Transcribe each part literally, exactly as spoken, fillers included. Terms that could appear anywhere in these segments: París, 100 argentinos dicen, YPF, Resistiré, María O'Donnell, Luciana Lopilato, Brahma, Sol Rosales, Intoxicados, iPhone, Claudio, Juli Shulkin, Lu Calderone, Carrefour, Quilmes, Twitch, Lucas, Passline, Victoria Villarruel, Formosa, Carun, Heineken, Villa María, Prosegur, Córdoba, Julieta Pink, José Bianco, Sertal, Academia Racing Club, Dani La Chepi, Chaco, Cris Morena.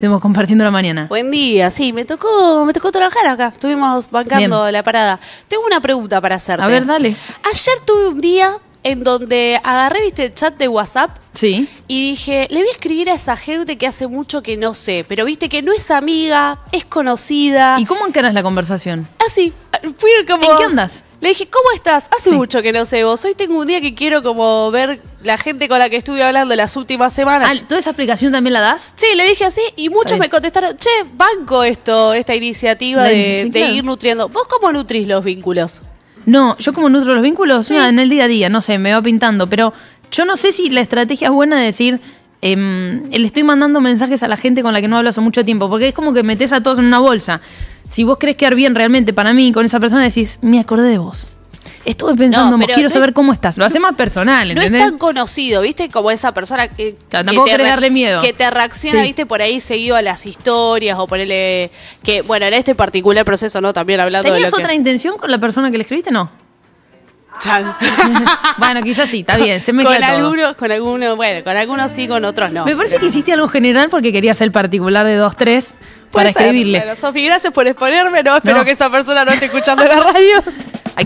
Estuvimos compartiendo la mañana. Buen día, sí, me tocó me tocó trabajar acá. Estuvimos bancando bien la parada. Tengo una pregunta para hacerte. A ver, dale. Ayer tuve un día en donde agarré, viste, el chat de WhatsApp. Sí. Y dije, le voy a escribir a esa gente que hace mucho que no sé, pero viste que no es amiga, es conocida. ¿Y cómo encaras la conversación? Ah, sí. Fui como... ¿En qué andas? Le dije, ¿cómo estás? Hace sí. mucho que no sé vos. Hoy tengo un día que quiero como ver la gente con la que estuve hablando las últimas semanas. Ah, ¿toda esa aplicación también la das? Sí, le dije así y muchos me contestaron, che, banco esto, esta iniciativa de, de ir nutriendo. ¿Vos cómo nutrís los vínculos? No, yo como nutro los vínculos, sí. no, en el día a día, no sé, me va pintando. Pero yo no sé si la estrategia es buena de decir, eh, le estoy mandando mensajes a la gente con la que no hablo hace mucho tiempo. Porque es como que metés a todos en una bolsa. Si vos querés quedar bien realmente para mí con esa persona, decís, me acordé de vos. Estuve pensando, no, vos, quiero no saber es, cómo estás. Lo hace más personal, ¿entendés? No es tan conocido, ¿viste? Como esa persona que, tampoco que, te, querés darle miedo. Que te reacciona, sí. ¿viste? Por ahí seguido a las historias o ponerle... Que, bueno, en este particular proceso, ¿no? También hablando de lo que... ¿Tenías otra intención con la persona que le escribiste? No. Bueno, quizás sí, está bien, se me con algunos, con algunos, bueno, con algunos sí, con otros no. Me parece pero... que hiciste algo general porque querías el particular de dos, tres para ser, escribirle. Bueno, Sofi, gracias por exponerme, no, no espero que esa persona no esté escuchando la radio.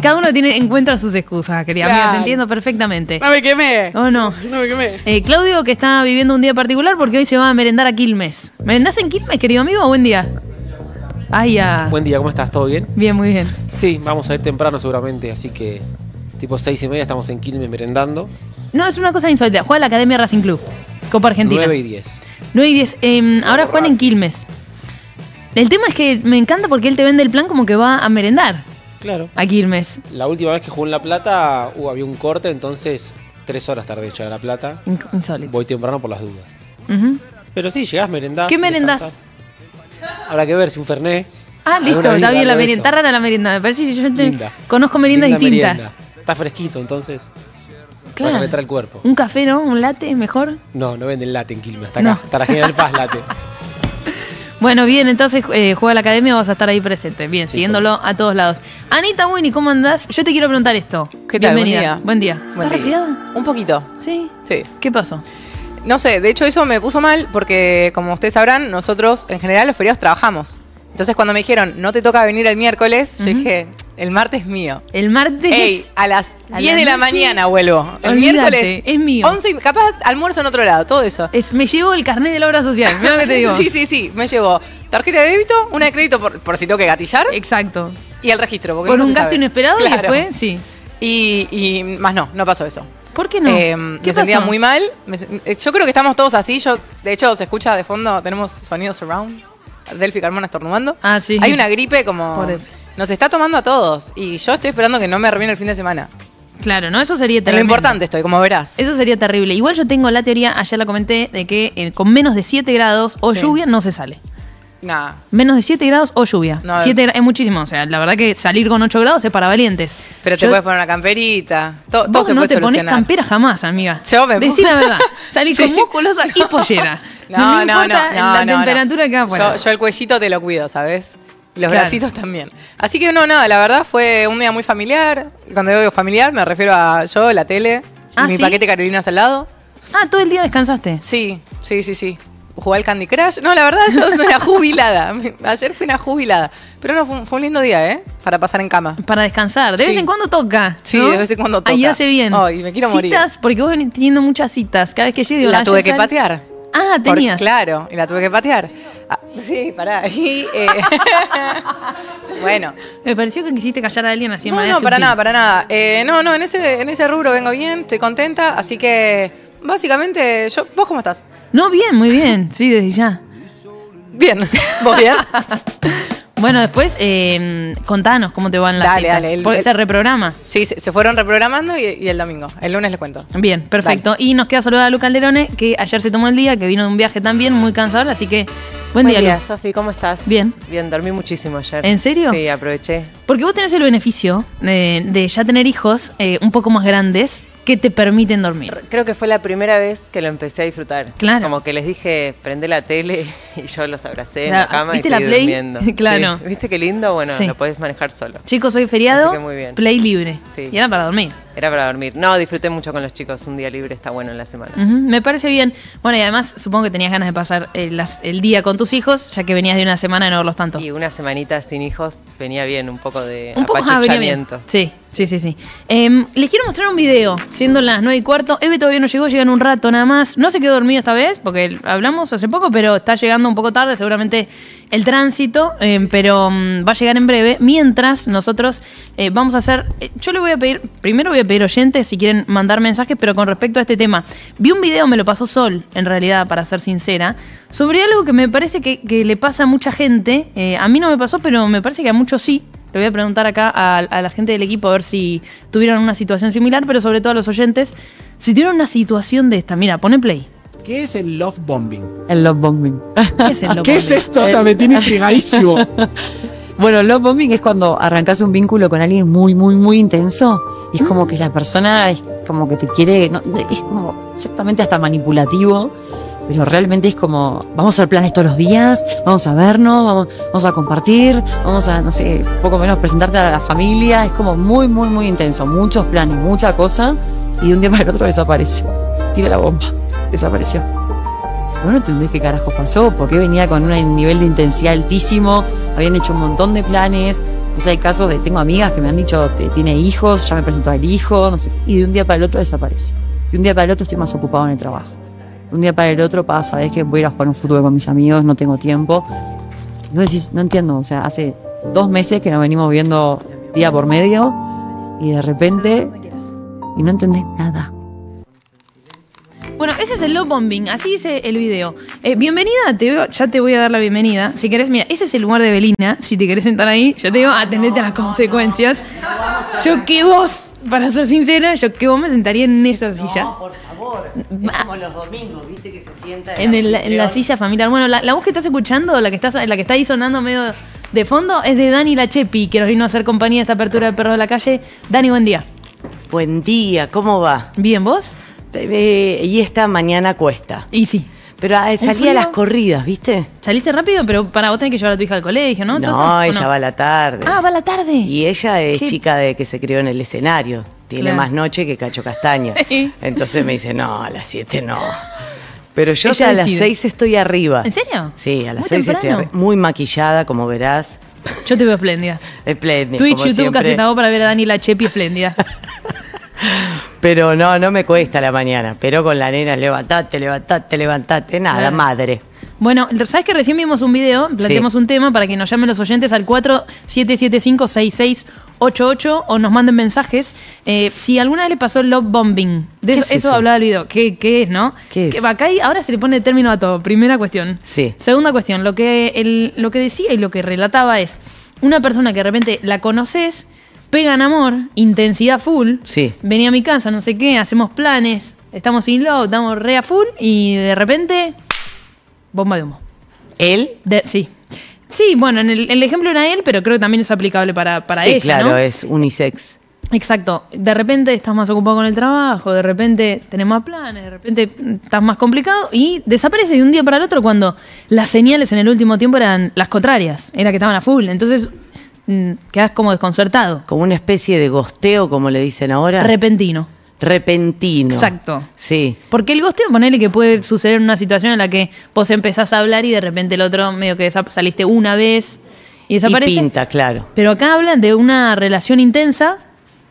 Cada uno tiene, encuentra sus excusas, querida claro. amiga, te entiendo perfectamente. No me quemé. Oh, no. No me quemé. Eh, Claudio, que está viviendo un día particular porque hoy se va a merendar a Quilmes. ¿Merendás en Quilmes, querido amigo? Buen día. Ay, ya. Buen día, ¿cómo estás? ¿Todo bien? Bien, muy bien. Sí, vamos a ir temprano seguramente, así que... Tipo seis y media estamos en Quilmes merendando. No, es una cosa insólita. Juega la Academia Racing Club, Copa Argentina. nueve y diez. nueve y diez. Eh, no, ahora juegan en Quilmes. El tema es que me encanta porque él te vende el plan como que va a merendar. Claro. A Quilmes. La última vez que jugó en La Plata uh, había un corte, entonces tres horas tarde hecha a La Plata. Insólito. Voy temprano por las dudas. Uh-huh. Pero sí, llegás, merendás. ¿Qué merendás? Descansás. Habrá que ver si un fernet. Ah, listo, está bien la merienda. Está rara la merienda. Me parece que yo te Linda. conozco meriendas Linda distintas. Merienda. Está fresquito, entonces. Claro. Para calentar el cuerpo. ¿Un café, no? ¿Un latte mejor? No, no venden latte en Quilmes. Está acá. No. Está la General Paz latte. Bueno, bien, entonces eh, juega la academia, vas a estar ahí presente. Bien, sí, siguiéndolo claro. a todos lados. Anita Winnie, ¿cómo andás? Yo te quiero preguntar esto. ¿Qué tal? Bienvenida. Buen día. Buen día. ¿Estás resfriada? Un poquito. ¿Sí? Sí. ¿Qué pasó? No sé, de hecho eso me puso mal porque, como ustedes sabrán, nosotros en general los feriados trabajamos. Entonces cuando me dijeron, no te toca venir el miércoles, uh-huh. yo dije... El martes es mío. El martes. Ey, a las a diez la de la mañana vuelvo. El miércoles es mío. once, capaz almuerzo en otro lado, todo eso. Es, me llevo el carnet de la obra social, mirá lo que te digo. Sí, sí, sí, me llevo tarjeta de débito, una de crédito por, por si tengo que gatillar. Exacto. Y el registro. Porque por no un gasto sabe. Inesperado claro. y después, sí. Y, y más no, no pasó eso. ¿Por qué no? Eh, ¿Qué me pasó? Sentía muy mal. Me, yo creo que estamos todos así. Yo, de hecho, se escucha de fondo, tenemos sonidos surround. Delphi Carmona estornudando. Ah, sí. Hay una gripe como... Por el... Nos está tomando a todos y yo estoy esperando que no me arruine el fin de semana. Claro, ¿no? Eso sería terrible. Lo importante estoy, como verás. Eso sería terrible. Igual yo tengo la teoría, ayer la comenté, de que eh, con menos de siete grados o sí. lluvia no se sale. Nada. Menos de siete grados o lluvia. No, siete es muchísimo. O sea, la verdad que salir con ocho grados es para valientes. Pero te yo, puedes poner una camperita. Todo, vos todo se no puede te solucionar. Pones campera jamás, amiga. Yo me decí la verdad. Salí sí. con musculosa y pollera. No, no, no. No, no, la no, temperatura no. que va afuera. Yo, yo el cuellito te lo cuido, ¿sabés? Los claro. bracitos también. Así que no, nada, la verdad fue un día muy familiar. Cuando digo familiar me refiero a yo, la tele, ah, mi ¿sí? paquete Carolinas al lado. Ah, ¿todo el día descansaste? Sí, sí, sí, sí. Jugué al Candy Crush. No, la verdad yo soy una jubilada. Ayer fui una jubilada. Pero no, fue, fue un lindo día, ¿eh? Para pasar en cama. Para descansar. De sí. vez en cuando toca. Sí, ¿no? de vez en cuando toca. Ahí hace bien. Ay, oh, me quiero morir. Citas, porque vos venís teniendo muchas citas. Cada vez que llego... La tuve que sal... patear. Ah, tenías. Por, claro, y la tuve que patear. Ah, sí, pará. Y, eh, bueno. Me pareció que quisiste callar a alguien así. No, no, para nada, para nada. Eh, no, no, en ese, en ese rubro vengo bien, estoy contenta. Así que, básicamente, yo, ¿vos cómo estás? No, bien, muy bien. Sí, desde ya. Bien. ¿Vos bien? Bueno, después, eh, contanos cómo te van las dale, citas. Dale, el, el, se reprograma. Sí, se, se fueron reprogramando y, y el domingo. El lunes les cuento. Bien, perfecto. Dale. Y nos queda saludar a Lu Calderone, que ayer se tomó el día, que vino de un viaje también muy cansador, así que buen, buen día, día Sofi, ¿cómo estás? Bien. Bien, dormí muchísimo ayer. ¿En serio? Sí, aproveché. Porque vos tenés el beneficio de, de ya tener hijos eh, un poco más grandes que te permiten dormir. Creo que fue la primera vez que lo empecé a disfrutar. Claro. Como que les dije, prendé la tele y yo los abracé en la, la cama ¿viste y seguí la Play? Durmiendo. Claro. Sí. ¿Viste qué lindo? Bueno, sí. Lo podés manejar solo. Chicos, hoy feriado, así que muy bien. Play libre. Sí. Y era para dormir. Era para dormir. No, disfruté mucho con los chicos. Un día libre está bueno en la semana. Uh-huh. Me parece bien. Bueno, y además supongo que tenías ganas de pasar el, las, el día con tus hijos, ya que venías de una semana de no verlos tanto. Y una semanita sin hijos venía bien, un poco de un poco, apachuchamiento. Ah, sí, sí, sí, sí. Eh, les quiero mostrar un video, siendo las nueve y cuarto. Eve todavía no llegó, llega en un rato nada más. No se quedó dormido esta vez, porque hablamos hace poco, pero está llegando un poco tarde, seguramente el tránsito, eh, pero um, va a llegar en breve. Mientras nosotros eh, vamos a hacer... Eh, yo le voy a pedir... Primero voy a pedir oyentes si quieren mandar mensajes, pero con respecto a este tema. Vi un video, me lo pasó Sol, en realidad, para ser sincera, sobre algo que me parece que, que le pasa a mucha gente. Eh, a mí no me pasó, pero me parece que a muchos sí. Le voy a preguntar acá a, a la gente del equipo a ver si tuvieron una situación similar, pero sobre todo a los oyentes, si tuvieron una situación de esta. Mira, pone play. ¿Qué es el love bombing? El love bombing. ¿Qué es el love ¿Qué bombing? Es esto? O sea, me tiene intrigadísimo. Bueno, love bombing es cuando arrancas un vínculo con alguien muy, muy, muy intenso. Y es como que la persona es como que te quiere... No, es como ciertamente hasta manipulativo. Pero realmente es como, vamos a hacer planes todos los días, vamos a vernos, vamos, vamos a compartir, vamos a, no sé, poco menos presentarte a la familia. Es como muy, muy, muy intenso. Muchos planes, mucha cosa. Y de un día para el otro desaparece. Tira la bomba. Desapareció. No entendés qué carajo pasó, porque venía con un nivel de intensidad altísimo. Habían hecho un montón de planes. O sea, hay casos de, tengo amigas que me han dicho, tiene hijos, ya me presentó al hijo, no sé. Y de un día para el otro desaparece. De un día para el otro estoy más ocupado en el trabajo. Un día para el otro pasa, es que voy a ir a jugar un fútbol con mis amigos, no tengo tiempo. No decís, no entiendo, o sea, hace dos meses que nos venimos viendo día por medio y de repente, y no entendés nada. Bueno, ese es el love bombing, así dice el video. Eh, bienvenida, te veo, ya te voy a dar la bienvenida. Si querés, mira, ese es el lugar de Belina. Si te querés sentar ahí, yo te digo, atendete a las consecuencias. Yo que vos, para ser sincera, yo que vos me sentaría en esa silla. No, por favor. Es como los domingos, viste que se sienta en, en, la, el, en la silla familiar. Bueno, la, la voz que estás escuchando, la que, estás, la que está ahí sonando medio de fondo, es de Dani La Chepi, que nos vino a hacer compañía de esta apertura de Perros de la Calle. Dani, buen día. Buen día, ¿cómo va? Bien, ¿vos? Eh, y esta mañana cuesta. Y sí. Pero eh, salí a las corridas, ¿viste? Saliste rápido, pero para vos tenés que llevar a tu hija al colegio, ¿no? Entonces, no, ella no? va a la tarde. Ah, va a la tarde. Y ella es ¿Qué? chica de que se crió en el escenario. Tiene claro. más noche que Cacho Castaña. Entonces me dice, no, a las siete no. Pero yo ya a las seis estoy arriba. ¿En serio? Sí, a las seis estoy arriba. Muy maquillada, como verás. Yo te veo espléndida. Espléndida. Twitch, como YouTube, casetado para ver a Dani La Chepi espléndida. Pero no, no me cuesta la mañana. Pero con la nena, levantate, levantate, levantate. Nada, claro. madre. Bueno, ¿sabes que recién vimos un video? Planteamos sí. un tema para que nos llamen los oyentes al cuatro siete siete cinco seis seis ocho ocho o nos manden mensajes. Eh, si alguna vez le pasó el love bombing. De eso, es eso hablaba el video. ¿Qué, qué es, no? ¿Qué es? Que acá hay, ahora se le pone término a todo. Primera cuestión. Sí. Segunda cuestión. Lo que, el, lo que decía y lo que relataba es una persona que de repente la conoces... Pegan amor, intensidad full. Sí. Vení a mi casa, no sé qué, hacemos planes, estamos in love, estamos re a full y de repente, bomba de humo. ¿Él? De, sí. Sí, bueno, en el, el ejemplo era él, pero creo que también es aplicable para, para sí, ella, claro, ¿no? Es unisex. Exacto. De repente estás más ocupado con el trabajo, de repente tenés más planes, de repente estás más complicado y desaparece de un día para el otro cuando las señales en el último tiempo eran las contrarias, era que estaban a full, entonces... Quedás como desconcertado. Como una especie de gosteo, como le dicen ahora. Repentino. Repentino. Exacto. Sí. Porque el gosteo, ponele que puede suceder en una situación en la que vos empezás a hablar y de repente el otro medio que saliste una vez y desaparece. Y pinta, claro. Pero acá hablan de una relación intensa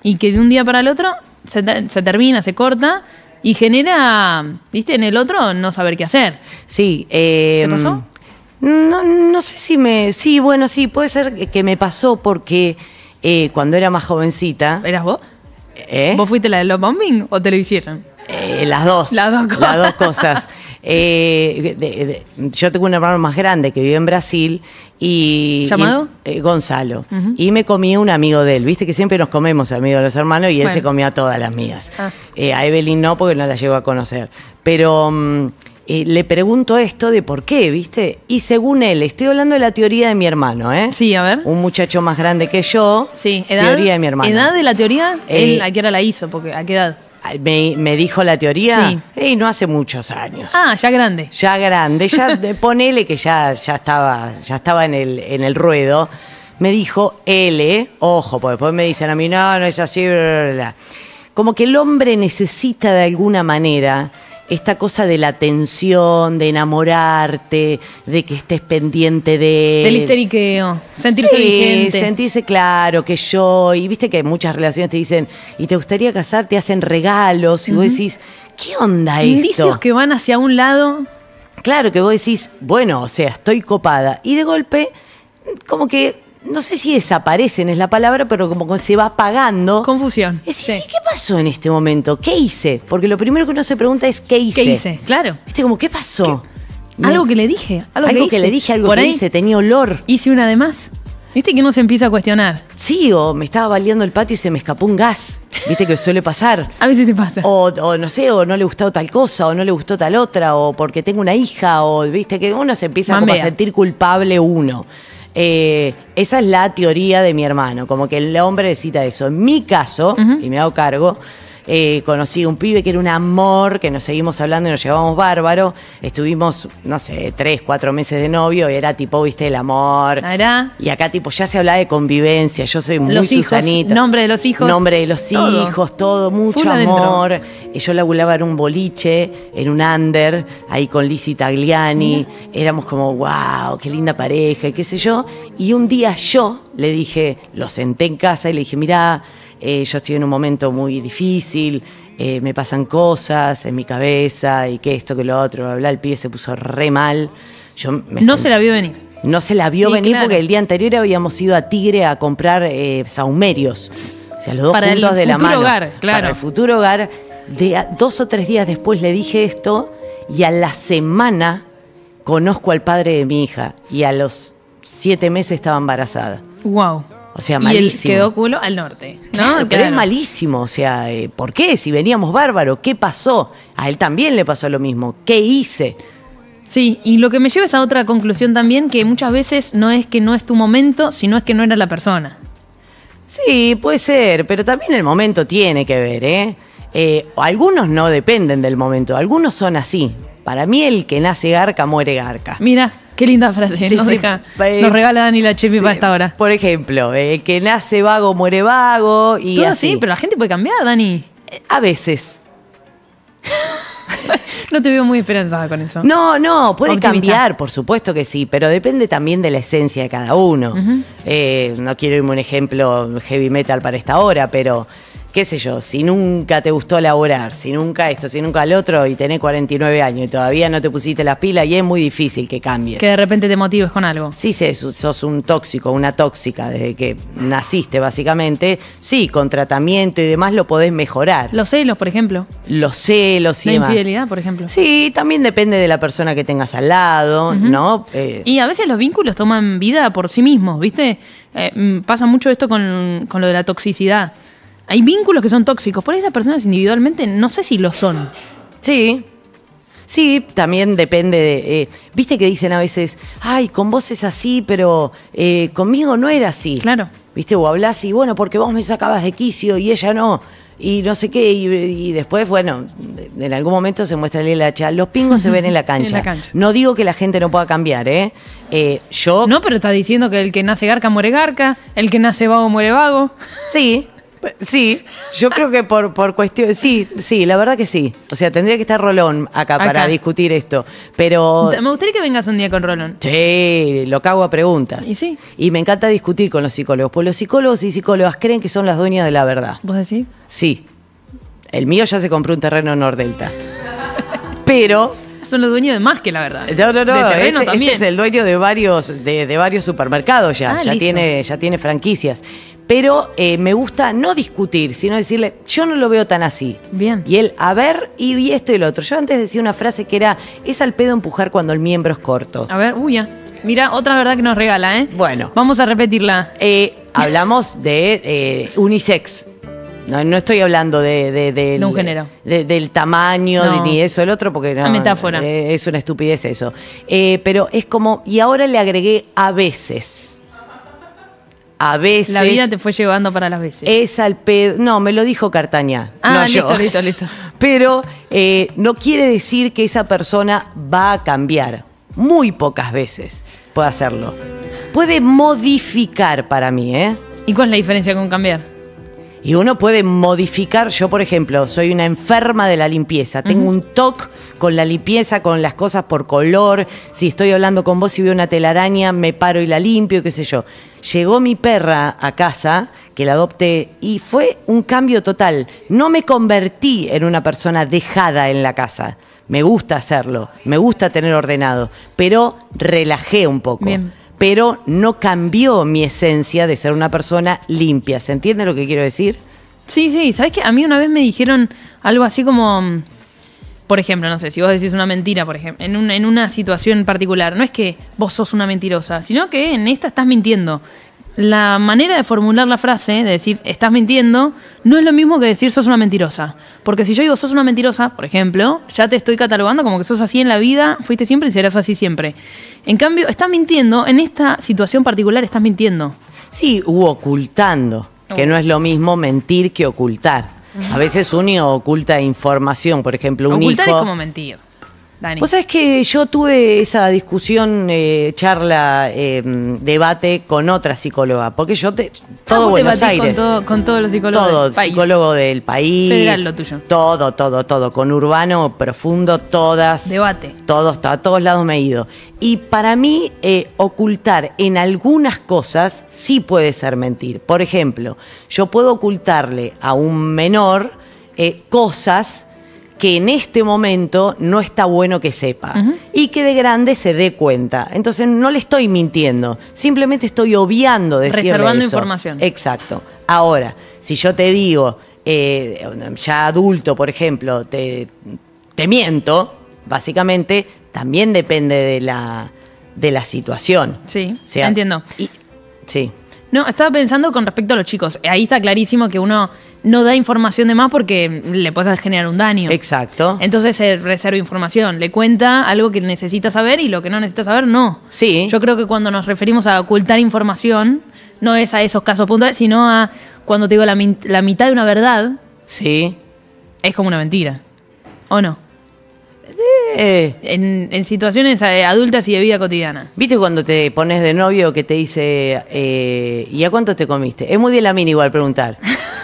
y que de un día para el otro se, se termina, se corta y genera, viste, en el otro no saber qué hacer. Sí. Eh, ¿Te pasó? No, no sé si me... Sí, bueno, sí, puede ser que me pasó porque eh, cuando era más jovencita... ¿Eras vos? ¿Eh? ¿Vos fuiste la de Love Bombing o te lo hicieron? Eh, las dos. Las dos cosas. Las dos cosas. eh, de, de, yo tengo un hermano más grande que vive en Brasil y... ¿Llamado? Y, eh, Gonzalo. Uh-huh. Y me comía un amigo de él. Viste que siempre nos comemos amigos de los hermanos y bueno. él se comía todas las mías. Ah. Eh, a Evelyn no, porque no la llevo a conocer. Pero... Um, Eh, le pregunto esto de por qué, ¿viste? Y según él, estoy hablando de la teoría de mi hermano, ¿eh? Sí, a ver. Un muchacho más grande que yo, sí, edad, teoría de mi hermano. ¿Edad de la teoría? Eh, él, ¿a qué hora la hizo? Porque, ¿a qué edad? Me, me dijo la teoría, sí. Hey, no hace muchos años. Ah, ya grande. Ya grande, ya ponele que ya, ya estaba, ya estaba en el, en el ruedo. Me dijo L, ojo, porque después me dicen a mí, no, no es así, bla, bla, bla. Como que el hombre necesita de alguna manera esta cosa de la atención, de enamorarte, de que estés pendiente de él. Del histeriqueo, sentirse sí, vigente. Sentirse claro, que yo... Y viste que hay muchas relaciones te dicen, ¿y te gustaría casar? Te hacen regalos. Y uh-huh. vos decís, ¿qué onda esto? Indicios que van hacia un lado. Claro, que vos decís, bueno, o sea, estoy copada. Y de golpe, como que... No sé si desaparecen es la palabra, pero como que se va apagando. Confusión. Es decir, sí. ¿Qué pasó en este momento? ¿Qué hice? Porque lo primero que uno se pregunta es ¿qué hice? ¿Qué hice? Claro. ¿Viste? Como, ¿qué pasó? ¿Qué? Algo que le dije. Algo, algo que, que le dije, algo Por que ahí hice, tenía olor. Hice una de más. ¿Viste que uno se empieza a cuestionar? Sí, o me estaba baleando el patio y se me escapó un gas. ¿Viste que suele pasar? A veces te pasa. O, o no sé, o no le gustó tal cosa, o no le gustó tal otra, o porque tengo una hija, o viste que uno se empieza como a sentir culpable uno. Eh, esa es la teoría de mi hermano, como que el hombre necesita eso. En mi caso, uh-huh. y me hago cargo, eh, conocí a un pibe que era un amor, que nos seguimos hablando y nos llevamos bárbaro. Estuvimos, no sé, tres, cuatro meses de novio, y era tipo, viste, el amor. ¿Ara? Y acá tipo ya se hablaba de convivencia, yo soy muy los Susanita. Hijos, nombre de los hijos. Nombre de los todo. hijos, todo, mucho Fula amor. Eh, yo laburaba en un boliche, en un under, ahí con Lizzie Tagliani. Mira. Éramos como, wow, qué linda pareja, y qué sé yo. Y un día yo le dije, lo senté en casa y le dije, mirá, Eh, yo estoy en un momento muy difícil, eh, me pasan cosas en mi cabeza y que esto, que lo otro, bla, bla. El pibe se puso re mal. Yo me no sent... se la vio venir. No se la vio sí, venir claro. porque el día anterior habíamos ido a Tigre a comprar eh, saumerios. O sea, los dos Para juntos de la mano. Hogar, claro. Para el futuro hogar. De, dos o tres días después le dije esto y a la semana conozco al padre de mi hija y a los siete meses estaba embarazada. Wow. O sea, malísimo. Y él quedó culo al norte, ¿no? Claro, claro. Pero es malísimo, o sea, ¿por qué? Si veníamos bárbaro, ¿qué pasó? A él también le pasó lo mismo, ¿qué hice? Sí, y lo que me lleva es a otra conclusión también, que muchas veces no es que no es tu momento, sino es que no era la persona. Sí, puede ser, pero también el momento tiene que ver, ¿eh? eh algunos no dependen del momento, algunos son así. Para mí el que nace garca, muere garca. Mira. Qué linda frase, nos, deja, nos regala Dani La Chepi sí, para esta hora. Por ejemplo, el que nace vago muere vago y Todo así. Sí, pero la gente puede cambiar, Dani. A veces. No te veo muy esperanzada con eso. No, no, puede Optimista. cambiar, por supuesto que sí, pero depende también de la esencia de cada uno. Uh-huh. eh, no quiero irme un ejemplo heavy metal para esta hora, pero... qué sé yo, si nunca te gustó laborar, si nunca esto, si nunca el otro, y tenés cuarenta y nueve años y todavía no te pusiste las pilas, y es muy difícil que cambies. Que de repente te motives con algo. Sí, sí, sos un tóxico, una tóxica, desde que naciste básicamente. Sí, con tratamiento y demás lo podés mejorar. Los celos, por ejemplo. Los celos y demás. La infidelidad, por ejemplo. Sí, también depende de la persona que tengas al lado, uh-huh. ¿no? Eh... Y a veces los vínculos toman vida por sí mismos, ¿viste? Eh, pasa mucho esto con, con lo de la toxicidad. Hay vínculos que son tóxicos. Por esas personas individualmente no sé si lo son. Sí. Sí, también depende de... Eh, viste que dicen a veces, ay, con vos es así, pero eh, conmigo no era así. Claro. Viste, o hablás y bueno, porque vos me sacabas de quicio y ella no. Y no sé qué. Y, y después, bueno, en algún momento se muestra el hacha. Los pingos se ven en la cancha. En la cancha. No digo que la gente no pueda cambiar, ¿eh? eh yo... No, pero estás diciendo que el que nace garca muere garca, el que nace vago muere vago. Sí. Sí, yo creo que por, por cuestión... Sí, sí, la verdad que sí. O sea, tendría que estar Rolón acá, acá para discutir esto, pero... Me gustaría que vengas un día con Rolón. Sí, lo cago a preguntas. Y sí. Y me encanta discutir con los psicólogos, porque los psicólogos y psicólogas creen que son las dueñas de la verdad. ¿Vos decís? Sí. El mío ya se compró un terreno en Nordelta. Pero... Son los dueños de más que la verdad. No, no, no. De terreno este, también. Este es el dueño de varios, de, de varios supermercados ya. Ah, ya, tiene, ya tiene franquicias. Pero eh, me gusta no discutir, sino decirle, yo no lo veo tan así. Bien. Y él, a ver, y, y esto y lo otro. Yo antes decía una frase que era, es al pedo empujar cuando el miembro es corto. A ver, uy, ya. Mira, otra verdad que nos regala, ¿eh? Bueno. Vamos a repetirla. Eh, hablamos de eh, unisex. No, no estoy hablando de, de, de, de un género. De, del tamaño, no. de ni eso, el otro, porque no. Una metáfora. Eh, es una estupidez eso. Eh, pero es como, y ahora le agregué a veces. a veces... La vida te fue llevando para las veces. Es al pedo... No, me lo dijo Cartaña. Ah, no listo, yo. listo, listo. Pero eh, no quiere decir que esa persona va a cambiar. Muy pocas veces puede hacerlo. Puede modificar para mí, ¿eh? ¿Y cuál es la diferencia con cambiar? Y uno puede modificar, yo por ejemplo, soy una enferma de la limpieza, tengo uh-huh. un toque con la limpieza, con las cosas por color, si estoy hablando con vos y veo una telaraña, me paro y la limpio, qué sé yo. Llegó mi perra a casa, que la adopté, y fue un cambio total. No me convertí en una persona dejada en la casa. Me gusta hacerlo, me gusta tener ordenado, pero relajé un poco. Bien. Pero no cambió mi esencia de ser una persona limpia. ¿Se entiende lo que quiero decir? Sí, sí. ¿Sabés qué? A mí una vez me dijeron algo así como, por ejemplo, no sé, si vos decís una mentira, por ejemplo, en, un, en una situación particular, no es que vos sos una mentirosa, sino que en esta estás mintiendo. La manera de formular la frase, de decir estás mintiendo, no es lo mismo que decir sos una mentirosa. Porque si yo digo sos una mentirosa, por ejemplo, ya te estoy catalogando como que sos así en la vida, fuiste siempre y serás así siempre. En cambio, estás mintiendo, en esta situación particular estás mintiendo. Sí, u ocultando, que no es lo mismo mentir que ocultar. A veces uno oculta información, por ejemplo, un hijo... Ocultar es como mentir. Dani. Vos sabés que yo tuve esa discusión, eh, charla, eh, debate con otra psicóloga, porque yo te, todo ah, Buenos Aires. Con, todo, con todos los psicólogos todo, del país. Psicólogo del país. Federal, lo tuyo. Todo, todo, todo. Con urbano, profundo, todas. Debate. Todos, a todos lados me he ido. Y para mí, eh, ocultar en algunas cosas sí puede ser mentir. Por ejemplo, yo puedo ocultarle a un menor eh, cosas que en este momento no está bueno que sepa uh-huh. y que de grande se dé cuenta. Entonces no le estoy mintiendo, simplemente estoy obviando decirle eso. Reservando información. Exacto. Ahora, si yo te digo, eh, ya adulto, por ejemplo, te, te miento, básicamente también depende de la, de la situación. Sí, o sea, entiendo. Y, sí. No, estaba pensando con respecto a los chicos. Ahí está clarísimo que uno no da información de más porque le puedes generar un daño. Exacto. Entonces se reserva información. Le cuenta algo que necesita saber y lo que no necesita saber, no. Sí. Yo creo que cuando nos referimos a ocultar información, no es a esos casos puntuales, sino a cuando te digo la, la mitad de una verdad. Sí. Es como una mentira. ¿O no? Eh. En, en situaciones adultas y de vida cotidiana. ¿Viste cuando te pones de novio que te dice, eh, ¿y a cuánto te comiste? Es muy de la mina igual preguntar.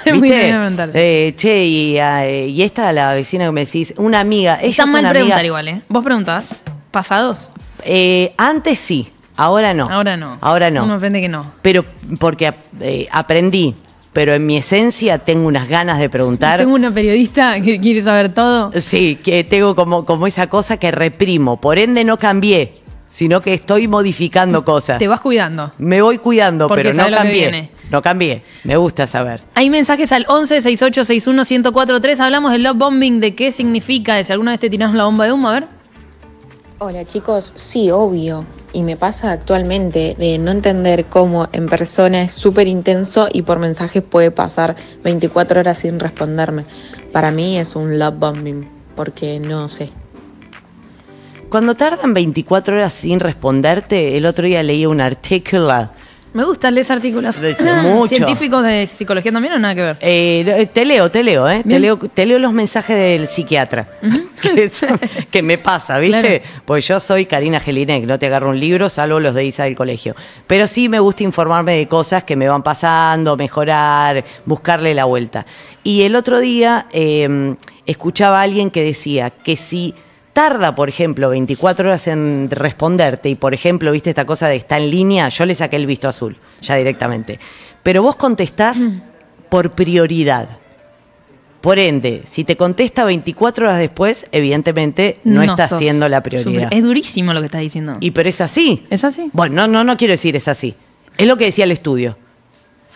Es muy de la preguntar. Eh, che, y, a, y esta la vecina que me decís, una amiga. Ella está es mal una preguntar amiga. Igual, ¿eh? ¿Vos preguntabas? ¿Pasados? Eh, antes sí, ahora no. Ahora no. Ahora no. Uno aprende que no. Pero porque eh, aprendí. Pero en mi esencia tengo unas ganas de preguntar. Tengo una periodista que quiere saber todo. Sí, que tengo como, como esa cosa que reprimo. Por ende no cambié, sino que estoy modificando cosas. Te vas cuidando. Me voy cuidando, porque pero no cambié. No cambié. Me gusta saber. Hay mensajes al once, sesenta y ocho, sesenta y uno, diez cuarenta y tres. Hablamos del love bombing, de qué significa, de si alguna vez te tirás la bomba de humo. A ver. Hola chicos, sí, obvio. Y me pasa actualmente de no entender cómo en persona es súper intenso y por mensajes puede pasar veinticuatro horas sin responderme. Para mí es un love bombing, porque no sé. Cuando tardan veinticuatro horas sin responderte, el otro día leí un artículo. Me gustan leer artículos. De hecho, mucho. ¿Científicos de psicología también o nada que ver? Eh, te leo, te leo, ¿eh? Te leo, te leo los mensajes del psiquiatra. Que, eso, que me pasa, ¿viste? Claro. Pues yo soy Karina Jelinek, no te agarro un libro, salvo los de Isa del colegio. Pero sí me gusta informarme de cosas que me van pasando, mejorar, buscarle la vuelta. Y el otro día eh, escuchaba a alguien que decía que si tarda, por ejemplo, veinticuatro horas en responderte y, por ejemplo, viste esta cosa de está en línea, yo le saqué el visto azul, ya directamente. Pero vos contestás mm. por prioridad. Por ende, si te contesta veinticuatro horas después, evidentemente no, no estás siendo la prioridad. Es durísimo lo que estás diciendo. Y pero es así. ¿Es así? Bueno, no, no, no quiero decir es así. Es lo que decía el estudio.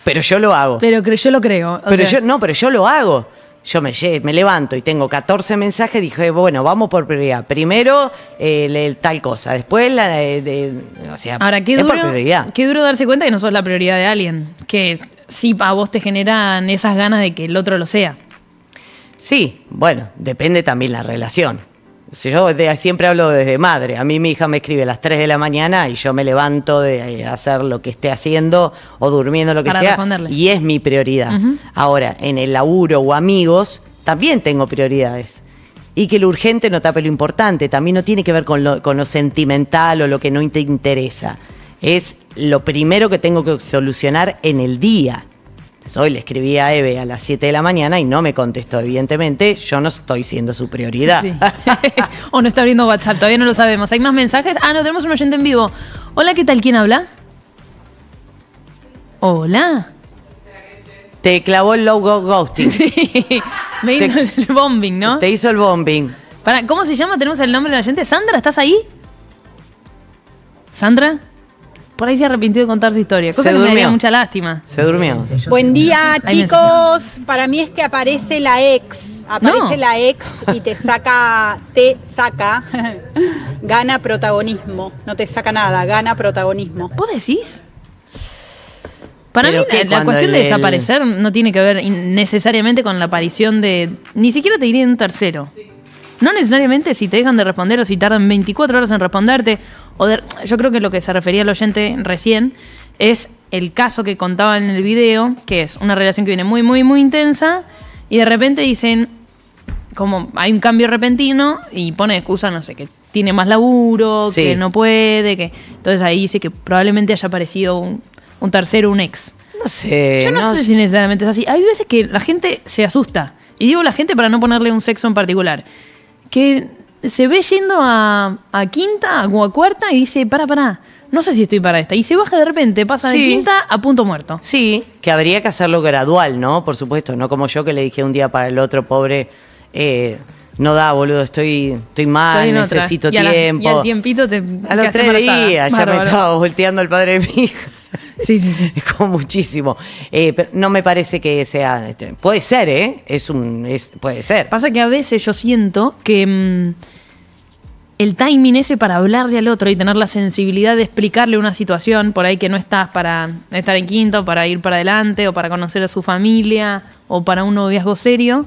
Pero yo lo hago. Pero yo lo creo. O pero sea... yo, no, pero yo lo hago. Yo me, me levanto y tengo catorce mensajes, dije, bueno, vamos por prioridad. Primero, eh, le, tal cosa, después, la de, de, o sea, ahora, qué es duro, por prioridad. Qué duro darse cuenta que no sos la prioridad de alguien, que sí a vos te generan esas ganas de que el otro lo sea. Sí, bueno, depende también la relación. Si yo de, siempre hablo desde madre. A mí mi hija me escribe a las tres de la mañana y yo me levanto de hacer lo que esté haciendo o durmiendo, lo que sea, y es mi prioridad. Uh-huh. Ahora, en el laburo o amigos, también tengo prioridades. Y que lo urgente no tape lo importante. También no tiene que ver con lo, con lo sentimental o lo que no te interesa. Es lo primero que tengo que solucionar en el día. Entonces, hoy le escribí a Eve a las siete de la mañana y no me contestó, evidentemente. Yo no estoy siendo su prioridad. Sí. O no está abriendo WhatsApp, todavía no lo sabemos. ¿Hay más mensajes? Ah, no, tenemos un oyente en vivo. Hola, ¿qué tal? ¿Quién habla? Hola. Te clavó el logo ghosting. Sí. Me hizo te, el bombing, ¿no? Te hizo el bombing. Para, ¿cómo se llama? Tenemos el nombre de la gente. Sandra, ¿estás ahí? ¿Sandra? Por ahí se arrepintió de contar su historia. Cosa que me daría mucha lástima. Se durmió. Buen día, chicos. Para mí es que aparece la ex. Aparece no. la ex y te saca, te saca. Gana protagonismo. No te saca nada, gana protagonismo. ¿Vos decís? Para Pero mí qué, la cuestión el, de desaparecer no tiene que ver necesariamente con la aparición de... Ni siquiera te diría un tercero. Sí. No necesariamente si te dejan de responder o si tardan veinticuatro horas en responderte. O de, yo creo que lo que se refería al oyente recién es el caso que contaba en el video, que es una relación que viene muy, muy, muy intensa y de repente dicen, como hay un cambio repentino y pone excusa, no sé, que tiene más laburo, sí. que no puede, que entonces ahí dice que probablemente haya aparecido un, un tercero, un ex. No sé. Yo no, no sé, sé si necesariamente es así. Hay veces que la gente se asusta. Y digo la gente para no ponerle un sexo en particular. Que se ve yendo a, a quinta o a cuarta y dice, para, para, no sé si estoy para esta. Y se baja de repente, pasa sí. de quinta a punto muerto. Sí, que habría que hacerlo gradual, ¿no? Por supuesto, no como yo que le dije un día para el otro, pobre, eh, no da, boludo, estoy, estoy mal, estoy necesito y tiempo. La, y al tiempito te A los tres embarazada. días ya Bárbaro. me estaba volteando el padre de mi hija. Sí, sí, sí. Es como muchísimo. Eh, pero no me parece que sea... Este, puede ser, ¿eh? Es un, es, puede ser. Pasa que a veces yo siento que mmm, el timing ese para hablarle al otro y tener la sensibilidad de explicarle una situación por ahí que no estás para estar en quinto, para ir para adelante o para conocer a su familia o para un noviazgo serio,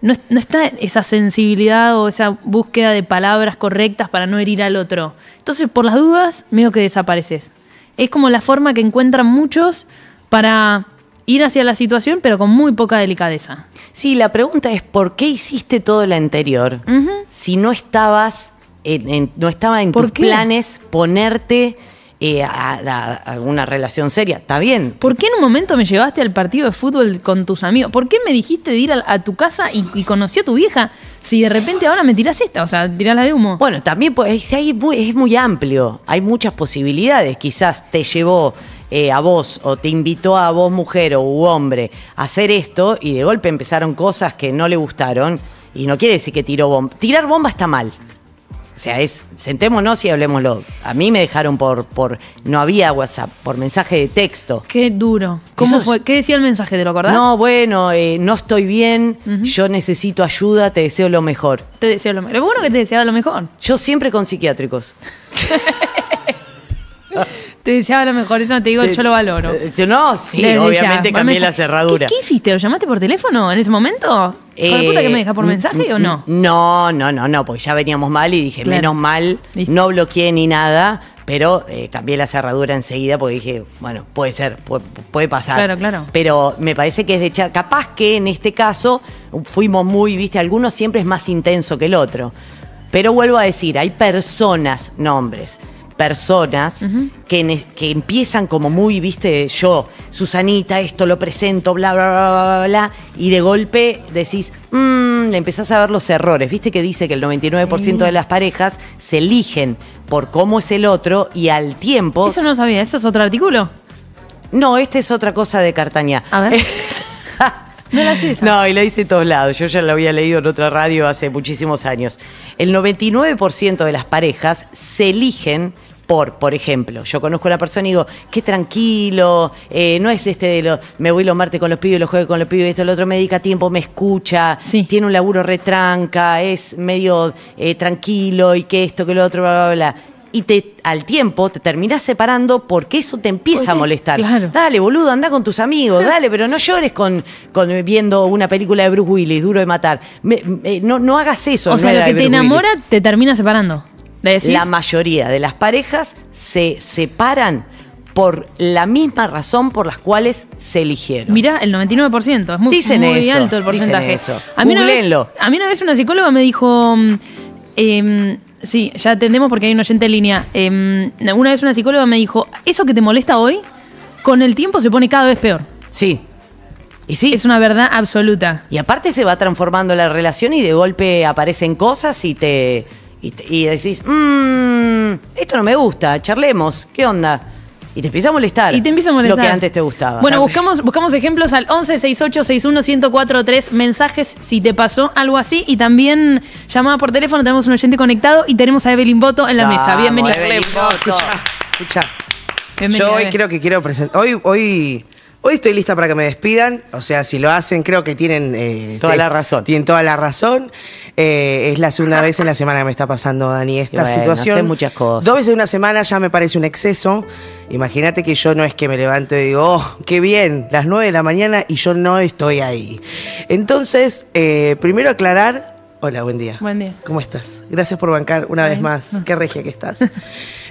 no, no está esa sensibilidad o esa búsqueda de palabras correctas para no herir al otro. Entonces, por las dudas, medio que desapareces. Es como la forma que encuentran muchos para ir hacia la situación, pero con muy poca delicadeza. Sí, la pregunta es, ¿por qué hiciste todo lo anterior? Uh-huh. Si no estabas en, en, no estaba en tus qué? planes ponerte eh, a, a, a una relación seria. ¿Está bien? ¿Por qué en un momento me llevaste al partido de fútbol con tus amigos? ¿Por qué me dijiste de ir a, a tu casa y, y conocí a tu vieja? Si de repente ahora me tirás esta, o sea, tirás la de humo. Bueno, también pues, es, muy, es muy amplio, hay muchas posibilidades. Quizás te llevó eh, a vos o te invitó a vos, mujer o hombre, a hacer esto y de golpe empezaron cosas que no le gustaron y no quiere decir que tiró bomba. Tirar bomba está mal. O sea, es sentémonos y hablemoslo. A mí me dejaron por, por no había WhatsApp, por mensaje de texto. Qué duro. ¿Cómo Eso, fue? ¿Qué decía el mensaje? ¿Te lo acordás? No, bueno, eh, no estoy bien, uh-huh. yo necesito ayuda, te deseo lo mejor. Te deseo lo mejor. Es bueno sí. que te deseaba lo mejor. Yo siempre con psiquiátricos. Te deseaba lo mejor, eso no te digo, te, yo lo valoro. No, sí, Desde obviamente ya. cambié la cerradura. ¿Qué, ¿Qué hiciste? ¿Lo llamaste por teléfono en ese momento? Eh, ¿Con la puta que me deja por mensaje o no? No, no, no, no, porque ya veníamos mal y dije, claro. menos mal, ¿Viste? no bloqueé ni nada, pero eh, cambié la cerradura enseguida porque dije, bueno, puede ser, puede, puede pasar. Claro, claro. Pero me parece que es de echar, capaz que en este caso fuimos muy, viste, alguno siempre es más intenso que el otro. Pero vuelvo a decir, hay personas, nombres. personas uh-huh. que, que empiezan como muy, viste, yo, Susanita, esto lo presento, bla, bla, bla, bla, bla, y de golpe decís, mmm, le empezás a ver los errores. Viste que dice que el noventa y nueve por ciento de las parejas se eligen por cómo es el otro y al tiempo... Eso no sabía, ¿eso es otro artículo? No, esta es otra cosa de Cartaña. A ver... No la hice. No, y la hice en todos lados. Yo ya la había leído en otra radio hace muchísimos años. El noventa y nueve por ciento de las parejas se eligen... Por, por ejemplo, yo conozco a la persona y digo, qué tranquilo, eh, no es este de los, me voy los martes con los pibes, los jueves con los pibes, esto, lo otro, me dedica tiempo, me escucha, sí. tiene un laburo retranca, es medio eh, tranquilo y que esto, que lo otro, bla, bla, bla. y te, al tiempo te terminás separando porque eso te empieza Oye, a molestar. Claro. Dale, boludo, anda con tus amigos, dale, pero no llores con, con viendo una película de Bruce Willis, Duro de Matar. Me, me, no, no hagas eso. O no sea, lo que te enamora Willis. te termina separando. La mayoría de las parejas se separan por la misma razón por las cuales se eligieron. Mirá, el noventa y nueve por ciento. Es muy, dicen muy eso, alto el porcentaje. Eso. A, mí una vez, a mí una vez una psicóloga me dijo... Eh, sí, ya atendemos porque hay un oyente en línea. Eh, una vez una psicóloga me dijo, eso que te molesta hoy, con el tiempo se pone cada vez peor. Sí. Y sí. Es una verdad absoluta. Y aparte se va transformando la relación y de golpe aparecen cosas y te... Y, te, y decís, mmm, esto no me gusta, charlemos, ¿qué onda? Y te empieza a molestar, y te empieza a molestar lo que antes te gustaba. Bueno, buscamos, buscamos ejemplos al once sesenta y ocho sesenta y uno diez cuarenta y tres, mensajes si te pasó algo así, y también llamada por teléfono, tenemos un oyente conectado y tenemos a Evelyn Botto en la Vamos, mesa. Bienvenida. Evelyn Botto. Escuchá, escuchá. Bienvenida, Yo hoy creo que quiero presentar, hoy, hoy, hoy estoy lista para que me despidan, o sea, si lo hacen creo que tienen... Eh, toda la razón. Tienen toda la razón. Eh, es la segunda vez en la semana que me está pasando, Dani, esta bueno, situación. Hace muchas cosas. Dos veces en una semana ya me parece un exceso. Imagínate que yo no es que me levanto y digo, oh, qué bien, las nueve de la mañana y yo no estoy ahí. Entonces, eh, primero aclarar... Hola, buen día. Buen día. ¿Cómo estás? Gracias por bancar una bien. vez más. No. Qué regia que estás.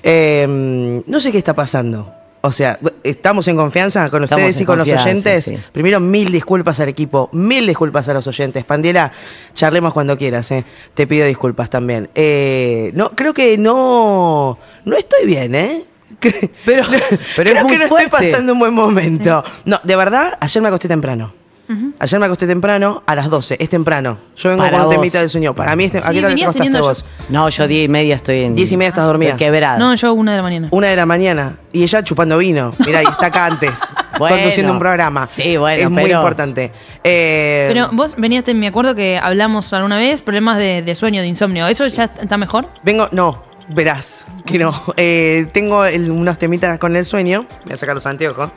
eh, no sé qué está pasando. O sea, estamos en confianza con ustedes estamos y con los oyentes. Sí. Primero, mil disculpas al equipo, mil disculpas a los oyentes. Pandiela, charlemos cuando quieras, ¿eh? Te pido disculpas también. Eh, no, creo que no, no estoy bien, ¿eh? Que, pero, pero creo es que no fuerte. estoy pasando un buen momento. Sí. No, de verdad, ayer me acosté temprano. Uh-huh. Ayer me acosté temprano a las doce, es temprano. Yo vengo con un temita del sueño. Para mí es temprano. Sí, ¿A qué hora te acostaste vos? Yo... No, yo diez y media estoy en. Diez y media estás dormida. Quebrada. No, yo una de la mañana. Una de la mañana. Y ella chupando vino. Mirá, y está acá antes. Bueno, conduciendo un programa. Sí, bueno. Es muy pero... importante. Eh... Pero vos venías, me acuerdo que hablamos alguna vez, problemas de, de sueño, de insomnio. ¿Eso sí. ya está mejor? Vengo, no. Verás que no. Eh, tengo el, unos temitas con el sueño. Voy a sacar los anteojos.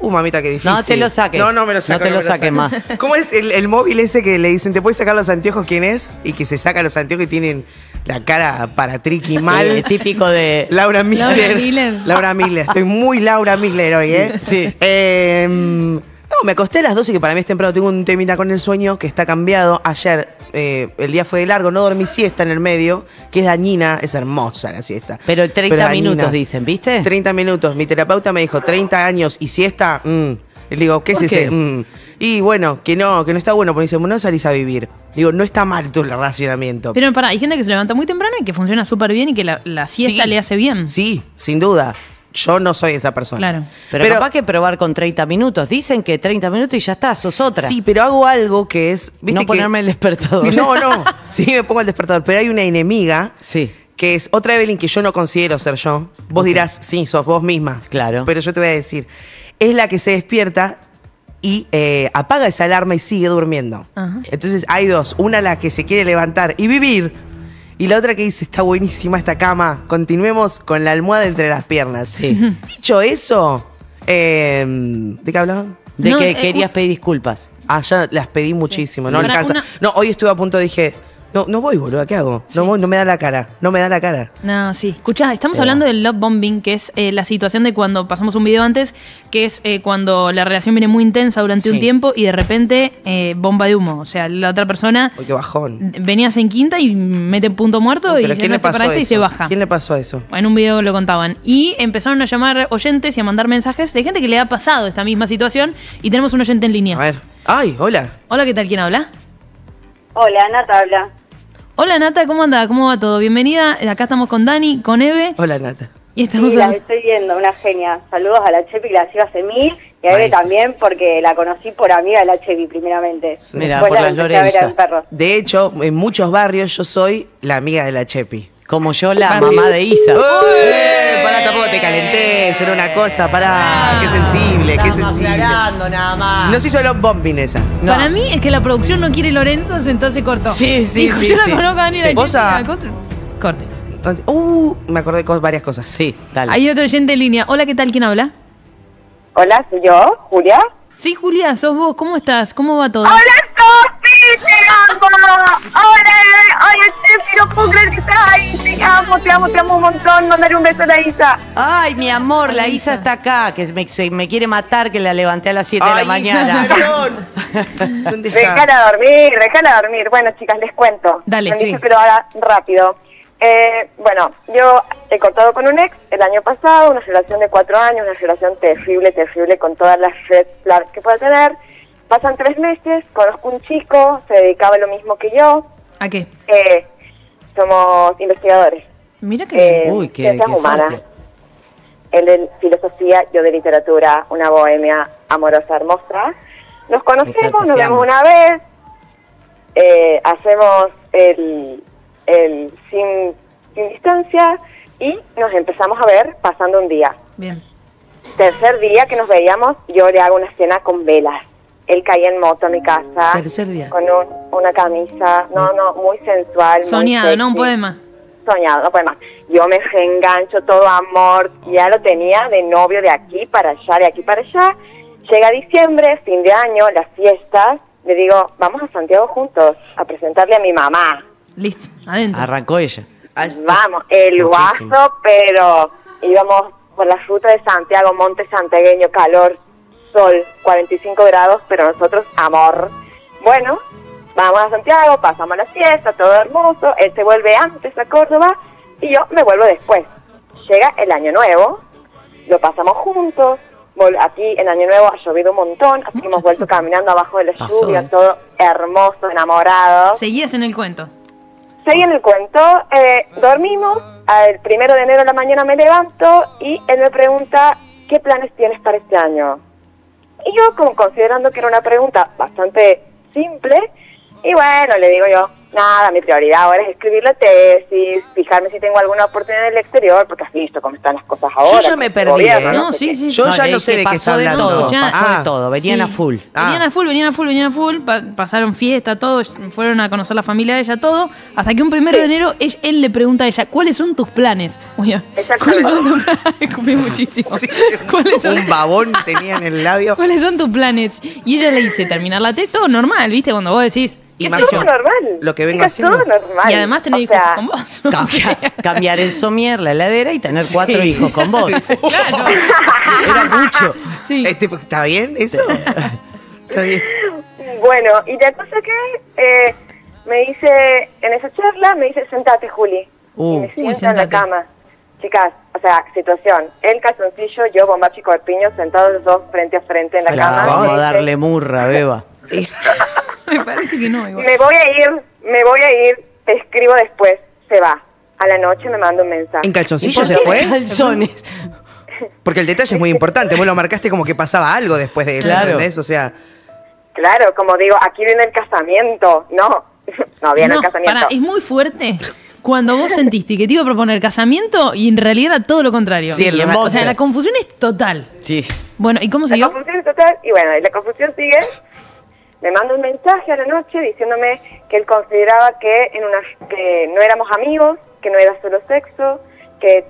Uh, mamita, qué difícil. No te lo saques. No, no me lo saques. No te no lo saques más. ¿Cómo es el, el móvil ese que le dicen, te puedes sacar los anteojos, quién es? Y que se saca los anteojos y tienen la cara para triqui mal. El típico de... Laura Miller. Laura Miller. Laura Miller. Estoy muy Laura Miller hoy, ¿eh? Sí. sí. Eh, no, me acosté a las doce, que para mí es temprano. Tengo un temita con el sueño que está cambiado. Ayer... Eh, el día fue largo, no dormí siesta en el medio, que es dañina, es hermosa la siesta. Pero treinta pero minutos dicen, ¿viste? treinta minutos, mi terapeuta me dijo, treinta años y siesta, mm. le digo, ¿qué es qué? ese? Mm. Y bueno, que no, que no está bueno, porque dice, no salís a vivir. Digo, no está mal tu racionamiento. Pero pará, hay gente que se levanta muy temprano y que funciona súper bien y que la, la siesta sí, le hace bien. Sí, sin duda. Yo no soy esa persona. Claro. Pero, pero capaz que probar con treinta minutos. Dicen que treinta minutos y ya está, sos otra. Sí, pero hago algo que es... ¿viste no ponerme que, el despertador. No, no. Sí, me pongo el despertador. Pero hay una enemiga sí. que es otra Evelyn que yo no considero ser yo. Vos okay. dirás, sí, sos vos misma. Claro. Pero yo te voy a decir. Es la que se despierta y eh, apaga esa alarma y sigue durmiendo. Ajá. Entonces hay dos. Una la que se quiere levantar y vivir... Y la otra que dice, está buenísima esta cama, continuemos con la almohada entre las piernas. Sí. Dicho eso, eh, ¿de qué hablaban? De no, que eh, querías pedir disculpas. Ah, ya las pedí muchísimo, sí. no Para alcanza. Una... No, hoy estuve a punto, dije, no, no voy, boludo, ¿qué hago? Sí. No, no me da la cara, no me da la cara. No, sí. Escuchá, estamos Pero... hablando del love bombing, que es eh, la situación de cuando pasamos un video antes, que es eh, cuando la relación viene muy intensa durante sí. un tiempo y de repente eh, bomba de humo. O sea, la otra persona... Uy, qué bajón. Venías en quinta y mete punto muerto y se, para y se baja. ¿Quién le pasó eso? En un video lo contaban. Y empezaron a llamar oyentes y a mandar mensajes de gente que le ha pasado esta misma situación y tenemos un oyente en línea. A ver. Ay, hola. Hola, ¿qué tal? ¿Quién habla? Hola, Nata habla. Hola Nata, ¿cómo anda? ¿Cómo va todo? Bienvenida, acá estamos con Dani, con Eve. Hola Nata. Y estamos sí, a... la estoy viendo, una genia. Saludos a la Chepi, la sigo hace mil. Y a Eve también, porque la conocí por amiga de la Chepi, primeramente. Mira, por las Lorenza. De hecho, en muchos barrios yo soy la amiga de la Chepi. Como yo, la Barrio. mamá de Isa. ¡Uy! Pará, tampoco te calenté, será una cosa, pará. Ah, qué sensible, qué sensible. Aclarando nada más. No se hizo los bombing esa. No. Para mí es que la producción no quiere Lorenzo, entonces cortó. Sí, sí, Dijo, sí. Yo sí. no conozco a ni sí. la cosa. A... Corte. Uh, me acordé de varias cosas. Sí, dale. Hay otro oyente en línea. Hola, ¿qué tal? ¿Quién habla? Hola, soy yo, Julia. Sí, Julia, sos vos. ¿Cómo estás? ¿Cómo va todo? ¡Hola, Sofi! ¡Te amo! ¡Hola! ¡Ay, Sofi! no puedo creer que estás ahí. Te amo, te amo, te amo un montón. Mandale un beso a la Isa. Ay, mi amor, la Isa está acá, que me, se, me quiere matar, que la levanté a las siete de la mañana. ¿Dónde está? Déjala dormir, déjala dormir. Bueno, chicas, les cuento. Dale, me sí. dice que lo haga rápido. Eh, bueno, yo he cortado con un ex el año pasado, una relación de cuatro años, una relación terrible, terrible, con todas las red flags que pueda tener. Pasan tres meses, conozco un chico, se dedicaba a lo mismo que yo. ¿A qué? Eh, somos investigadores. Mira que eh, uy, qué, ciencias qué humanas. Fuerte. Él de filosofía, yo de literatura, una bohemia amorosa, hermosa. Nos conocemos, nos vemos una vez, eh, hacemos el... El, sin, sin distancia, y nos empezamos a ver pasando un día. Bien. Tercer día que nos veíamos, yo le hago una cena con velas. Él caía en moto a mi casa. Tercer día. Con un, una camisa, no, no, muy sensual. Soñado, muy ¿no? Un poema. Soñado, no poema. Yo me engancho, todo amor. Ya lo tenía de novio de aquí para allá, de aquí para allá. Llega diciembre, fin de año, las fiestas. Le digo, vamos a Santiago juntos a presentarle a mi mamá. Listo, adentro. Arrancó ella. Vamos, el Muchísimo. guaso, pero íbamos por la ruta de Santiago, monte santiagueño, calor, sol, cuarenta y cinco grados, pero nosotros, amor. Bueno, vamos a Santiago, pasamos la fiesta, todo hermoso, él se vuelve antes a Córdoba y yo me vuelvo después. Llega el Año Nuevo, lo pasamos juntos, aquí en Año Nuevo ha llovido un montón, así que hemos vuelto caminando abajo de la Pasó, lluvia, eh. todo hermoso, enamorado. Seguías en el cuento. Seguí en el cuento, eh, dormimos, el primero de enero de la mañana me levanto y él me pregunta, ¿qué planes tienes para este año? Y yo, como considerando que era una pregunta bastante simple, y bueno, le digo yo, nada, mi prioridad ahora es escribir la tesis, fijarme si tengo alguna oportunidad en el exterior, porque has visto cómo están las cosas ahora. Yo ya me perdí. Gobierno, no, no sé sí, sí, yo no, ya no sé de qué está hablando. Todo, ya, pasó ah, de todo, venían sí. a full. Ah. Venían a full, venían a full, venían a full, pa pasaron fiesta, todo, fueron a conocer la familia de ella, todo, hasta que un primero sí. de enero él, él le pregunta a ella, ¿cuáles son tus planes? Uy, ¿cuáles son tus planes? Comí muchísimo. Sí, ¿cuáles son? Un babón tenía en el labio. ¿Cuáles son tus planes? Y ella le dice, terminar la tesis, todo normal, ¿viste? Cuando vos decís... ¿Qué es todo normal? Lo que vengo haciendo. Todo normal. Y además tener o hijos sea, con vos. Cambiar, cambiar el somier, la heladera y tener cuatro sí, hijos con vos. Claro. Era mucho. Sí. Este, ¿Está bien eso? Está bien. Bueno, y la cosa que eh, me dice, en esa charla, me dice, sentate, Juli. Uh, y me siento uy, sentate. en la cama. Chicas, o sea, situación. El calzoncillo, yo, bombacho y corpiño, sentados los dos frente a frente en la claro, cama. Vamos a darle murra, beba. Me parece que no igual. Me voy a ir, me voy a ir, te escribo después, se va. A la noche me manda un mensaje. ¿En calzoncillos se fue? En calzones. Porque el detalle es muy importante, vos lo marcaste como que pasaba algo después de eso, claro. ¿entendés? O sea... Claro, como digo, aquí viene el casamiento. No, no viene no, el casamiento. Para, es muy fuerte cuando vos sentiste que te iba a proponer casamiento y en realidad era todo lo contrario. Sí, el o monster. sea, la confusión es total. Sí. Bueno, ¿y cómo siguió? La confusión es total y bueno, la confusión sigue... Me manda un mensaje a la noche diciéndome que él consideraba que, en una, que no éramos amigos, que no era solo sexo, que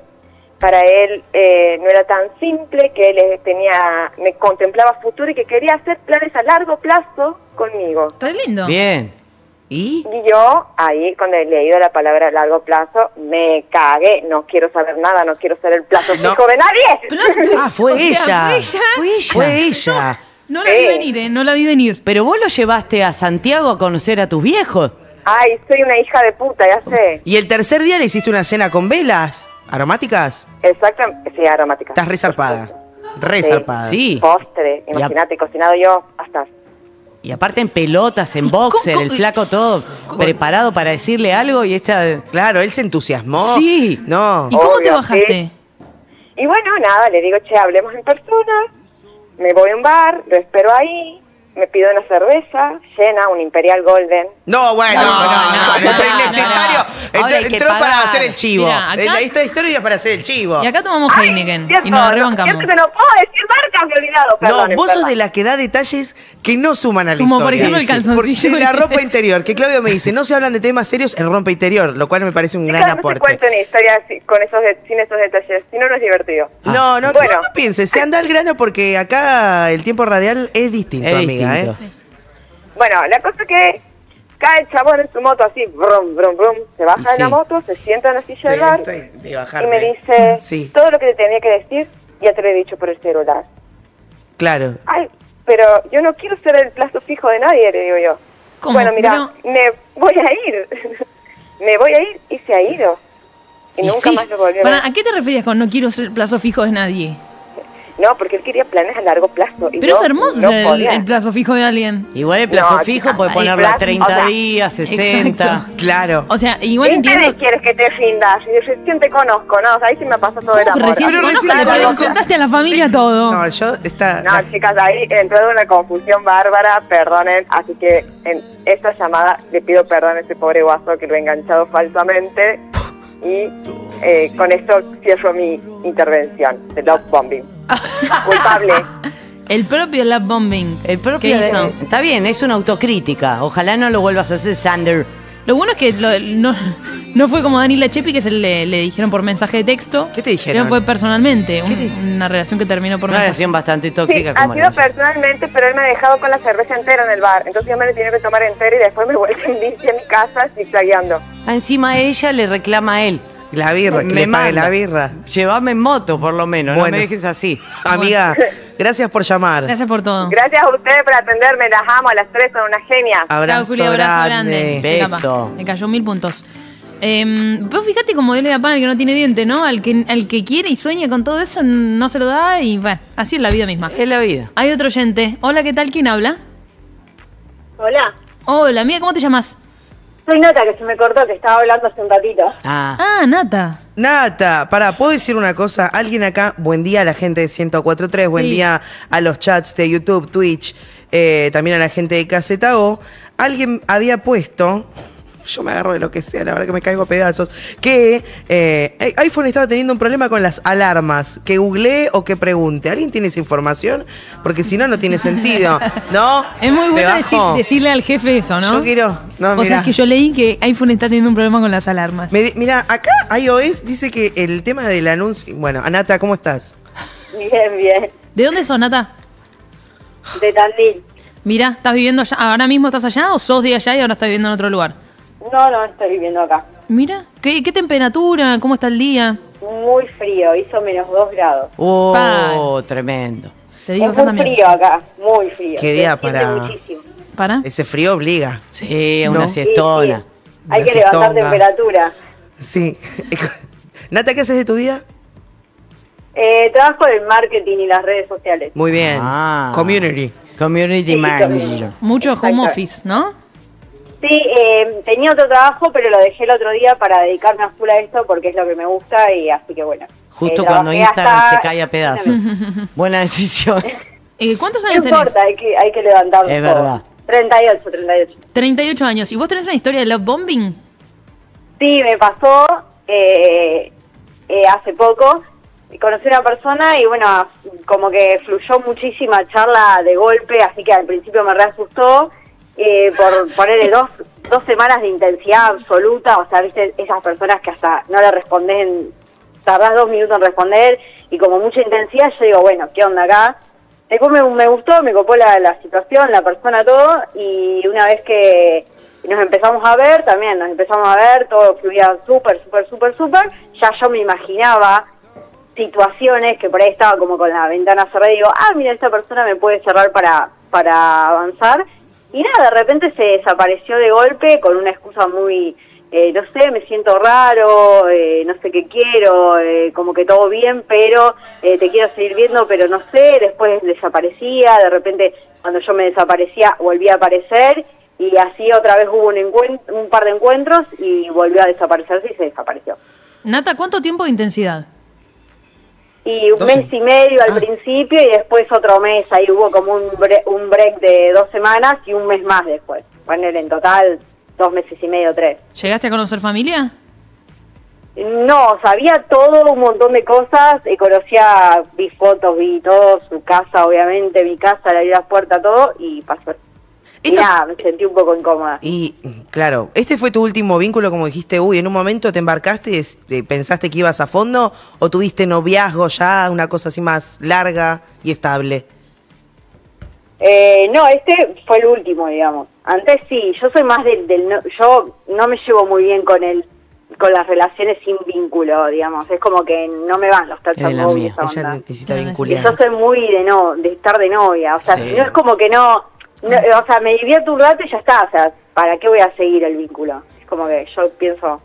para él eh, no era tan simple, que él tenía, me contemplaba futuro y que quería hacer planes a largo plazo conmigo. Está lindo. Bien. ¿Y? Y yo, ahí, cuando he leído la palabra largo plazo, me cagué. No quiero saber nada, no quiero ser el plazo no. fijo de nadie. Ah, fue, o sea, ella. fue ella. Fue ella. Fue ella. No. No la sí. vi venir, ¿eh? No la vi venir. Pero vos lo llevaste a Santiago a conocer a tus viejos. Ay, soy una hija de puta, ya sé. ¿Y el tercer día le hiciste una cena con velas? ¿Aromáticas? Exactamente, sí, aromáticas. Estás resarpada. Resarpada. Sí. sí. Postre, imagínate, cocinado yo, hasta. Y aparte en pelotas, en boxer, el flaco todo preparado para decirle algo y esta... Claro, él se entusiasmó. Sí. No. ¿Y cómo Obvio, te bajaste? Sí. Y bueno, nada, le digo, che, hablemos en persona. Me voy a un bar, lo espero ahí, me pido una cerveza, llena, un Imperial Golden. No, bueno, no, no, no, no innecesario. No, no. Entró, entró para hacer el chivo. Mirá, acá, esta historia es para hacer el chivo. Y acá tomamos Ay, Heineken cierto, y nos rebancamos. Yo que no puedo decir marcas, me he olvidado. Perdón, no, vos sos de las que da detalles que no suman a la Como historia. Como por ejemplo el calzoncillo. Porque la ropa interior, que Claudio me dice, no se hablan de temas serios en ropa interior, lo cual me parece un gran aporte. No se cuenten historias con esos de, sin esos detalles, si no, no es divertido. Ah. No, no, bueno. no pienses, se anda al grano porque acá el tiempo radial es distinto. Amiga, ¿eh? sí. Bueno, la cosa que Cae el chabón en su moto así, brum, brum, brum. Se baja sí. de la moto, se sienta en la silla de bar y me dice sí. todo lo que te tenía que decir, ya te lo he dicho por el celular. Claro. Ay, pero yo no quiero ser el plazo fijo de nadie, le digo yo. ¿Cómo? Bueno, mira, no. me voy a ir. Me voy a ir y se ha ido. Y, y nunca sí. más lo volvió a ver. ¿A qué te referías con no quiero ser el plazo fijo de nadie? No, porque él quería planes a largo plazo. Y pero yo, es hermoso no ser el, el plazo fijo de alguien. Igual el plazo no, fijo no, puede ponerlo a treinta o sea, días, sesenta. Exacto. Claro. O sea, igual entiendo. ¿Qué quieres que te rindas? Yo recién te conozco, ¿no? O sea, ahí sí me pasa todo el amor. Recién te conozco, pero le contaste a la familia todo. No, yo... Está, no, la... chicas, ahí entró en una confusión bárbara, perdonen. Así que en esta llamada le pido perdón a este pobre guaso que lo he enganchado falsamente. Y eh, con esto cierro mi intervención de love bombing. Culpable. El propio love bombing. El propio de, hizo? Está bien, es una autocrítica. Ojalá no lo vuelvas a hacer, Sander. Lo bueno es que lo, no, no fue como Dani La Chepi, que se le, le dijeron por mensaje de texto. ¿Qué te dijeron? Pero fue personalmente. Un, te... Una relación que terminó por una mensaje. Relación bastante tóxica. Sí, como ha sido no. personalmente, pero él me ha dejado con la cerveza entera en el bar. Entonces yo me la tenía que tomar entera y después me vuelvo en bici a mi casa zigzagueando. Ah, encima ella le reclama a él. La birra, que me le pague la birra. Llévame en moto, por lo menos, bueno, no me dejes así. Amiga, gracias por llamar. Gracias por todo. Gracias a ustedes por atenderme, las amo, a las tres son unas genias. Abrazo, Julio, abrazo grande. grande. Beso. Me cayó mil puntos. Eh, pero fíjate como Dios le da pan al que no tiene diente, ¿no? Al que, al que quiere y sueña con todo eso, no se lo da y bueno, así es la vida misma. Es la vida. Hay otro oyente. Hola, ¿qué tal? ¿Quién habla? Hola. Hola, amiga, ¿cómo te llamas? Soy Nata, que se me cortó, que estaba hablando hace un ratito. Ah, ah Nata. Nata, pará, ¿puedo decir una cosa? Alguien acá, buen día a la gente de ciento cuatro punto tres, buen sí. día a los chats de YouTube, Twitch, eh, también a la gente de Casetago. Alguien había puesto, yo me agarro de lo que sea, la verdad que me caigo a pedazos, que eh, iPhone estaba teniendo un problema con las alarmas, que googleé o que pregunte. ¿Alguien tiene esa información? Porque si no, no tiene sentido, ¿no? Es muy bueno decir, decirle al jefe eso, ¿no? Yo quiero... No, o sea, es que yo leí que iPhone está teniendo un problema con las alarmas. Mira, acá iOS dice que el tema del anuncio... Bueno, Anata, ¿cómo estás? Bien, bien. ¿De dónde sos, Nata? De Tandil. Mira, ¿estás viviendo allá? ¿Ahora mismo estás allá o sos de allá y ahora estás viviendo en otro lugar? No, no, estoy viviendo acá. Mira, ¿qué, qué temperatura? ¿Cómo está el día? Muy frío, hizo menos dos grados. ¡Oh, Pan. Tremendo! Te digo es muy frío acá, muy frío. ¿Qué día para...? Muchísimo. ¿Para? Ese frío obliga. Sí, una ¿no? siestona. Sí, sí. Hay una que siestonga. Levantar temperatura. Sí. Nata, ¿qué haces de tu vida? Eh, trabajo en marketing y las redes sociales. Muy bien. Ah. Community. Community sí, manager. Mucho home office, ¿no? Sí, eh, tenía otro trabajo, pero lo dejé el otro día para dedicarme a full a esto porque es lo que me gusta y así que bueno. Justo eh, cuando Instagram hasta... se cae a pedazos. Buena decisión. eh, ¿Cuántos años no tenés? No importa, hay que, hay que levantarlo. Es todo. Verdad. treinta y ocho, treinta y ocho. treinta y ocho años. ¿Y vos tenés una historia de love bombing? Sí, me pasó eh, eh, hace poco. Conocí a una persona y bueno, como que fluyó muchísima charla de golpe, así que al principio me reasustó. Eh, por ponerle dos, dos semanas de intensidad absoluta, o sea, viste, esas personas que hasta no le responden, tardás dos minutos en responder, y como mucha intensidad, yo digo, bueno, ¿qué onda acá? Después me, me gustó, me copó la, la situación, la persona, todo, y una vez que nos empezamos a ver, también nos empezamos a ver, todo fluía súper, súper, súper, súper, ya yo me imaginaba situaciones que por ahí estaba como con la ventana cerrada, y digo, ah, mira, esta persona me puede cerrar para, para avanzar, y nada, de repente se desapareció de golpe con una excusa muy, eh, no sé, me siento raro, eh, no sé qué quiero, eh, como que todo bien, pero eh, te quiero seguir viendo, pero no sé, después desaparecía, de repente cuando yo me desaparecía volví a aparecer y así otra vez hubo un, encuentro, un par de encuentros y volvió a desaparecerse y se desapareció. Nata, ¿cuánto tiempo de intensidad? Y un doce. Mes y medio al ah. principio y después otro mes, ahí hubo como un, bre un break de dos semanas y un mes más después. Bueno, en total dos meses y medio, tres. ¿Llegaste a conocer familia? No, sabía todo, un montón de cosas, y conocía, vi fotos, vi todo, su casa obviamente, mi casa, la vida, la puerta, todo, y pasó. Esto... Mirá, me sentí un poco incómoda. Y, claro, ¿este fue tu último vínculo, como dijiste, uy, en un momento te embarcaste, pensaste que ibas a fondo, o tuviste noviazgo ya, una cosa así más larga y estable? Eh, no, este fue el último, digamos. Antes sí, yo soy más del, del no, yo no me llevo muy bien con el, con las relaciones sin vínculo, digamos, es como que no me van los tachos. Es la mía, ella necesita vincular. Yo soy muy de no, de estar de novia, o sea, sí. no es como que no, no, o sea, me divierto un rato y ya está, o sea, ¿para qué voy a seguir el vínculo? Es como que yo pienso...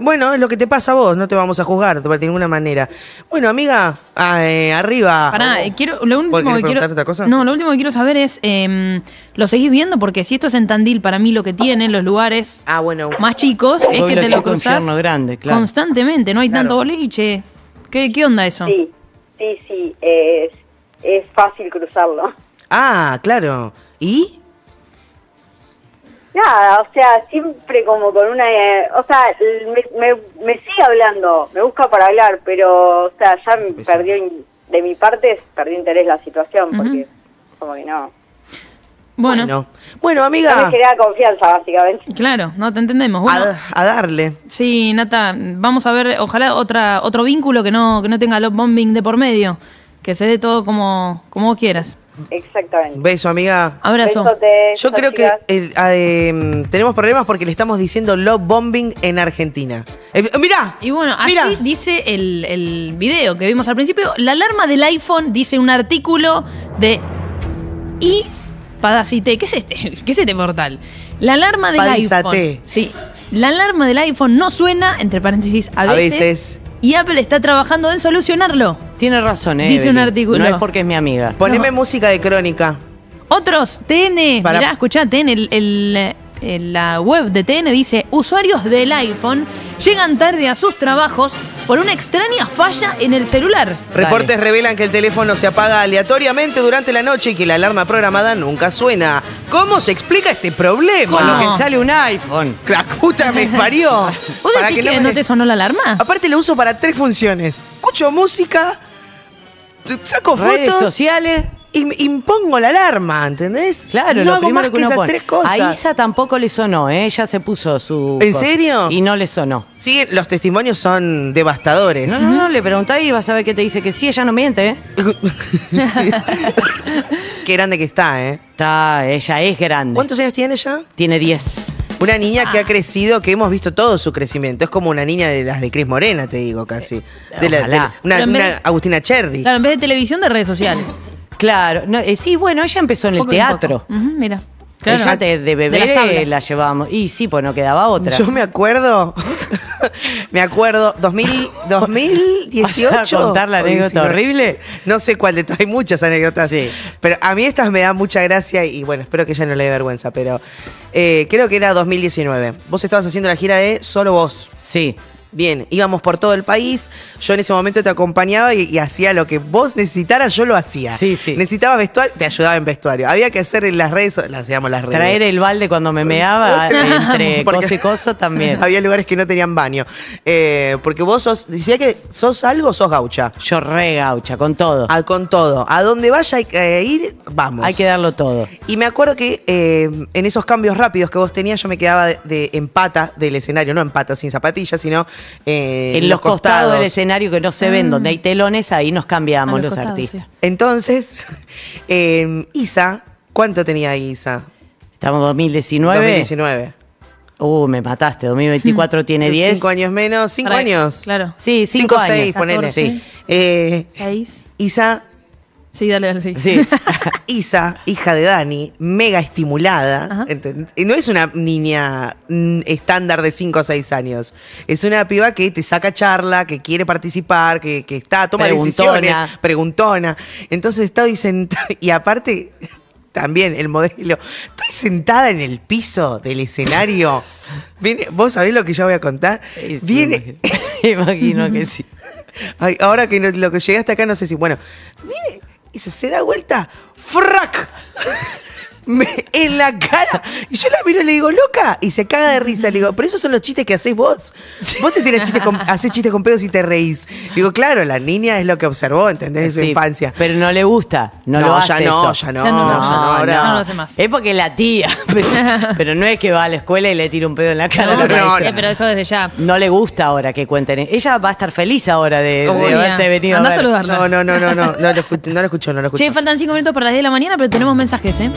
Bueno, es lo que te pasa a vos, no te vamos a juzgar de ninguna manera. Bueno, amiga, eh, arriba. Pará, eh, quiero, lo último que quiero, otra cosa? No, lo último que quiero saber es, eh, ¿lo seguís viendo? Porque si esto es en Tandil, para mí lo que tienen los lugares ah, bueno. más chicos es que te lo cruzás grande, claro. constantemente, no hay claro. tanto boliche. ¿Qué, ¿Qué onda eso? Sí, sí, sí, es, es fácil cruzarlo. Ah, claro. ¿Y...? Nada, o sea, siempre como con una... Eh, o sea, me, me, me sigue hablando, me busca para hablar, pero, o sea, ya me perdió, de mi parte, perdió interés la situación, uh-huh. porque como que no... Bueno, bueno, bueno amiga... No me genera confianza, básicamente. Claro, no te entendemos. Bueno, a, a darle. Sí, Nata, vamos a ver, ojalá otra otro vínculo que no que no tenga love bombing de por medio, que se dé todo como, como vos quieras. Exactamente. Beso, amiga. Abrazo. Besote, yo creo chicas. que eh, eh, tenemos problemas porque le estamos diciendo love bombing en Argentina. Eh, mirá. Y bueno, mirá. Así dice el, el video que vimos al principio. La alarma del iPhone dice un artículo de I Padacite. ¿Qué es este? ¿Qué es este portal? La alarma del Padacite. iPhone. Sí. La alarma del iPhone no suena, entre paréntesis, a veces. A veces. Y Apple está trabajando en solucionarlo. Tiene razón, eh. Dice un artículo. No es porque es mi amiga. Poneme no. música de crónica. Otros, T N. Para... Mirá, escuchá, T N. El, el, el, la web de T N dice: usuarios del iPhone llegan tarde a sus trabajos por una extraña falla en el celular. Dale. Reportes revelan que el teléfono se apaga aleatoriamente durante la noche y que la alarma programada nunca suena. ¿Cómo se explica este problema? Con lo que sale un iPhone. La puta me parió. ¿Vos para decís que, que no, me... no te sonó la alarma? Aparte lo uso para tres funciones. Escucho música, saco redes fotos sociales. Impongo la alarma, ¿entendés? Claro, no lo hago primero más que, que uno esas pone. Tres cosas. A Isa tampoco le sonó, ¿eh? Ella se puso su... ¿En cosa, serio? Y no le sonó. Sí, los testimonios son devastadores. No, no, no, le preguntás y vas a ver qué te dice que sí, ella no miente, ¿eh? Qué grande que está, ¿eh? Está, ella es grande. ¿Cuántos años tiene ella? Tiene diez. Una niña ah. que ha crecido, que hemos visto todo su crecimiento. Es como una niña de las de Cris Morena, te digo, casi. De la, de, una, una de, Agustina Cherry. Claro, en vez de televisión, de redes sociales. Claro, no, eh, sí, bueno, ella empezó en el teatro. Uh-huh, mira, claro. Ella te, de bebé de la llevábamos. Y sí, pues no quedaba otra. Yo me acuerdo, me acuerdo, dos mil dieciocho. ¿Vas a contar la anécdota horrible? No sé cuál de todas, hay muchas anécdotas. Sí. Pero a mí estas me dan mucha gracia y bueno, espero que ella no le dé vergüenza, pero eh, creo que era dos mil diecinueve. Vos estabas haciendo la gira de Solo Vos. Sí. Bien, íbamos por todo el país, yo en ese momento te acompañaba y, y hacía lo que vos necesitaras, yo lo hacía. Sí, sí. Necesitaba vestuario, te ayudaba en vestuario. Había que hacer en las redes, las llamamos las redes. Traer el balde cuando me meaba, entre coso y coso también. Había lugares que no tenían baño. Eh, porque vos sos, decía que sos algo, sos gaucha. Yo re gaucha, con todo. Ah, con todo. A donde vaya hay que ir, vamos. Hay que darlo todo. Y me acuerdo que eh, en esos cambios rápidos que vos tenías, yo me quedaba de, de, en pata del escenario, no en pata, sin zapatillas, sino... Eh, en los, los costados, costados del escenario que no se ven, mm. donde hay telones, ahí nos cambiamos los, los costados, artistas. Sí. Entonces, eh, Isa, ¿cuánto tenía Isa? Estamos en dos mil diecinueve. dos mil diecinueve. Uh, me mataste, dos mil veinticuatro hmm. tiene diez. cinco años menos, cinco Para años. Que, claro. Sí, cinco años. seis, ponele. Sí. Eh, seis. Isa. Sí, dale, dale, sí. sí. Isa, hija de Dani, mega estimulada. No es una niña mm, estándar de cinco o seis años. Es una piba que te saca charla, que quiere participar, que, que está, toma preguntona. decisiones, preguntona. Entonces estoy sentada, y aparte, también el modelo, estoy sentada en el piso del escenario. Viene, ¿vos sabés lo que yo voy a contar? Sí, sí, Viene... Imagino, imagino que sí. Ay, ahora que no, lo que llegué hasta acá, no sé si... Bueno, viene... Y se, se da vuelta, ¡frac! Me, en la cara. Y yo la miro y le digo, loca. Y se caga de risa. Le digo, pero esos son los chistes que hacés vos. Vos te tirás chistes con, hacés chistes con pedos y te reís. Digo, claro, la niña es lo que observó, ¿entendés? De su sí, infancia. Pero no le gusta. No, no lo hace. Ya no, ya no, ya no. No, ya no, no, no lo hace más. Es porque la tía. Pero, pero no es que va a la escuela y le tira un pedo en la cara. No, no, no, no. Pero eso desde ya. No le gusta ahora que cuenten. Ella va a estar feliz ahora de, de haberte venido. Andá a saludarla. No, no, no, no, no. No lo escucho, no lo escucho. No lo escucho. Che, faltan cinco minutos para las diez de la mañana, pero tenemos mensajes, ¿eh?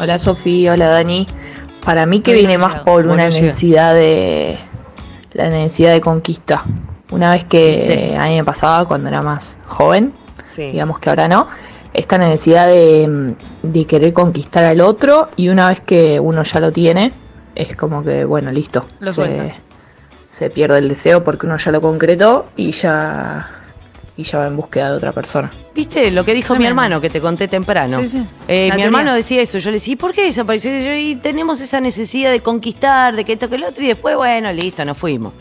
Hola Sofía, hola Dani. Para mí que viene más por una necesidad de la necesidad de conquista. Una vez que a mí me pasaba cuando era más joven, sí. digamos que ahora no, esta necesidad de, de querer conquistar al otro, y una vez que uno ya lo tiene, es como que, bueno, listo, se, se pierde el deseo porque uno ya lo concretó y ya... y ya va en búsqueda de otra persona. ¿Viste lo que dijo Tremendo. Mi hermano, que te conté temprano? Sí, sí. Eh, mi tenía. hermano decía eso. Yo le decía, ¿y por qué desapareció? Y, yo, y tenemos esa necesidad de conquistar, de que esto, que el otro. Y después, bueno, listo, nos fuimos.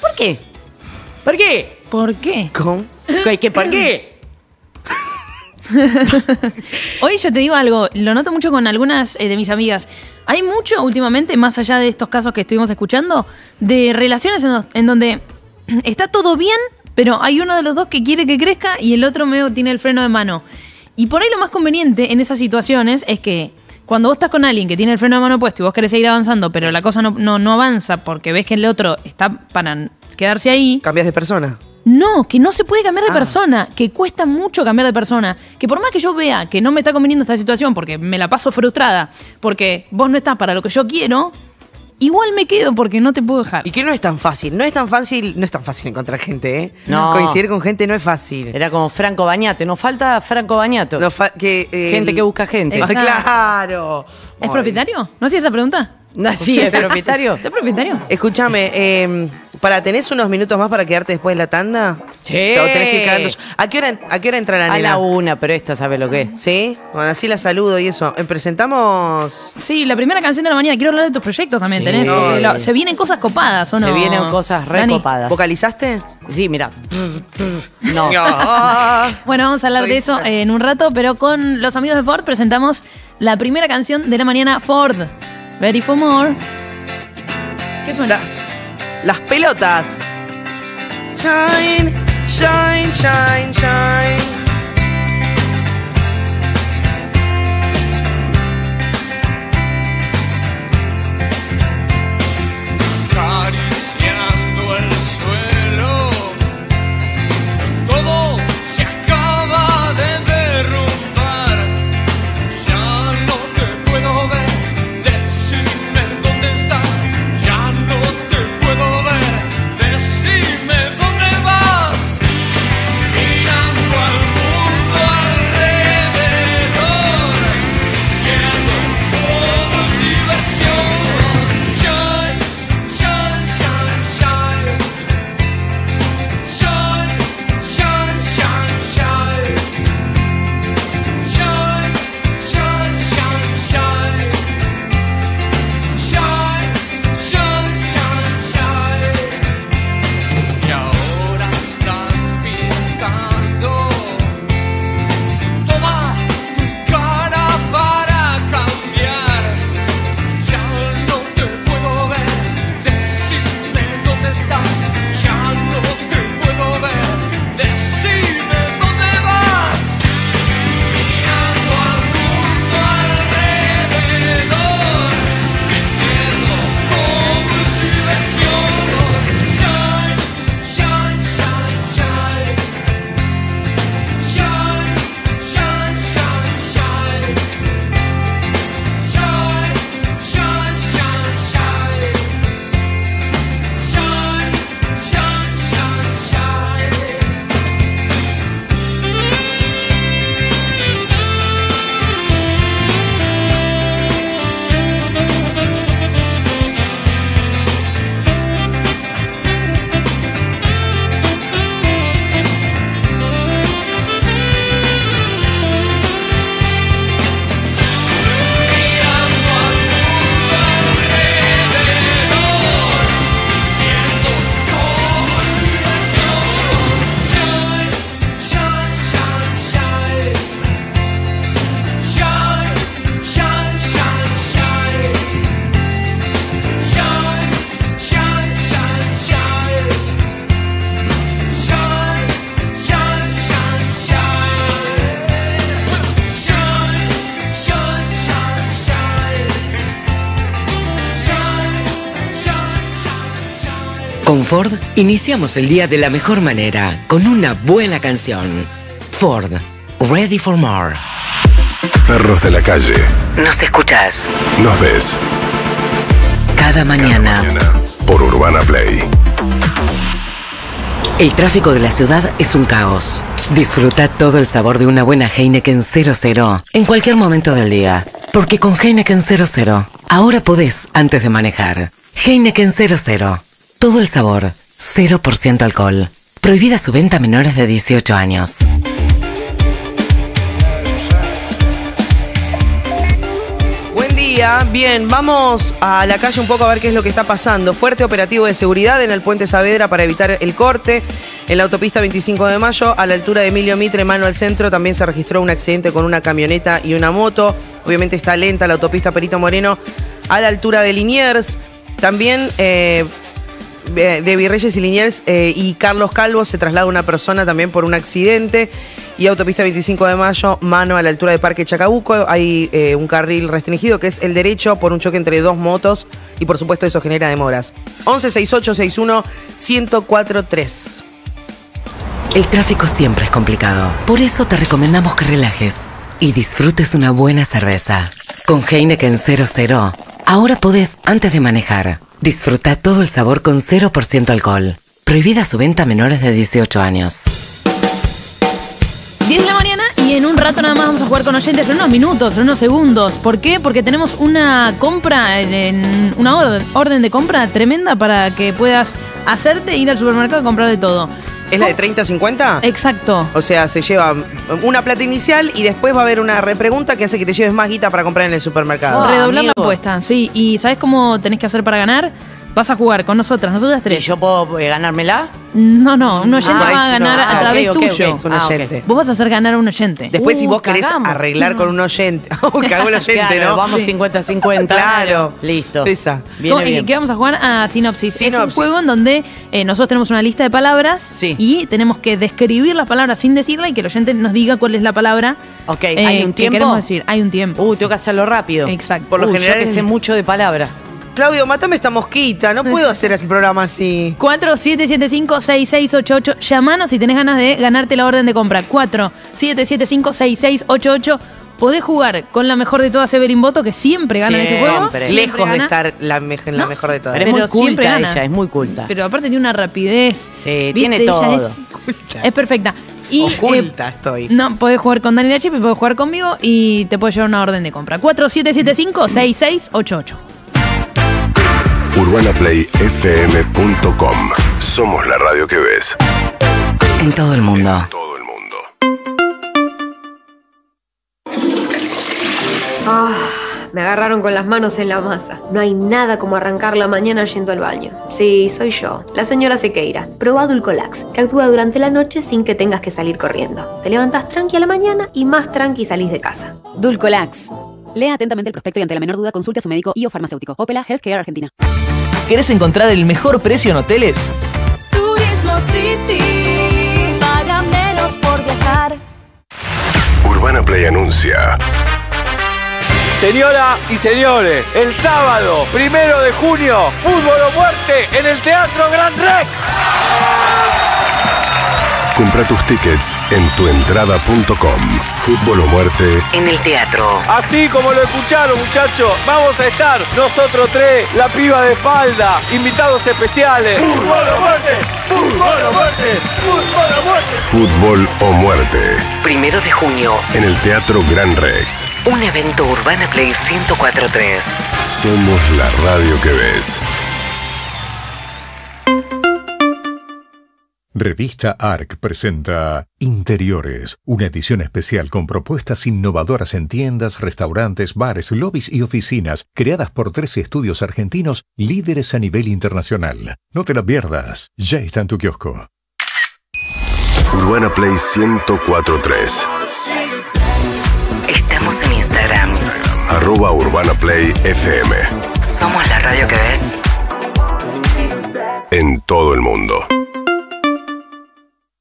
¿Por qué? ¿Por qué? ¿Por qué? ¿Con? ¿Qué, qué, ¿Por qué? Hoy yo te digo algo. Lo noto mucho con algunas eh, de mis amigas. Hay mucho últimamente, más allá de estos casos que estuvimos escuchando, de relaciones en, en donde está todo bien, pero hay uno de los dos que quiere que crezca y el otro medio tiene el freno de mano. Y por ahí lo más conveniente en esas situaciones es que cuando vos estás con alguien que tiene el freno de mano puesto y vos querés seguir avanzando, pero la cosa no, no, no avanza porque ves que el otro está para quedarse ahí... ¿Cambias de persona? No, que no se puede cambiar de ah. persona, que cuesta mucho cambiar de persona. Que por más que yo vea que no me está conveniendo esta situación porque me la paso frustrada, porque vos no estás para lo que yo quiero... Igual me quedo porque no te puedo dejar. Y que no es tan fácil, no es tan fácil, no es tan fácil encontrar gente, ¿eh? No. Coincidir con gente no es fácil. Era como Franco Bagnato, nos falta Franco Bagnato. No fa que, eh, gente el... que busca gente. Exacto. Claro. ¿Es Ay. propietario? ¿No hacía esa pregunta? No, sí, es propietario. ¿Es propietario? Escúchame, eh, para ¿tenés unos minutos más para quedarte después de la tanda? Sí. Tenés que ir cagando. ¿A qué hora, a qué hora entra la nena? A la una, pero esta sabe lo que es. Sí, bueno, así la saludo y eso. ¿Presentamos? Sí, la primera canción de la mañana. Quiero hablar de tus proyectos también, sí. tenés. No, lo, se vienen cosas copadas, ¿o no? Se vienen cosas recopadas. ¿Vocalizaste? Sí, mira. No. Bueno, vamos a hablar de eso en un rato, pero con los amigos de Ford presentamos la primera canción de la mañana, Ford. Ready for more. ¿Qué suena? Las, las pelotas. Shine, shine, shine, shine. Acariciando el suelo. Todo se acaba de derrumbar. Ya no te puedo ver. Con Ford iniciamos el día de la mejor manera, con una buena canción. Ford, Ready for More. perros de la calle. Nos escuchás. Nos ves. Cada mañana. Cada mañana. Por Urbana Play. El tráfico de la ciudad es un caos. Disfruta todo el sabor de una buena Heineken cero cero en cualquier momento del día. Porque con Heineken cero cero ahora podés antes de manejar. Heineken cero cero. Todo el sabor. cero por ciento alcohol. Prohibida su venta a menores de dieciocho años. Bien, vamos a la calle un poco a ver qué es lo que está pasando. Fuerte operativo de seguridad en el Puente Saavedra para evitar el corte. En la autopista veinticinco de mayo, a la altura de Emilio Mitre, mano al centro, también se registró un accidente con una camioneta y una moto. Obviamente está lenta la autopista Perito Moreno a la altura de Liniers. También eh, de Virreyes y Liniers eh, y Carlos Calvo se traslada una persona también por un accidente. Y autopista veinticinco de mayo, mano a la altura de Parque Chacabuco. Hay eh, un carril restringido que es el derecho por un choque entre dos motos. Y por supuesto eso genera demoras. once sesenta y ocho sesenta y uno, diez cuarenta y tres. El tráfico siempre es complicado. Por eso te recomendamos que relajes y disfrutes una buena cerveza. Con Heineken cero cero, ahora podés antes de manejar. Disfruta todo el sabor con cero por ciento alcohol. Prohibida su venta a menores de dieciocho años. diez de la mañana y en un rato nada más vamos a jugar con oyentes, en unos minutos, en unos segundos. ¿Por qué? Porque tenemos una compra, en, una orden, orden de compra tremenda para que puedas hacerte, ir al supermercado y comprar de todo. ¿Es la de treinta a cincuenta? Exacto. O sea, se lleva una plata inicial y después va a haber una repregunta que hace que te lleves más guita para comprar en el supermercado. Oh, redoblar amigo. La apuesta, sí. ¿Y sabes cómo tenés que hacer para ganar? Vas a jugar con nosotras, nosotras tres. ¿Y yo puedo eh, ganármela? No, no, un oyente ah, va a ganar no, ah, a través okay, okay, tuyo. Okay, es un ah, oyente. Okay. Vos vas a hacer ganar a un oyente. Después, uh, si vos querés cagamos. Arreglar con un oyente. Oh, cagó el oyente, claro, ¿no? Vamos cincuenta a cincuenta. Claro. Listo. Esa. Viene bien. ¿Y qué vamos a jugar? A Sinopsis. Sinopsis. Es un juego en donde eh, nosotros tenemos una lista de palabras sí. y tenemos que describir las palabras sin decirla y que el oyente nos diga cuál es la palabra. Ok, eh, ¿hay un tiempo? Que queremos decir, hay un tiempo. Uh, sí. Tengo que hacerlo rápido. Exacto. Por lo uh, general, yo que sé mucho de palabras. Claudio, matame esta mosquita, no puedo hacer el programa así. cuatro siete siete cinco seis seis ocho ocho, llamanos si tenés ganas de ganarte la orden de compra. cuatro siete siete cinco seis seis ocho ocho, podés jugar con la mejor de todas Evelyn Botto, que siempre gana siempre. En este juego. Siempre. Lejos siempre de estar la, me la no, mejor de todas. Pero es muy culta ella, es muy culta. Pero aparte tiene una rapidez. Sí, tiene todo. Es, es perfecta. Y, Oculta eh, estoy. No, podés jugar con Dani La Chepi, podés jugar conmigo y te podés llevar una orden de compra. cuatro siete siete cinco seis seis ocho ocho. urbana play f m punto com. Somos la radio que ves. En todo el mundo. En todo el mundo. Oh, me agarraron con las manos en la masa. No hay nada como arrancar la mañana yendo al baño. Sí, soy yo, la señora Sequeira. Probá Dulcolax, que actúa durante la noche sin que tengas que salir corriendo. Te levantás tranqui a la mañana y más tranqui salís de casa. Dulcolax. Lea atentamente el prospecto y ante la menor duda consulte a su médico y o farmacéutico. Opela Healthcare Argentina. ¿Querés encontrar el mejor precio en hoteles? Turismo City. Paga menos por viajar. Urbana Play anuncia. Señora y señores, el sábado, primero de junio, fútbol o muerte en el Teatro Gran Rex. Compra tus tickets en tu entrada punto com. Fútbol o muerte en el teatro. Así como lo escucharon, muchachos, vamos a estar nosotros tres, la piba de espalda, invitados especiales. Fútbol o muerte, fútbol o muerte, fútbol o muerte. Fútbol o muerte. Primero de junio. En el Teatro Gran Rex. Un evento Urbana Play ciento cuatro punto tres. Somos la radio que ves. Revista A R C presenta Interiores, una edición especial con propuestas innovadoras en tiendas, restaurantes, bares, lobbies y oficinas, creadas por trece estudios argentinos líderes a nivel internacional. No te la pierdas, ya está en tu kiosco. Urbana Play ciento cuatro punto tres. Estamos en Instagram. Instagram. Arroba Urbana Play F M. Somos la radio que ves. En todo el mundo.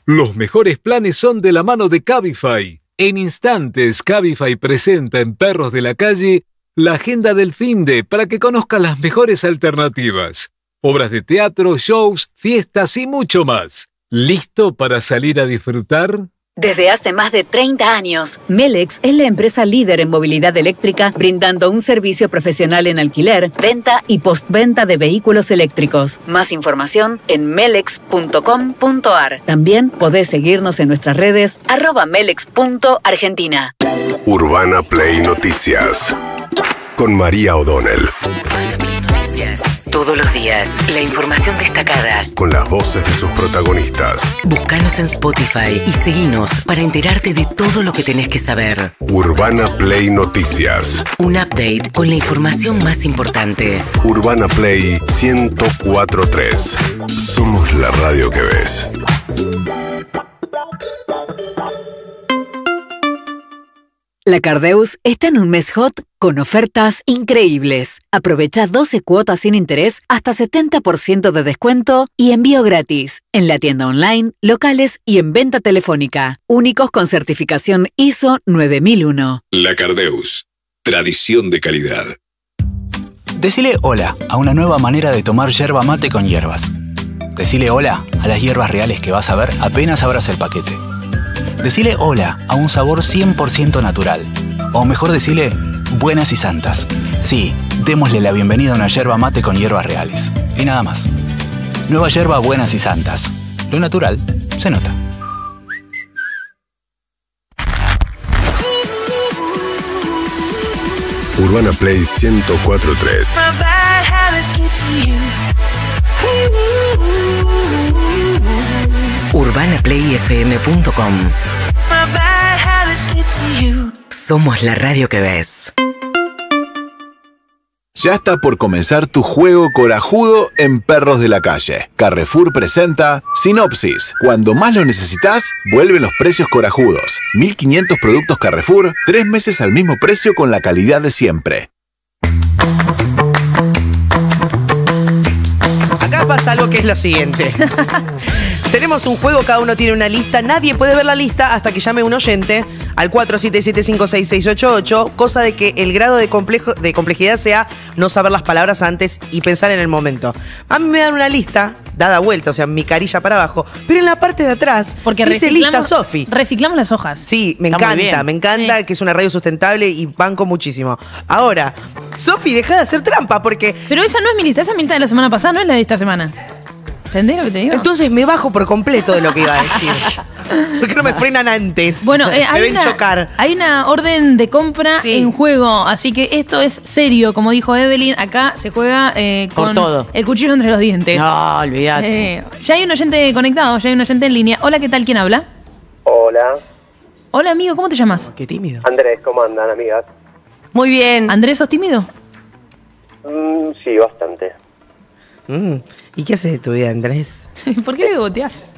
Los mejores planes son de la mano de Cabify. En instantes, Cabify presenta en Perros de la Calle la agenda del finde para que conozcas las mejores alternativas. Obras de teatro, shows, fiestas y mucho más. ¿Listo para salir a disfrutar? Desde hace más de treinta años, Melex es la empresa líder en movilidad eléctrica, brindando un servicio profesional en alquiler, venta y postventa de vehículos eléctricos. Más información en melex punto com punto ar. También podés seguirnos en nuestras redes arroba melex punto argentina. Urbana Play Noticias con María O'Donnell. Urbana Play Noticias. Todos los días, la información destacada con las voces de sus protagonistas. Búscanos en Spotify y seguinos para enterarte de todo lo que tenés que saber. Urbana Play Noticias. Un update con la información más importante. Urbana Play ciento cuatro punto tres. Somos la radio que ves. La Cardeus está en un mes hot con ofertas increíbles. Aprovecha doce cuotas sin interés, hasta setenta por ciento de descuento y envío gratis en la tienda online, locales y en venta telefónica. Únicos con certificación I S O nueve mil uno. La Cardeus. Tradición de calidad. Decile hola a una nueva manera de tomar yerba mate con hierbas. Decile hola a las hierbas reales que vas a ver apenas abras el paquete. Decile hola a un sabor cien por ciento natural. O mejor decirle, buenas y santas. Sí, démosle la bienvenida a una yerba mate con hierbas reales. Y nada más. Nueva yerba buenas y santas. Lo natural se nota. Urbana Play ciento cuatro punto tres. urbana play f m punto com. Somos la radio que ves. Ya está por comenzar tu juego corajudo en Perros de la Calle. Carrefour presenta Sinopsis. Cuando más lo necesitas, vuelven los precios corajudos. mil quinientos productos Carrefour, tres meses al mismo precio con la calidad de siempre. Acá pasa algo que es lo siguiente. Tenemos un juego, cada uno tiene una lista. Nadie puede ver la lista hasta que llame un oyente al cuatro siete siete cinco seis seis ocho ocho, cosa de que el grado de, complejo, de complejidad sea no saber las palabras antes y pensar en el momento. A mí me dan una lista, dada vuelta, o sea, mi carilla para abajo, pero en la parte de atrás porque dice lista Sofi. Reciclamos las hojas. Sí, me Está encanta, me encanta, sí. Que es una radio sustentable y banco muchísimo. Ahora, Sofi, deja de hacer trampa porque... Pero esa no es mi lista, esa es mi lista de la semana pasada, no es la de esta semana. ¿Entendés lo que te digo? Entonces me bajo por completo de lo que iba a decir. ¿Por qué no me frenan antes? Bueno, eh, me ven una, chocar. Hay una orden de compra sí. en juego, así que esto es serio. Como dijo Evelyn, acá se juega eh, con todo. El cuchillo entre los dientes. No, olvídate. Eh, ya hay un oyente conectado, ya hay un oyente en línea. Hola, ¿qué tal? ¿Quién habla? Hola. Hola, amigo, ¿cómo te llamas? Qué tímido. Andrés, ¿cómo andan, amigas? Muy bien. ¿Andrés, sos tímido? Mm, sí, bastante. Mm. ¿Y qué haces de tu vida, Andrés? ¿Por qué le boteás?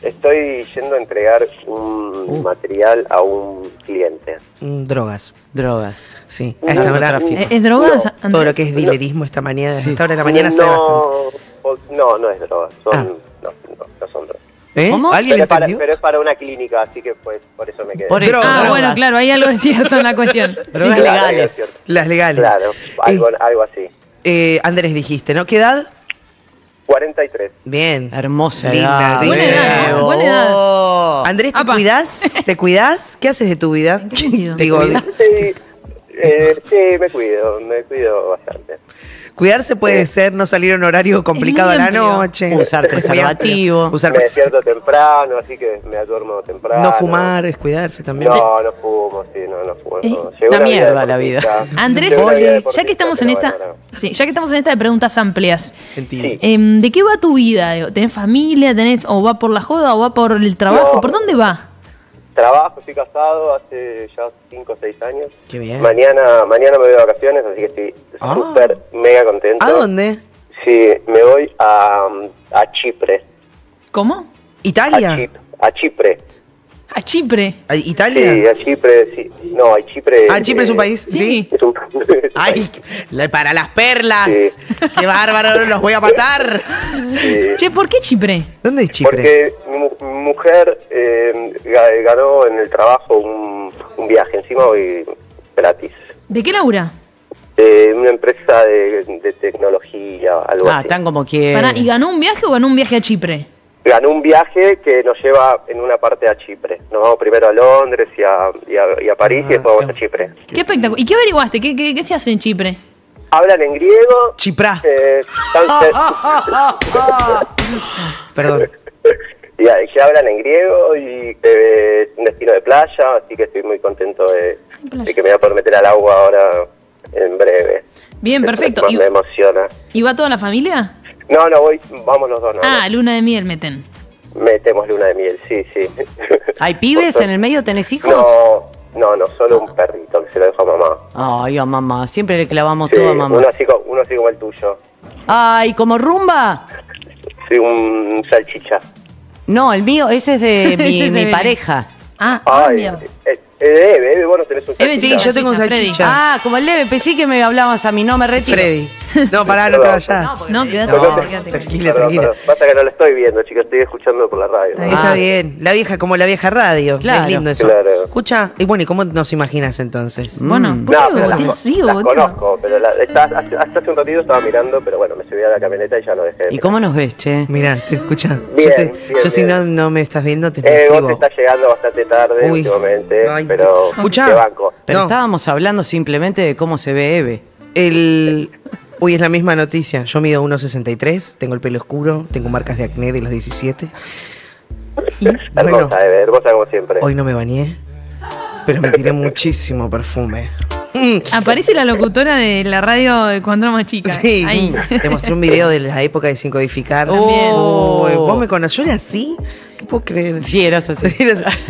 Estoy yendo a entregar un uh. material a un cliente. Mm, drogas. Drogas. Sí. No, a esta hora. No, ¿Es, ¿Es drogas? No. Todo lo que es dilerismo no. esta mañana, sí. esta hora de la mañana no, se bastante. No, no es drogas. Son, ah. no, no, no son drogas. ¿Eh? ¿Cómo? ¿Alguien pero, para, pero es para una clínica, así que pues por eso me quedé. Por eso, ah, drogas. Bueno, claro, hay algo de cierto en la cuestión. Drogas sí, claro, legales. Las legales. Claro, algo, eh. algo así. Eh, Andrés, dijiste, ¿no? ¿Qué edad? cuarenta y tres. Bien. Hermosa. Linda. Buena edad. Buena edad. Oh. Andrés, ¿te Apa. cuidás? ¿Te cuidás? ¿Qué haces de tu vida? ¿Qué Digo, sí, eh, sí, me cuido. Me cuido bastante. Cuidarse puede sí. ser no salir a un horario complicado a la noche. Usar preservativo. Usar me despierto temprano, así que me duermo temprano. No fumar es cuidarse también. No, no fumo, sí, no, no fumo. Eh, una mierda la vida. Andrés, Oye, ya que estamos en esta, bueno, no. sí, ya que estamos en esta de preguntas amplias, sí. eh, ¿de qué va tu vida? ¿Tenés familia? ¿Tenés, o va por la joda o va por el trabajo? No. ¿Por dónde va? Trabajo, estoy casado hace ya cinco o seis años. Qué bien. Mañana, mañana me voy de vacaciones, así que estoy ah. súper mega contento. ¿A dónde? Sí, me voy a, a Chipre. ¿Cómo? ¿Italia? A, Chip, a Chipre. ¿A Chipre? ¿A Italia? Sí, a Chipre, sí. No, a Chipre. ¿A Chipre eh, es un país? Sí. ¿Sí? Es un, es un Ay, país. Para las perlas. Sí. Qué bárbaro, los voy a matar. Sí. Che, ¿por qué Chipre? ¿Dónde es Chipre? Porque mi mujer eh, ganó en el trabajo un, un viaje, encima hoy gratis. ¿De qué labura? De una empresa de, de tecnología, algo ah, así. Ah, tan como que... Pará, ¿y ganó un viaje o ganó un viaje a Chipre? ganó un viaje que nos lleva en una parte a Chipre. Nos vamos primero a Londres y a, y a, y a París ah, y después vamos a Chipre. Qué espectacular. ¿Y qué averiguaste? ¿Qué, qué, qué se hace en Chipre? Hablan en griego. Chipra. Eh, entonces... Perdón. Y ya hablan en griego y eh, un destino de playa, así que estoy muy contento de, de que me voy a poder meter al agua ahora en breve. Bien, es perfecto. Y, me emociona. ¿Y va toda la familia? No, no, voy, vamos los dos. No, ah, no. Luna de miel meten. Metemos luna de miel, sí, sí. ¿Hay pibes en el medio? ¿Tenés hijos? No, no, no, solo un perrito que se lo dejo a mamá. Ay, a mamá, siempre le clavamos sí, todo a mamá. Uno así, uno así como el tuyo. Ay, ¿como Rumba? Sí, un salchicha. No, el mío, ese es de mi, ese mi pareja. Ah, ay, eh, eh, Eve, Eve, vos no tenés un salchicha. Sí, yo tengo un salchicha. Ah, como el Eve, pensé que me hablabas a mí, no me retiro. Freddy. No, pará, no te vayas. No, no quédate, no, no, tranquila, tranquila. Perdón, perdón. Pasa que no la estoy viendo, chicos, estoy escuchando por la radio. Ah, está bien, la vieja, como la vieja radio. Claro. Es lindo eso. Claro. Escucha, y bueno, ¿y cómo nos imaginas entonces? Bueno, mm. no, pero las, sí, las conozco, pero la, está, hasta, hasta hace un ratito estaba mirando, pero bueno, me subí a la camioneta y ya no dejé. ¿Y cómo nos ves, che? Mirá, te escuchá. Bien, yo te, bien, yo bien. Si no, no me estás viendo, te eh, vos te estás llegando bastante tarde. Uy, últimamente, ay, pero escuchá, te banco. Pero no. Estábamos hablando simplemente de cómo se ve Eve. El... Uy, es la misma noticia. Yo mido uno sesenta y tres, tengo el pelo oscuro, tengo marcas de acné de los diecisiete. Y, bueno, hermosa como siempre. Hoy no me bañé, pero me tiré muchísimo perfume. Aparece la locutora de la radio de cuando éramos chicas. Sí, ahí. Te mostré un video de la época de Sin Codificar. Oh, ¿vos me conocés? ¿Yo era así? No puedo creer. Sí, eras así.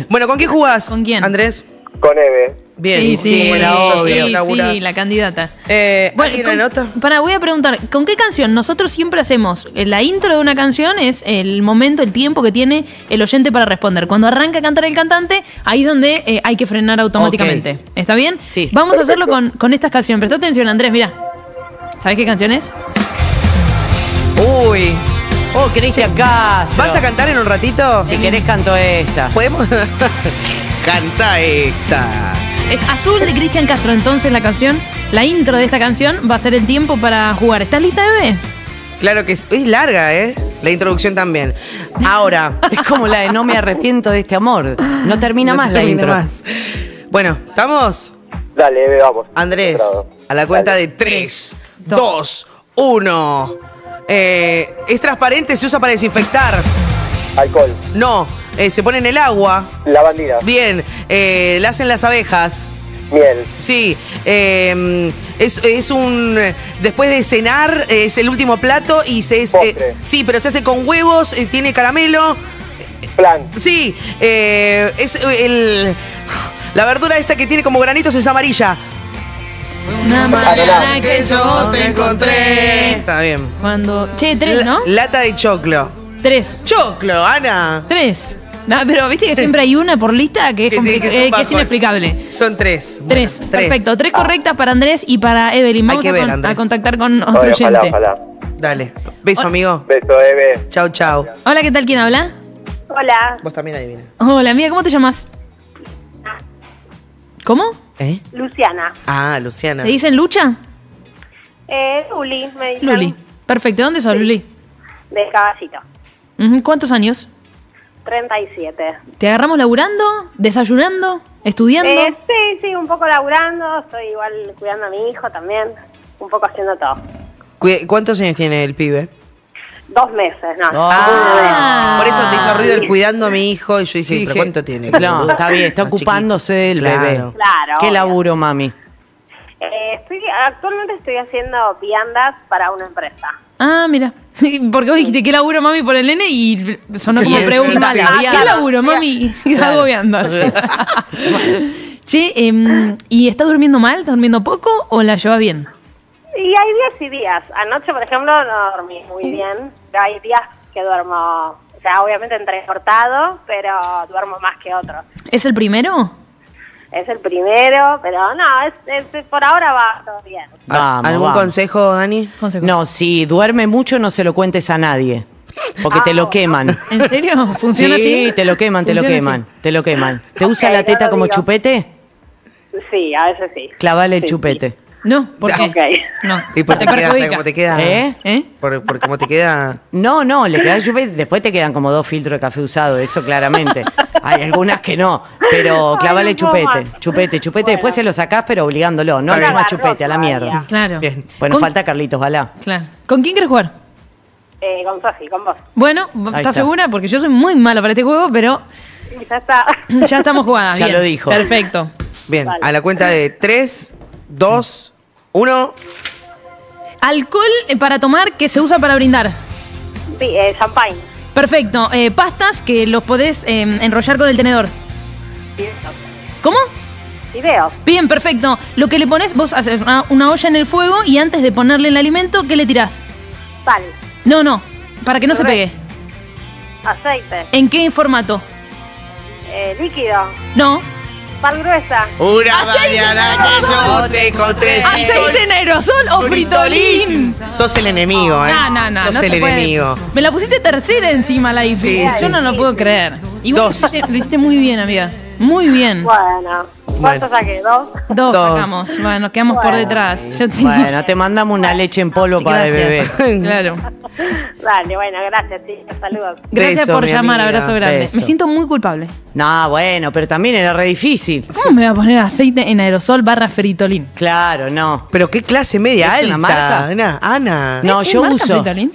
Bueno, ¿con quién jugás? ¿Con quién? Andrés. Con Eve. Bien, sí, sí, era obvio, sí, sí, la candidata. Eh, bueno, con, la nota? Para, voy a preguntar, ¿con qué canción? Nosotros siempre hacemos la intro de una canción, es el momento, el tiempo que tiene el oyente para responder. Cuando arranca a cantar el cantante, ahí es donde eh, hay que frenar automáticamente. Okay. ¿Está bien? Sí. Vamos perfecto. A hacerlo con, con estas canciones. Presta atención, Andrés, mirá. ¿Sabés qué canción es? Uy. Oh, Cristian Castro. ¿Vas a cantar en un ratito? Si querés, canto esta. ¿Podemos? Canta esta. Es Azul de Cristian Castro, entonces la canción, la intro de esta canción va a ser el tiempo para jugar. ¿Estás lista, Eve? Claro que es, es larga, ¿eh? La introducción también. Ahora, es como la de No me arrepiento de este amor. No termina no más termina la intro. Más. Bueno, ¿estamos? Dale, Eve, vamos. Andrés, a la cuenta dale. De tres, dos, uno. Eh, es transparente, se usa para desinfectar. Alcohol. No. Eh, se pone en el agua. Lavandina. Bien. Eh, la hacen las abejas. Miel. Sí. Eh, es, es un... Después de cenar, es el último plato y se... Es, eh, sí, pero se hace con huevos, eh, tiene caramelo. Plan. Sí. Eh, es el... La verdura esta que tiene como granitos es amarilla. Una manera que yo te encontré. Está bien. Cuando... Che, tres, ¿no? La, lata de choclo. Tres. Choclo, Ana. Tres. No, pero viste que siempre hay una por lista que es, que que eh, que es inexplicable. Son tres. Bueno, tres. Tres. Perfecto. Tres correctas ah. para Andrés y para Evelyn. Vamos hay que ver, a, con, a contactar con otro oye, ojalá, oyente. Ojalá. Dale. Beso, hola. Amigo. Beso, Eve. Chau, chau. Hola, ¿qué tal? ¿Quién habla? Hola. Vos también adivina. Hola, amiga. ¿Cómo te llamas? ¿Cómo? ¿Eh? Luciana. Ah, Luciana. ¿Te dicen Lucha? Eh, Luli, me dicen. Luli. Perfecto. ¿Dónde sos, sí. Luli? De Caballito. ¿Cuántos años? treinta y siete. ¿Te agarramos laburando? ¿Desayunando? ¿Estudiando? Eh, sí, sí, un poco laburando. Estoy igual cuidando a mi hijo también. Un poco haciendo todo. ¿Cuántos años tiene el pibe? Dos meses, no. Ah, por eso te hizo ruido el cuidando a mi hijo. Y yo dije, sí, ¿pero dije, cuánto tiene? No, está bien, está ocupándose del claro. bebé. Claro. ¿Qué obvio. Laburo, mami? Eh, estoy, actualmente estoy haciendo viandas para una empresa. Ah, mira. Porque vos dijiste, ¿qué laburo, mami, por el nene? Y sonó como pregunta. ¿Qué laburo, mami? Hago viandas. Che, eh, ¿y está durmiendo mal? ¿Está durmiendo poco o la lleva bien? Y hay días y días. Anoche, por ejemplo, no dormí muy bien. Hay días que duermo, o sea, obviamente entrecortado, pero duermo más que otros. ¿Es el primero? Es el primero, pero no, es, es, por ahora va todo bien. Vamos, ¿algún vamos. consejo, Dani? ¿Consejos? No, si duerme mucho no se lo cuentes a nadie, porque ah, te lo queman. ¿En serio? ¿Funciona así? Sí, te lo queman, te lo queman, te lo queman. ¿Te usa okay, la teta no como digo. Chupete? Sí, a veces sí. Clavale sí, el chupete. Sí. No, ¿por qué? Okay. No. ¿Y por qué te, te quedas como te queda? ¿Eh? ¿Eh? ¿Por, por cómo te queda? No, no, le queda, después te quedan como dos filtros de café usado, eso claramente. Hay algunas que no, pero clavale Ay, no chupete, chupete, chupete, chupete. Bueno. Después se lo sacás, pero obligándolo. No le más chupete, a la mierda. Claro. Bien. Bueno, falta Carlitos, ojalá. Claro. ¿Con quién querés jugar? Eh, con Sofi, con vos. Bueno, ¿estás segura? Porque yo soy muy mala para este juego, pero... Ya está. Ya estamos jugadas. Ya bien. Lo dijo. Perfecto. Bien, vale. A la cuenta de tres, dos, uno. Alcohol para tomar que se usa para brindar. Sí, eh, champagne. Perfecto. Eh, pastas que los podés eh, enrollar con el tenedor. Fideos. ¿Cómo? Fideos. Bien, perfecto. Lo que le pones, vos haces una, una olla en el fuego y antes de ponerle el alimento, ¿qué le tirás? Sal. No, no. Para que no Corre. se pegue. Aceite. ¿En qué formato? Eh, líquido. No. Sal gruesa. Una mañana que yo te encontré. Aceite negro, sol o fritolín. Sos el enemigo, oh, eh. No, no, no. Sos no el enemigo. Puede. Me la pusiste tercera encima, la hice. Sí, sí. Yo no lo puedo creer. Y vos Dos. Lo hiciste muy bien, amiga. Muy bien. Bueno. ¿Cuánto saqué? ¿Dos? Dos, Dos. sacamos. Bueno, quedamos bueno. por detrás. Yo te... Bueno, te mandamos una leche en polvo sí, para el bebé. Claro. Dale, bueno, gracias, chicas. Saludos. Gracias Beso, por llamar, amiga. Abrazo grande. Beso. Me siento muy culpable. No, bueno, pero también era re difícil. ¿Cómo me voy a poner aceite en aerosol barra fritolín? Claro, no. Pero qué clase media alta. ¿Es una marca? Ana. Ana. No, ¿Es yo marca uso. Fritolín?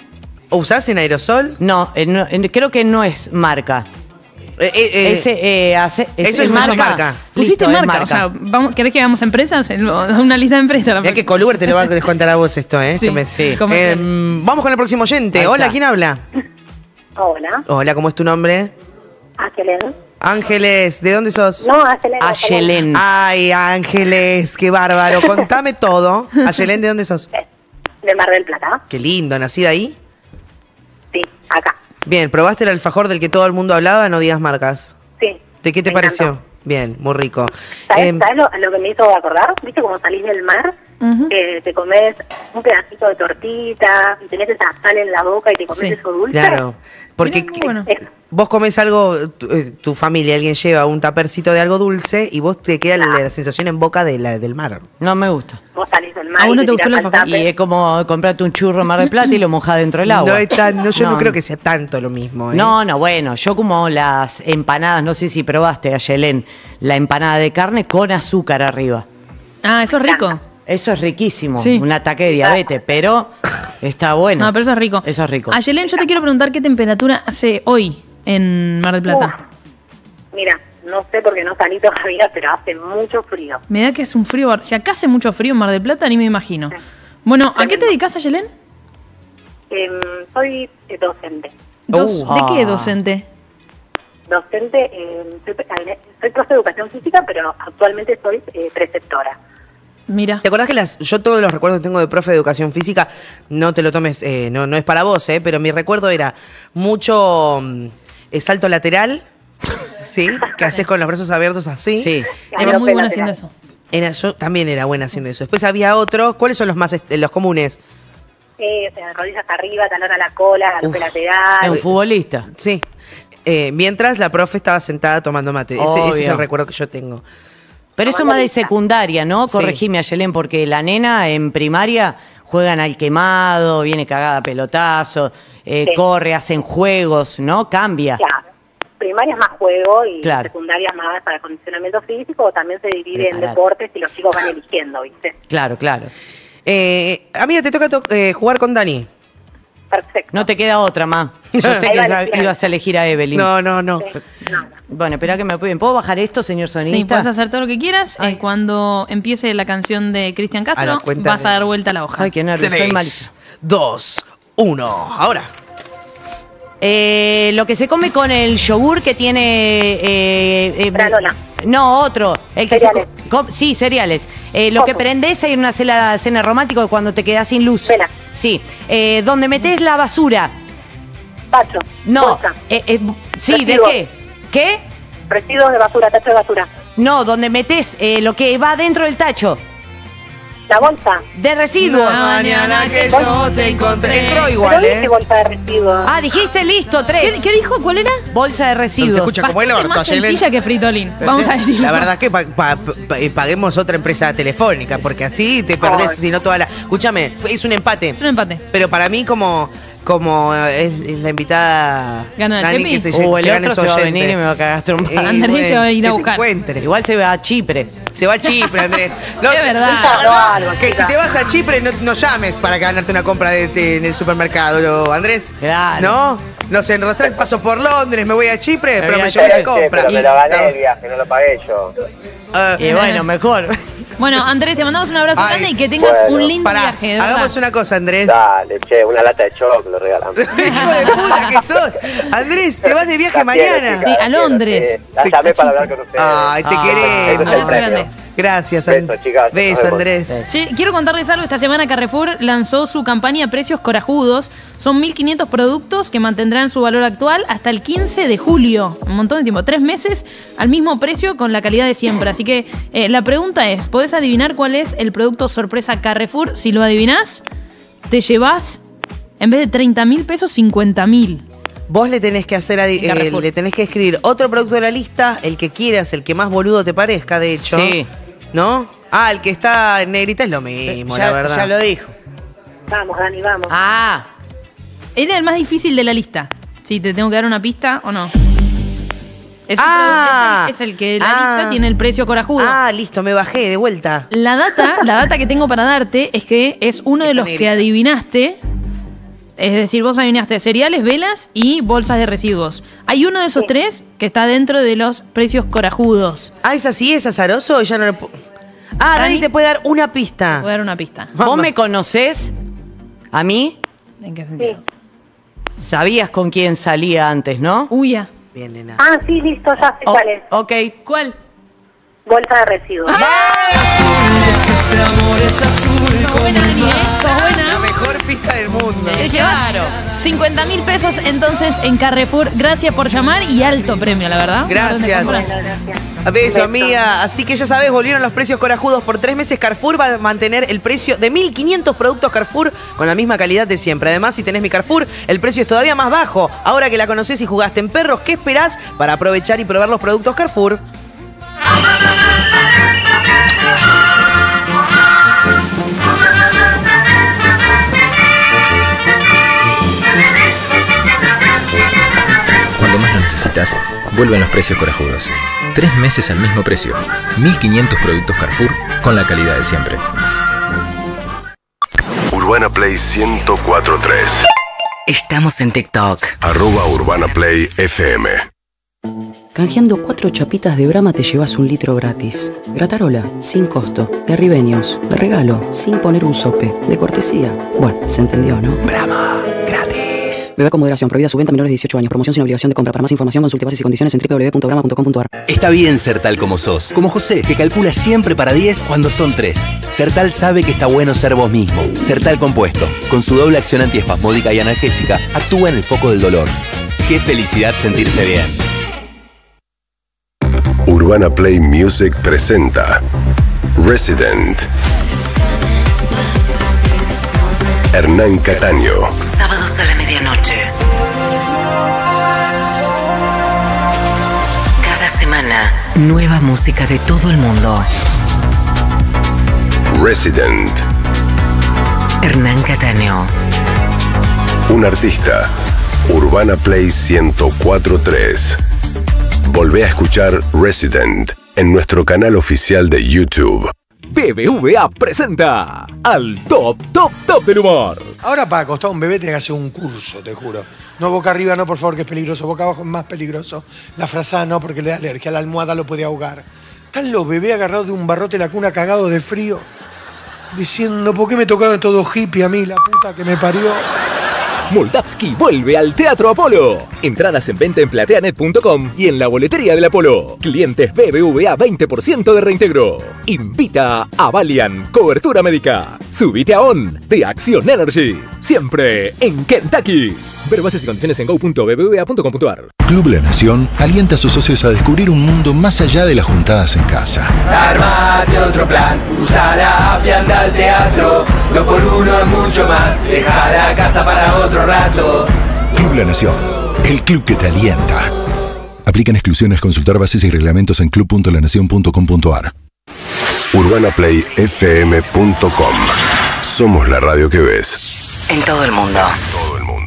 ¿Usás en aerosol? No, eh, no eh, creo que no es marca. Eh, eh, Ese, eh, hace, es, eso es marca. marca. Pusiste marca. marca. O sea, vamos, ¿querés que hagamos empresas? Una lista de empresas. Ya que Colúber te lo va a descontar a vos esto, ¿eh? Sí, que me, sí. eh vamos con el próximo oyente. Hola, ¿quién habla? Hola. Hola, ¿cómo es tu nombre? Ángeles. Ángeles, ¿de dónde sos? No, Ayelén. Ayelén. Ay, Ángeles, qué bárbaro. Contame todo. Ayelén, ¿de dónde sos? De Mar del Plata. Qué lindo, ¿nacida ahí? Sí, acá. Bien, ¿probaste el alfajor del que todo el mundo hablaba? No digas marcas. Sí. ¿De qué te pareció? Encantó. Bien, muy rico. ¿Sabes, eh, ¿sabes lo, lo que me hizo acordar? ¿Viste cómo salís del mar? Uh-huh. eh, te comes un pedacito de tortita, y tenés esa sal en la boca y te comes sí. eso dulce. Claro, porque Mirá, bueno. vos comés algo, tu, tu familia, alguien lleva un tapercito de algo dulce y vos te queda ah. la, la sensación en boca de la, del mar. No me gusta. Vos salís del mar. ¿A vos no te gustó el alfajor? Y es como comprarte un churro en Mar del Plata y lo mojás dentro del agua. No, es tan, no yo no. no creo que sea tanto lo mismo. ¿eh? No, no, bueno, yo como las empanadas, no sé si probaste, Ayelén, la empanada de carne con azúcar arriba. Ah, eso es rico. Eso es riquísimo, sí. un ataque de diabetes, pero está bueno. No, pero eso es rico. Eso es rico. Ayelén, yo te quiero preguntar qué temperatura hace hoy en Mar del Plata. Uf. Mira, no sé porque no salí todavía, pero hace mucho frío. Me da que es un frío, si acá hace mucho frío en Mar del Plata, ni me imagino. Sí. Bueno, ¿a qué te dedicas, Ayelén? Eh, soy docente. Dos, uh. ¿De qué docente? Docente, eh, soy, soy profe de educación física, pero actualmente soy eh, preceptora. Mira. ¿Te acordás que las, yo todos los recuerdos que tengo de profe de educación física, no te lo tomes, eh, no, no es para vos, eh, pero mi recuerdo era mucho eh, salto lateral, ¿sí? Que haces con los brazos abiertos así. Sí. Era muy buena haciendo eso. Era, yo también era buena haciendo eso. Después había otros, ¿cuáles son los más los comunes? Eh, rodillas arriba, talón a la cola, golpe lateral. Un futbolista. Sí. Eh, mientras la profe estaba sentada tomando mate. Ese, ese es el recuerdo que yo tengo. Pero eso más de secundaria, ¿no? Corregime, Ayelén, porque la nena en primaria juegan al quemado, viene cagada a pelotazo, eh, sí. corre, hacen juegos, ¿no? Cambia. Claro. Primaria es más juego y claro. secundaria es más para condicionamiento físico, también se divide Preparate. en deportes y los chicos van eligiendo, ¿viste? Claro, claro. Eh, amiga, te toca to eh, jugar con Dani. Perfecto. No te queda otra, ma. Yo sé Ahí que vale, ibas a elegir a Evelyn. No, no, no. Sí, no. Bueno, espera que me pueden. ¿Puedo bajar esto, señor sonista? Sí, puedes hacer todo lo que quieras. Eh, cuando empiece la canción de Cristian Castro, a vas de... a dar vuelta a la hoja. Ay, qué nervios. Tres, soy mal... dos, uno. Ahora. Eh, lo que se come con el yogur que tiene... Eh, eh, Granola. No, otro. El que cereales. Se come, sí, cereales. Eh, lo Ojo. que prendés en una cena, cena romántica cuando te quedás sin luz. Vela. Sí. Eh, donde metés la basura. Tacho. No. Eh, eh, sí, Residuos. ¿de qué? ¿Qué? Residuos de basura, tacho de basura. No, donde metés eh, lo que va dentro del tacho. la bolsa. De residuos. La mañana que yo te encontré. Entró igual, ¿eh? Bolsa de residuos. Ah, dijiste listo, tres. ¿Qué, qué dijo? ¿Cuál era? Bolsa de residuos. Se escucha como el orto, más sencilla que Fritolín. Vamos a decirlo. La verdad que pa pa pa paguemos otra empresa telefónica, porque así te perdés, si no toda la... Escúchame, es un empate. Es un empate. Pero para mí como... Como es, es la invitada Dani que se, oh, se gana ese oyente. O el otro se va a venir y me va a cagar trompando. Andrés bueno, te va a ir a buscar. Igual se va a Chipre. Se va a Chipre, Andrés. No, es verdad. No, no, no, que si te vas a Chipre no, no llames para ganarte una compra de, de, en el supermercado, ¿no? Andrés. Claro. ¿No? Nos enrostrás, paso por Londres, me voy a Chipre, me pero me llevo la compra. Pero me lo gané el viaje, no lo pagué yo. Uh, y bueno, mejor. Bueno, Andrés, te mandamos un abrazo Ay, grande y que tengas bueno, un lindo pará, viaje. ¿Verdad? Hagamos una cosa, Andrés. Dale, che, una lata de choclo regalamos. ¡Hijo de puta que sos! Andrés, te vas de viaje la mañana. Quiero, sí, a Londres. La llamé para hablar con ustedes. Ay, te ah, queremos. Abrazo grande. Gracias, Andrés. Beso, chicas. Beso, Andrés. Sí, quiero contarles algo. Esta semana Carrefour lanzó su campaña Precios Corajudos. Son mil quinientos productos que mantendrán su valor actual hasta el quince de julio. Un montón de tiempo. Tres meses al mismo precio con la calidad de siempre. Así que eh, la pregunta es, ¿podés adivinar cuál es el producto sorpresa Carrefour? Si lo adivinás, te llevás, en vez de treinta mil pesos, cincuenta mil. Vos le tenés que hacer, eh, le tenés que escribir otro producto de la lista, el que quieras, el que más boludo te parezca, de hecho. Sí. ¿No? Ah, el que está en negrita es lo mismo, ya, la verdad. Ya lo dijo. Vamos, Dani, vamos. Ah. Él es el más difícil de la lista. Si te tengo que dar una pista o no. Es, ah, el, es, el, es el que la ah, lista tiene el precio corajudo. Ah, listo, me bajé de vuelta. La data, la data que tengo para darte es que es uno de los negrita. que adivinaste. Es decir, vos adivinaste cereales, velas y bolsas de residuos. Hay uno de esos tres que está dentro de los precios corajudos. Ah, ¿es así? ¿Es azaroso? Ya no lo puedo... Ah, Dani, Dani te puede dar una pista. Te puede dar una pista. Vamos. ¿Vos me conocés? ¿A mí? ¿En qué sentido? Sí. Sabías con quién salía antes, ¿no? Uy, ya. Bien, nena. Ah, sí, listo, ya sé cuál es. Ok. ¿Cuál? Bolsa de residuos. Sos buena, Dani, ¿eh? Sos buena. La mejor pista del mundo. Te llevas claro. cincuenta mil pesos entonces en Carrefour. Gracias por llamar y alto premio, la verdad. Gracias. Bueno, gracias. Beso, amiga. Así que ya sabes, volvieron los precios corajudos por tres meses. Carrefour va a mantener el precio de mil quinientos productos Carrefour con la misma calidad de siempre. Además, si tenés mi Carrefour, el precio es todavía más bajo. Ahora que la conocés y jugaste en perros, ¿qué esperás para aprovechar y probar los productos Carrefour? Necesitas, vuelven los precios corajudos. Tres meses al mismo precio. mil quinientos productos Carrefour con la calidad de siempre. Urbana Play ciento cuatro punto tres. Estamos en TikTok. Arroba Urbana Play F M. Canjeando cuatro chapitas de Brahma te llevas un litro gratis. Gratarola, sin costo. De ribeños, de regalo, sin poner un sope. De cortesía. Bueno, se entendió, ¿no? Brahma, gratis. Beba con moderación. Prohibida su venta a menores de dieciocho años. Promoción sin obligación de compra. Para más información consulte bases y condiciones en w w w punto brahma punto com punto ar. Está bien ser tal como sos. Como José, que calcula siempre para diez cuando son tres. Sertal sabe que está bueno ser vos mismo. Sertal compuesto, con su doble acción antiespasmódica y analgésica, actúa en el foco del dolor. Qué felicidad sentirse bien. Urbana Play Music presenta Resident Hernán Cataño. Sábados a la medianoche. Cada semana, nueva música de todo el mundo. Resident Hernán Cataño. Un artista. Urbana Play ciento cuatro punto tres. Volvé a escuchar Resident en nuestro canal oficial de YouTube. B B V A presenta al top, top, top del humor. Ahora para acostar a un bebé tenés que hacer un curso, te juro. No boca arriba, no, por favor, que es peligroso. Boca abajo es más peligroso. La frazada no, porque le da alergia. La almohada lo puede ahogar. Están los bebés agarrados de un barrote en la cuna, cagados de frío, diciendo, ¿por qué me tocaron estos dos hippies a mí? La puta que me parió. Moldavsky vuelve al Teatro Apolo. Entradas en venta en plateanet punto com y en la boletería del Apolo. Clientes B B V A veinte por ciento de reintegro. Invita a Valian Cobertura Médica. Subite a ON de Acción Energy. Siempre en Kentucky. Ver bases y condiciones en go punto b b v a punto com punto ar. Club La Nación alienta a sus socios a descubrir un mundo más allá de las juntadas en casa. Armate otro plan, usa la app y anda al teatro. Dos por uno es mucho más, deja la casa para otro rato. Club La Nación, el club que te alienta. Aplican exclusiones. Consultar bases y reglamentos en club punto la nación punto com punto ar. urbana play f m punto com. Somos la radio que ves. En todo el mundo. Todo el mundo.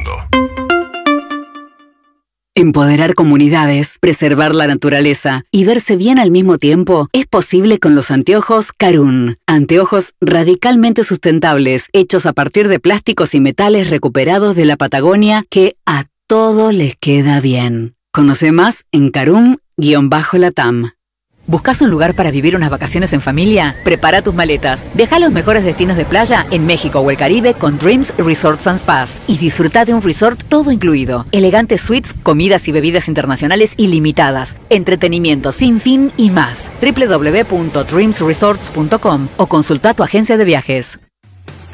Empoderar comunidades, preservar la naturaleza y verse bien al mismo tiempo es posible con los anteojos Carun. Anteojos radicalmente sustentables, hechos a partir de plásticos y metales recuperados de la Patagonia que a todos les queda bien. Conoce más en carun guión latam. ¿Buscas un lugar para vivir unas vacaciones en familia? Prepara tus maletas. Viaja a los mejores destinos de playa en México o el Caribe con Dreams Resorts and Spas. Y disfruta de un resort todo incluido. Elegantes suites, comidas y bebidas internacionales ilimitadas. Entretenimiento sin fin y más. w w w punto dreams resorts punto com o consulta a tu agencia de viajes.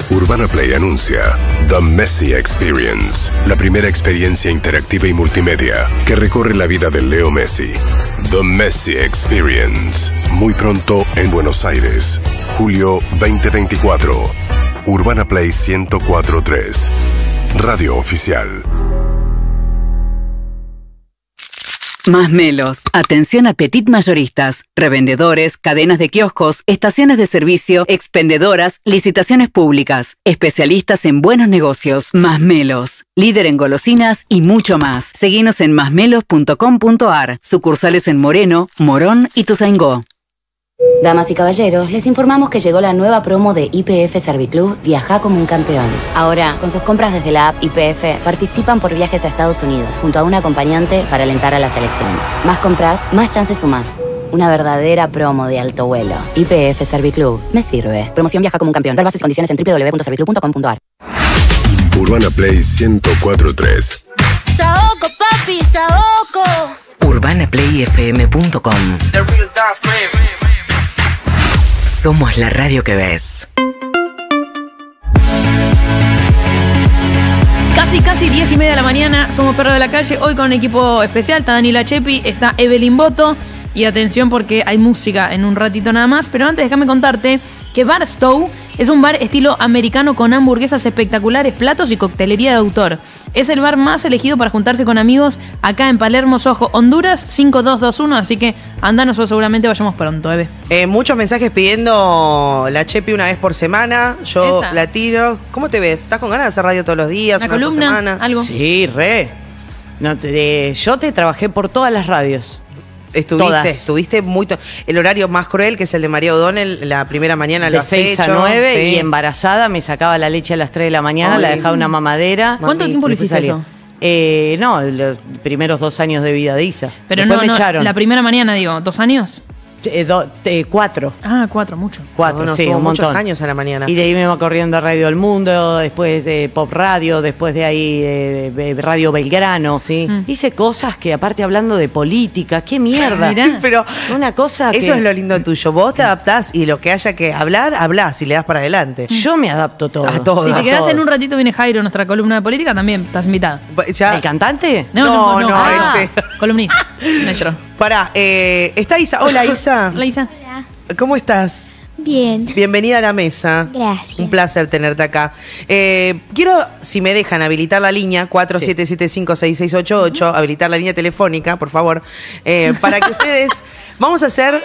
Urbana Play anuncia The Messi Experience, la primera experiencia interactiva y multimedia que recorre la vida de Leo Messi. The Messi Experience, muy pronto en Buenos Aires, julio dos mil veinticuatro. Urbana Play ciento cuatro punto tres, radio oficial. Más Melos. Atención a petit mayoristas, revendedores, cadenas de kioscos, estaciones de servicio, expendedoras, licitaciones públicas. Especialistas en buenos negocios. Más Melos. Líder en golosinas y mucho más. Seguinos en más melos punto com punto ar. Sucursales en Moreno, Morón y Tuzaingó. Damas y caballeros, les informamos que llegó la nueva promo de Y P F Serviclub Viaja como un campeón. Ahora, con sus compras desde la app Y P F, participan por viajes a Estados Unidos junto a un acompañante para alentar a la selección. Más compras, más chances sumás. Una verdadera promo de alto vuelo. Y P F Serviclub, me sirve. Promoción Viaja como un campeón. Ver bases y condiciones en w w w punto serviclub punto com punto ar. Urbana Play ciento cuatro punto tres. Saoco, papi, saoco. urbana play f m punto com. Somos la radio que ves. Casi, casi diez y media de la mañana. Somos Perro de la Calle. Hoy con un equipo especial. Está Dani La Chepi, está Evelyn Botto. Y atención porque hay música en un ratito nada más. Pero antes déjame contarte que Bar Stowe es un bar estilo americano con hamburguesas espectaculares, platos y coctelería de autor. Es el bar más elegido para juntarse con amigos acá en Palermo, Sojo, Honduras, cinco dos dos uno. Así que anda, nosotros seguramente vayamos pronto, Eve. Eh, muchos mensajes pidiendo La Chepi una vez por semana. Yo Esa. la tiro. ¿Cómo te ves? ¿Estás con ganas de hacer radio todos los días? ¿Una, una columna? Por semana. ¿Algo? Sí, re. No, te, yo te trabajé por todas las radios. Estuviste, Todas. estuviste muy... El horario más cruel, que es el de María O'Donnell, la primera mañana lo has seis hecho. a nueve, sí. Y embarazada, me sacaba la leche a las tres de la mañana, Ay. la dejaba una mamadera. ¿Cuánto Mami, tiempo le hiciste eso? Eh, no, los primeros dos años de vida de Isa. Pero no, me no, echaron. La primera mañana, digo, ¿dos años? Eh, do, eh, cuatro. Ah, cuatro, mucho. Cuatro, no, no, sí, un montón. Muchos años a la mañana. Y de ahí me iba corriendo a Radio El Mundo, después de Pop Radio, después de ahí de, de, de Radio Belgrano. Sí. Mm. Hice cosas que, aparte hablando de política, qué mierda. Mirá, pero una cosa eso que... Eso es lo lindo tuyo. Vos te adaptás y lo que haya que hablar, hablás y le das para adelante. Yo me adapto todo. A todo. Si te quedás todo. en un ratito, viene Jairo, nuestra columna de política, también estás invitada. ¿Ya? ¿El cantante? No, no, no. no, no ah, ese. Columnista. Nuestro. Pará, eh, está Isa. Hola, Isa. Hola, Isa. Hola. ¿Cómo estás? Bien. Bienvenida a la mesa. Gracias. Un placer tenerte acá. Eh, quiero, si me dejan, habilitar la línea cuatro siete siete cinco seis seis ocho ocho, sí. Habilitar la línea telefónica, por favor, eh, para que ustedes... Vamos a hacer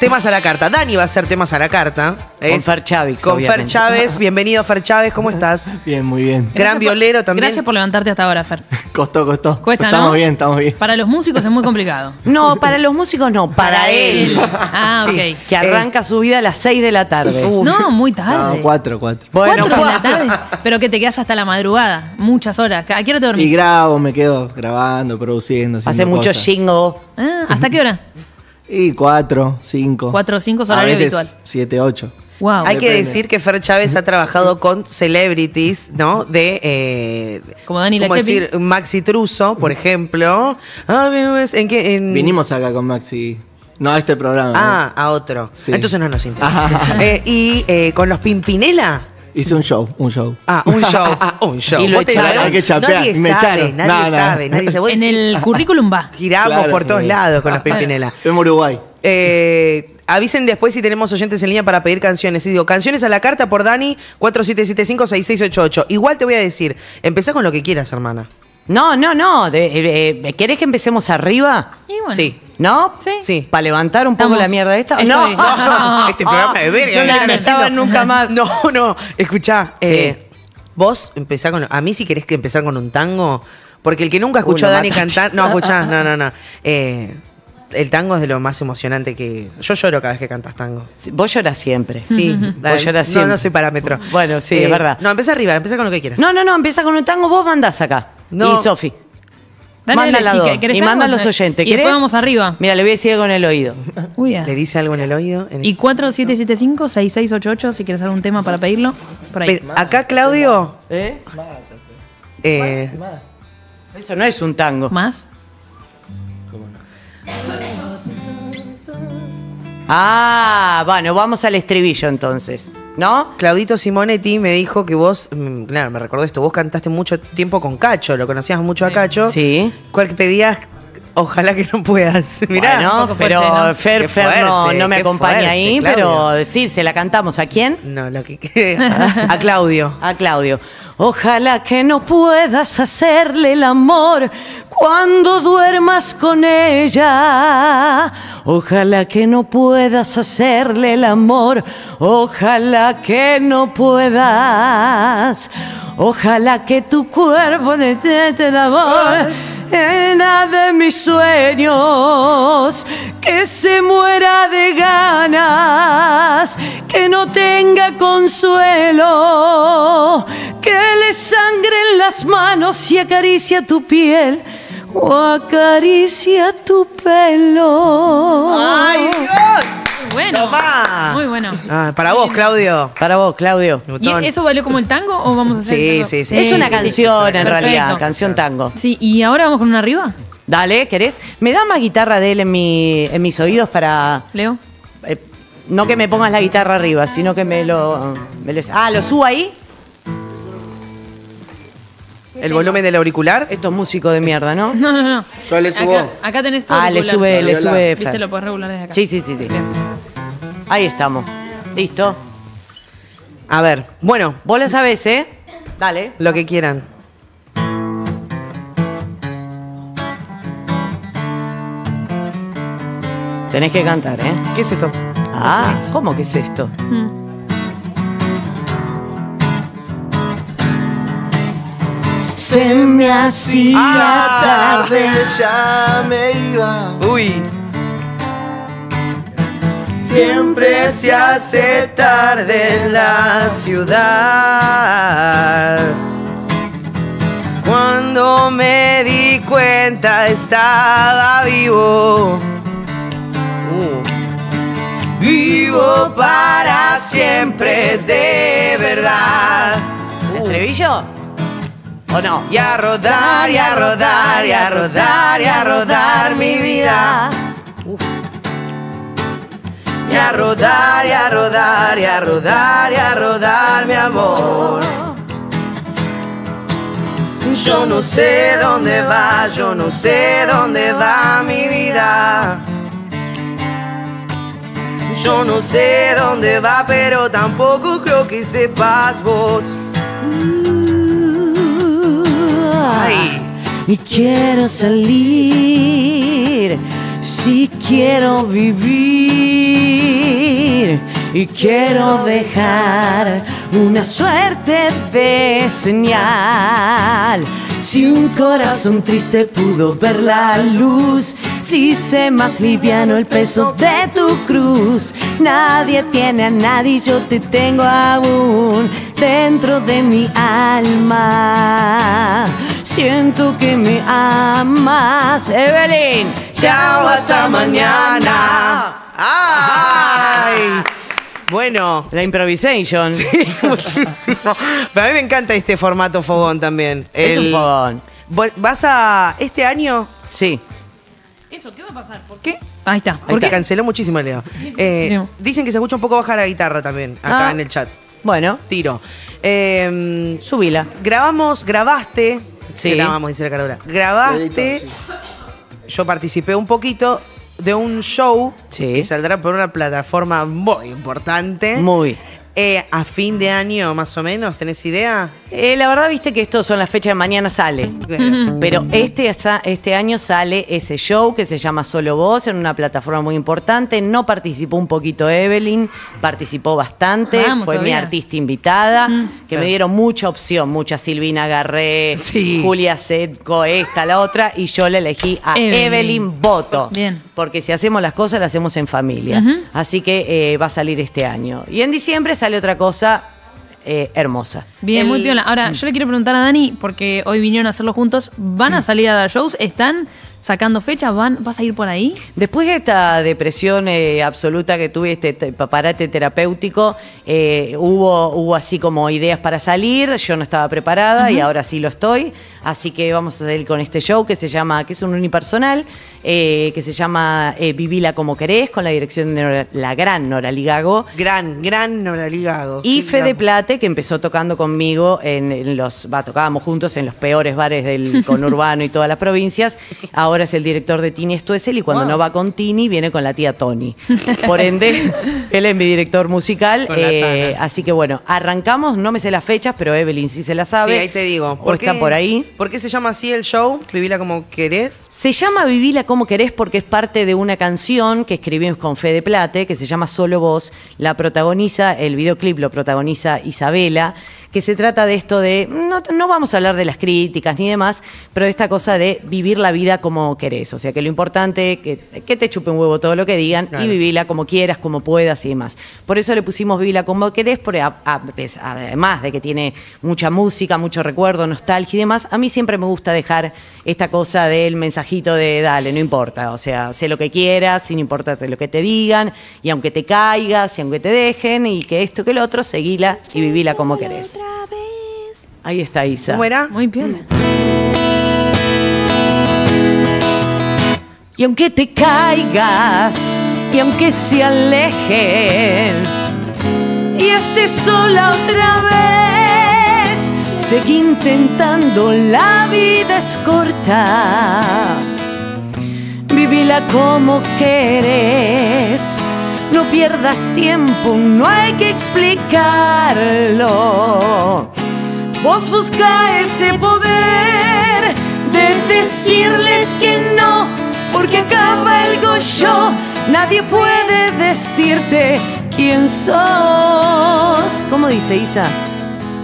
temas a la carta. Dani va a hacer temas a la carta. Es, con Fer Chávez, Con obviamente. Fer Chávez. Bienvenido, Fer Chávez. ¿Cómo estás? Bien, muy bien. Gran por, violero también. Gracias por levantarte hasta ahora, Fer. Costó, costó. Cuesta, estamos ¿no? bien, estamos bien. Para los músicos es muy complicado. No, para los músicos no, para, para él. él. Ah, sí. ok. Que arranca eh. su vida a las seis de la tarde. Uf. No, muy tarde. No, cuatro, cuatro. Bueno, cuatro de la tarde. Pero que te quedas hasta la madrugada, muchas horas. ¿A qué hora te dormís? Y grabo, me quedo grabando, produciendo. Hace mucho jingo. Ah, ¿hasta qué hora? Y cuatro, cinco. Cuatro, cinco es horario habitual. Siete, ocho. Wow. Hay Depende. que decir que Fer Chávez ha trabajado con celebrities, ¿no? De eh, como Dani La Chepi, decir Maxi Truso, por ejemplo. ¿En qué, en... Vinimos acá con Maxi. No a este programa. Ah, ¿no? a otro. Sí. Entonces no nos interesa. eh, y eh, con los Pimpinela. Hice un show, un show. Ah, un show. Ah, un show. Y lo echaron. Hay que chapear. Nadie me sabe, echaron. Nadie no, no. sabe. Nadie sabe. En el currículum va. Giramos claro, por todos lados con ah, los Pimpinelas. Vemos Uruguay. Eh... Avisen después si tenemos oyentes en línea para pedir canciones. Y digo, canciones a la carta por Dani, cuatro siete siete cinco seis seis ocho ocho. Igual te voy a decir, empezá con lo que quieras, hermana. No, no, no. De, eh, ¿querés que empecemos arriba? Y bueno. Sí. ¿No? Sí. sí. ¿Para levantar un Estamos. poco la mierda esta? No, no, no. Este programa oh, es verga. No levantaba nunca más. No, no. Escuchá, sí. eh, vos empezá con... A mí si querés que empezar con un tango, porque el que nunca escuchó uh, a Dani mataste. cantar... No, escuchá, no, no, no. Eh... El tango es de lo más emocionante que... Yo lloro cada vez que cantas tango. Sí, vos lloras siempre. Sí. Vos lloras siempre. No, no soy parámetro. Bueno, sí, eh, es verdad. No, empieza arriba, empieza con lo que quieras. No, no, no, empieza con un tango, vos mandás acá. No. Y Sofi. Manda las dos. Y mandan los oyentes. ¿Querés? Y después vamos arriba. Mira, le voy a decir algo en el oído. Uy, ah. ¿Le dice algo en el oído? En el... Y cuatro siete siete cinco seis seis ocho ocho, si quieres algún tema para pedirlo. Por ahí. Pero, acá, Claudio... Más. ¿Eh? Más. Eh. Más. Eso no es un tango. ¿Más? Ah, bueno, vamos al estribillo entonces, ¿no? Claudito Simonetti me dijo que vos, claro, me recordó esto, vos cantaste mucho tiempo con Cacho, lo conocías mucho a Cacho. Sí. ¿Cuál pedías? Ojalá que no puedas. Mirá, bueno, fuerte, pero ¿no? Fer, Fer fuerte, no, no me acompaña fuerte, ahí, Claudio. Pero sí, se la cantamos. ¿A quién? No, lo que queda. A Claudio. A Claudio. Ojalá que no puedas hacerle el amor cuando duermas con ella. Ojalá que no puedas hacerle el amor. Ojalá que no puedas. Ojalá que tu cuerpo detente el amor. Llena de mis sueños, que se muera de ganas, que no tenga consuelo, que le sangren las manos y acaricia tu piel o acaricia tu pelo. ¡Ay, Dios! Bueno, Tomá. Muy bueno. Ah, para vos, Claudio. Para vos, Claudio. ¿Y eso valió como el tango o vamos a hacer sí, sí, sí. Es una sí, canción, sí, en realidad. Canción tango. Sí, y ahora vamos con una arriba. Dale, ¿querés? ¿Me da más guitarra de él en, mi, en mis oídos para... Leo? Eh, no que me pongas la guitarra arriba, sino que me lo... Me lo ah, ¿lo subo ahí? ¿El volumen del auricular? Esto es músico de mierda, ¿no? No, no, no. Yo le subo. Acá, acá tenés todo. Ah, le sube, le sube. Viste, lo podés regular desde acá. Sí, sí, sí, sí. Ahí estamos. Listo. A ver, bueno. Vos la sabés, ¿eh? Dale. Lo que quieran. Tenés que cantar, ¿eh? ¿Qué es esto? Ah, ¿cómo que es esto? Mm. Se me hacía ah, tarde, ya me iba. Uy. Siempre se hace tarde en la ciudad. Cuando me di cuenta estaba vivo. Uh. Vivo para siempre, de verdad. Uh. ¿Estribillo? ¿O no? Y a rodar, y a rodar, y a rodar, y a rodar mi vida. Uf. Y a rodar, y a rodar, y a rodar, y a rodar mi amor. Yo no sé dónde va, yo no sé dónde va mi vida. Yo no sé dónde va, pero tampoco creo que sepas vos. Ay. Y quiero salir, si quiero vivir, y quiero dejar una suerte de señal. Si un corazón triste pudo ver la luz, si sé más liviano el peso de tu cruz. Nadie tiene a nadie, yo te tengo aún dentro de mi alma. Siento que me amas, Evelyn. Chao, hasta mañana. Ay. Bueno, la improvisation. Sí, muchísimo. Pero a mí me encanta este formato fogón también. Es El... un fogón. ¿Vas a este año? Sí. Eso, ¿qué va a pasar? ¿Por qué? Ahí está. Ahí está. Canceló muchísimo, Leo. Eh, dicen que se escucha un poco baja la guitarra también, acá ah. en el chat. Bueno. Tiro. Eh, Subila. Grabamos, grabaste. Sí. Grabamos, dice la Carola. Grabaste. Edito, sí. Yo participé un poquito de un show sí. que saldrá por una plataforma muy importante. Muy. Eh, a fin de año, más o menos, ¿tenés idea? Eh, la verdad, viste que esto son las fechas de mañana sale. Pero este, este año sale ese show que se llama Solo Vos, en una plataforma muy importante. No participó un poquito Evelyn, participó bastante. Vamos, fue todavía mi artista invitada, mm. que claro. me dieron mucha opción, mucha Silvina Garré, sí. Julia Setco, esta, la otra, y yo le elegí a Evelyn, Evelyn Botto. Bien. Porque si hacemos las cosas, las hacemos en familia. Uh-huh. Así que eh, va a salir este año. Y en diciembre sale Sale otra cosa eh, hermosa. Bien, el, muy piola. Ahora, mm. yo le quiero preguntar a Dani, porque hoy vinieron a hacerlo juntos. ¿Van a salir a dar shows? ¿Están sacando fechas? ¿Van, ¿Vas a ir por ahí? Después de esta depresión eh, absoluta que tuve, este paparate terapéutico, eh, hubo, hubo así como ideas para salir. Yo no estaba preparada uh-huh. y ahora sí lo estoy. Así que vamos a salir con este show que se llama, que es un unipersonal, eh, que se llama eh, Vivila como querés, con la dirección de Nora, la gran Nora Ligago. Gran, gran Nora Ligago. Y Fede Plate, que empezó tocando conmigo en, en los, bah, tocábamos juntos en los peores bares del conurbano y todas las provincias. Ahora Ahora es el director de Tini Stuessel y cuando wow. no va con Tini, viene con la tía Tony. Por ende, él es mi director musical. Eh, así que bueno, arrancamos, no me sé las fechas, pero Evelyn sí se las sabe. Sí, ahí te digo. ¿Por o qué, está por ahí. ¿Por qué se llama así el show? ¿Vivila como querés? Se llama Vivila como querés porque es parte de una canción que escribimos con Fede Plate, que se llama Solo Vos. La protagoniza, el videoclip lo protagoniza Isabela, que se trata de esto de, no, no vamos a hablar de las críticas ni demás, pero de esta cosa de vivir la vida como querés. O sea, que lo importante, que, que te chupe un huevo todo lo que digan claro. y vivila como quieras, como puedas y demás. Por eso le pusimos Vivila como querés, porque a, a, además de que tiene mucha música, mucho recuerdo, nostalgia y demás, a mí siempre me gusta dejar esta cosa del mensajito de dale, no importa. O sea, sé lo que quieras, sin importarte lo que te digan, y aunque te caigas, y aunque te dejen, y que esto que el otro, seguila y vivila como querés. Ahí está Isa. ¿Cómo era? Muy bien. Y aunque te caigas, y aunque se alejen, y estés sola otra vez, seguí intentando, la vida es corta. Vivila como querés, no pierdas tiempo, no hay que explicarlo. Vos busca ese poder de decirles que no, porque acaba algo yo. Nadie puede decirte quién sos. ¿Cómo dice Isa?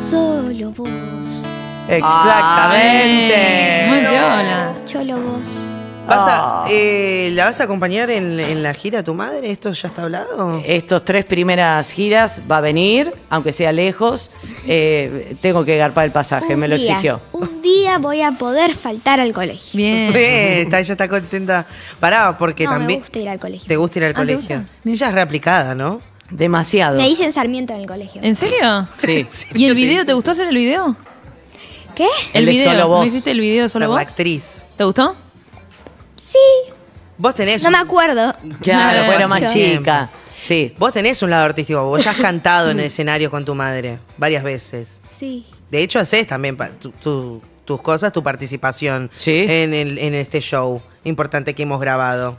Solo vos. Exactamente. Muy viola. Solo vos. ¿Vas a, eh, ¿La vas a acompañar en, en la gira tu madre? ¿Esto ya está hablado? Estos tres primeras giras va a venir, aunque sea lejos. Eh, tengo que garpar el pasaje, un me lo día, exigió. Un día voy a poder faltar al colegio. Bien. Eh, está, ella está contenta. Pará, porque no, también... me gusta ir al colegio. ¿Te gusta ir al ah, colegio? Sí, ella es reaplicada, ¿no? Demasiado. Me dicen Sarmiento en el colegio. ¿En serio? Sí. ¿Y el video? ¿Te gustó hacer el video? ¿Qué? El, el video. Solo vos. ¿No hiciste el video Solo Vos? La actriz. ¿Te gustó? Sí. Vos tenés... No me acuerdo. Claro, pero más chica. Sí. Vos tenés un lado artístico. Vos ya has cantado en el escenario con tu madre varias veces. Sí. De hecho, haces también tu, tu, tus cosas, tu participación sí. en, el, en este show importante que hemos grabado.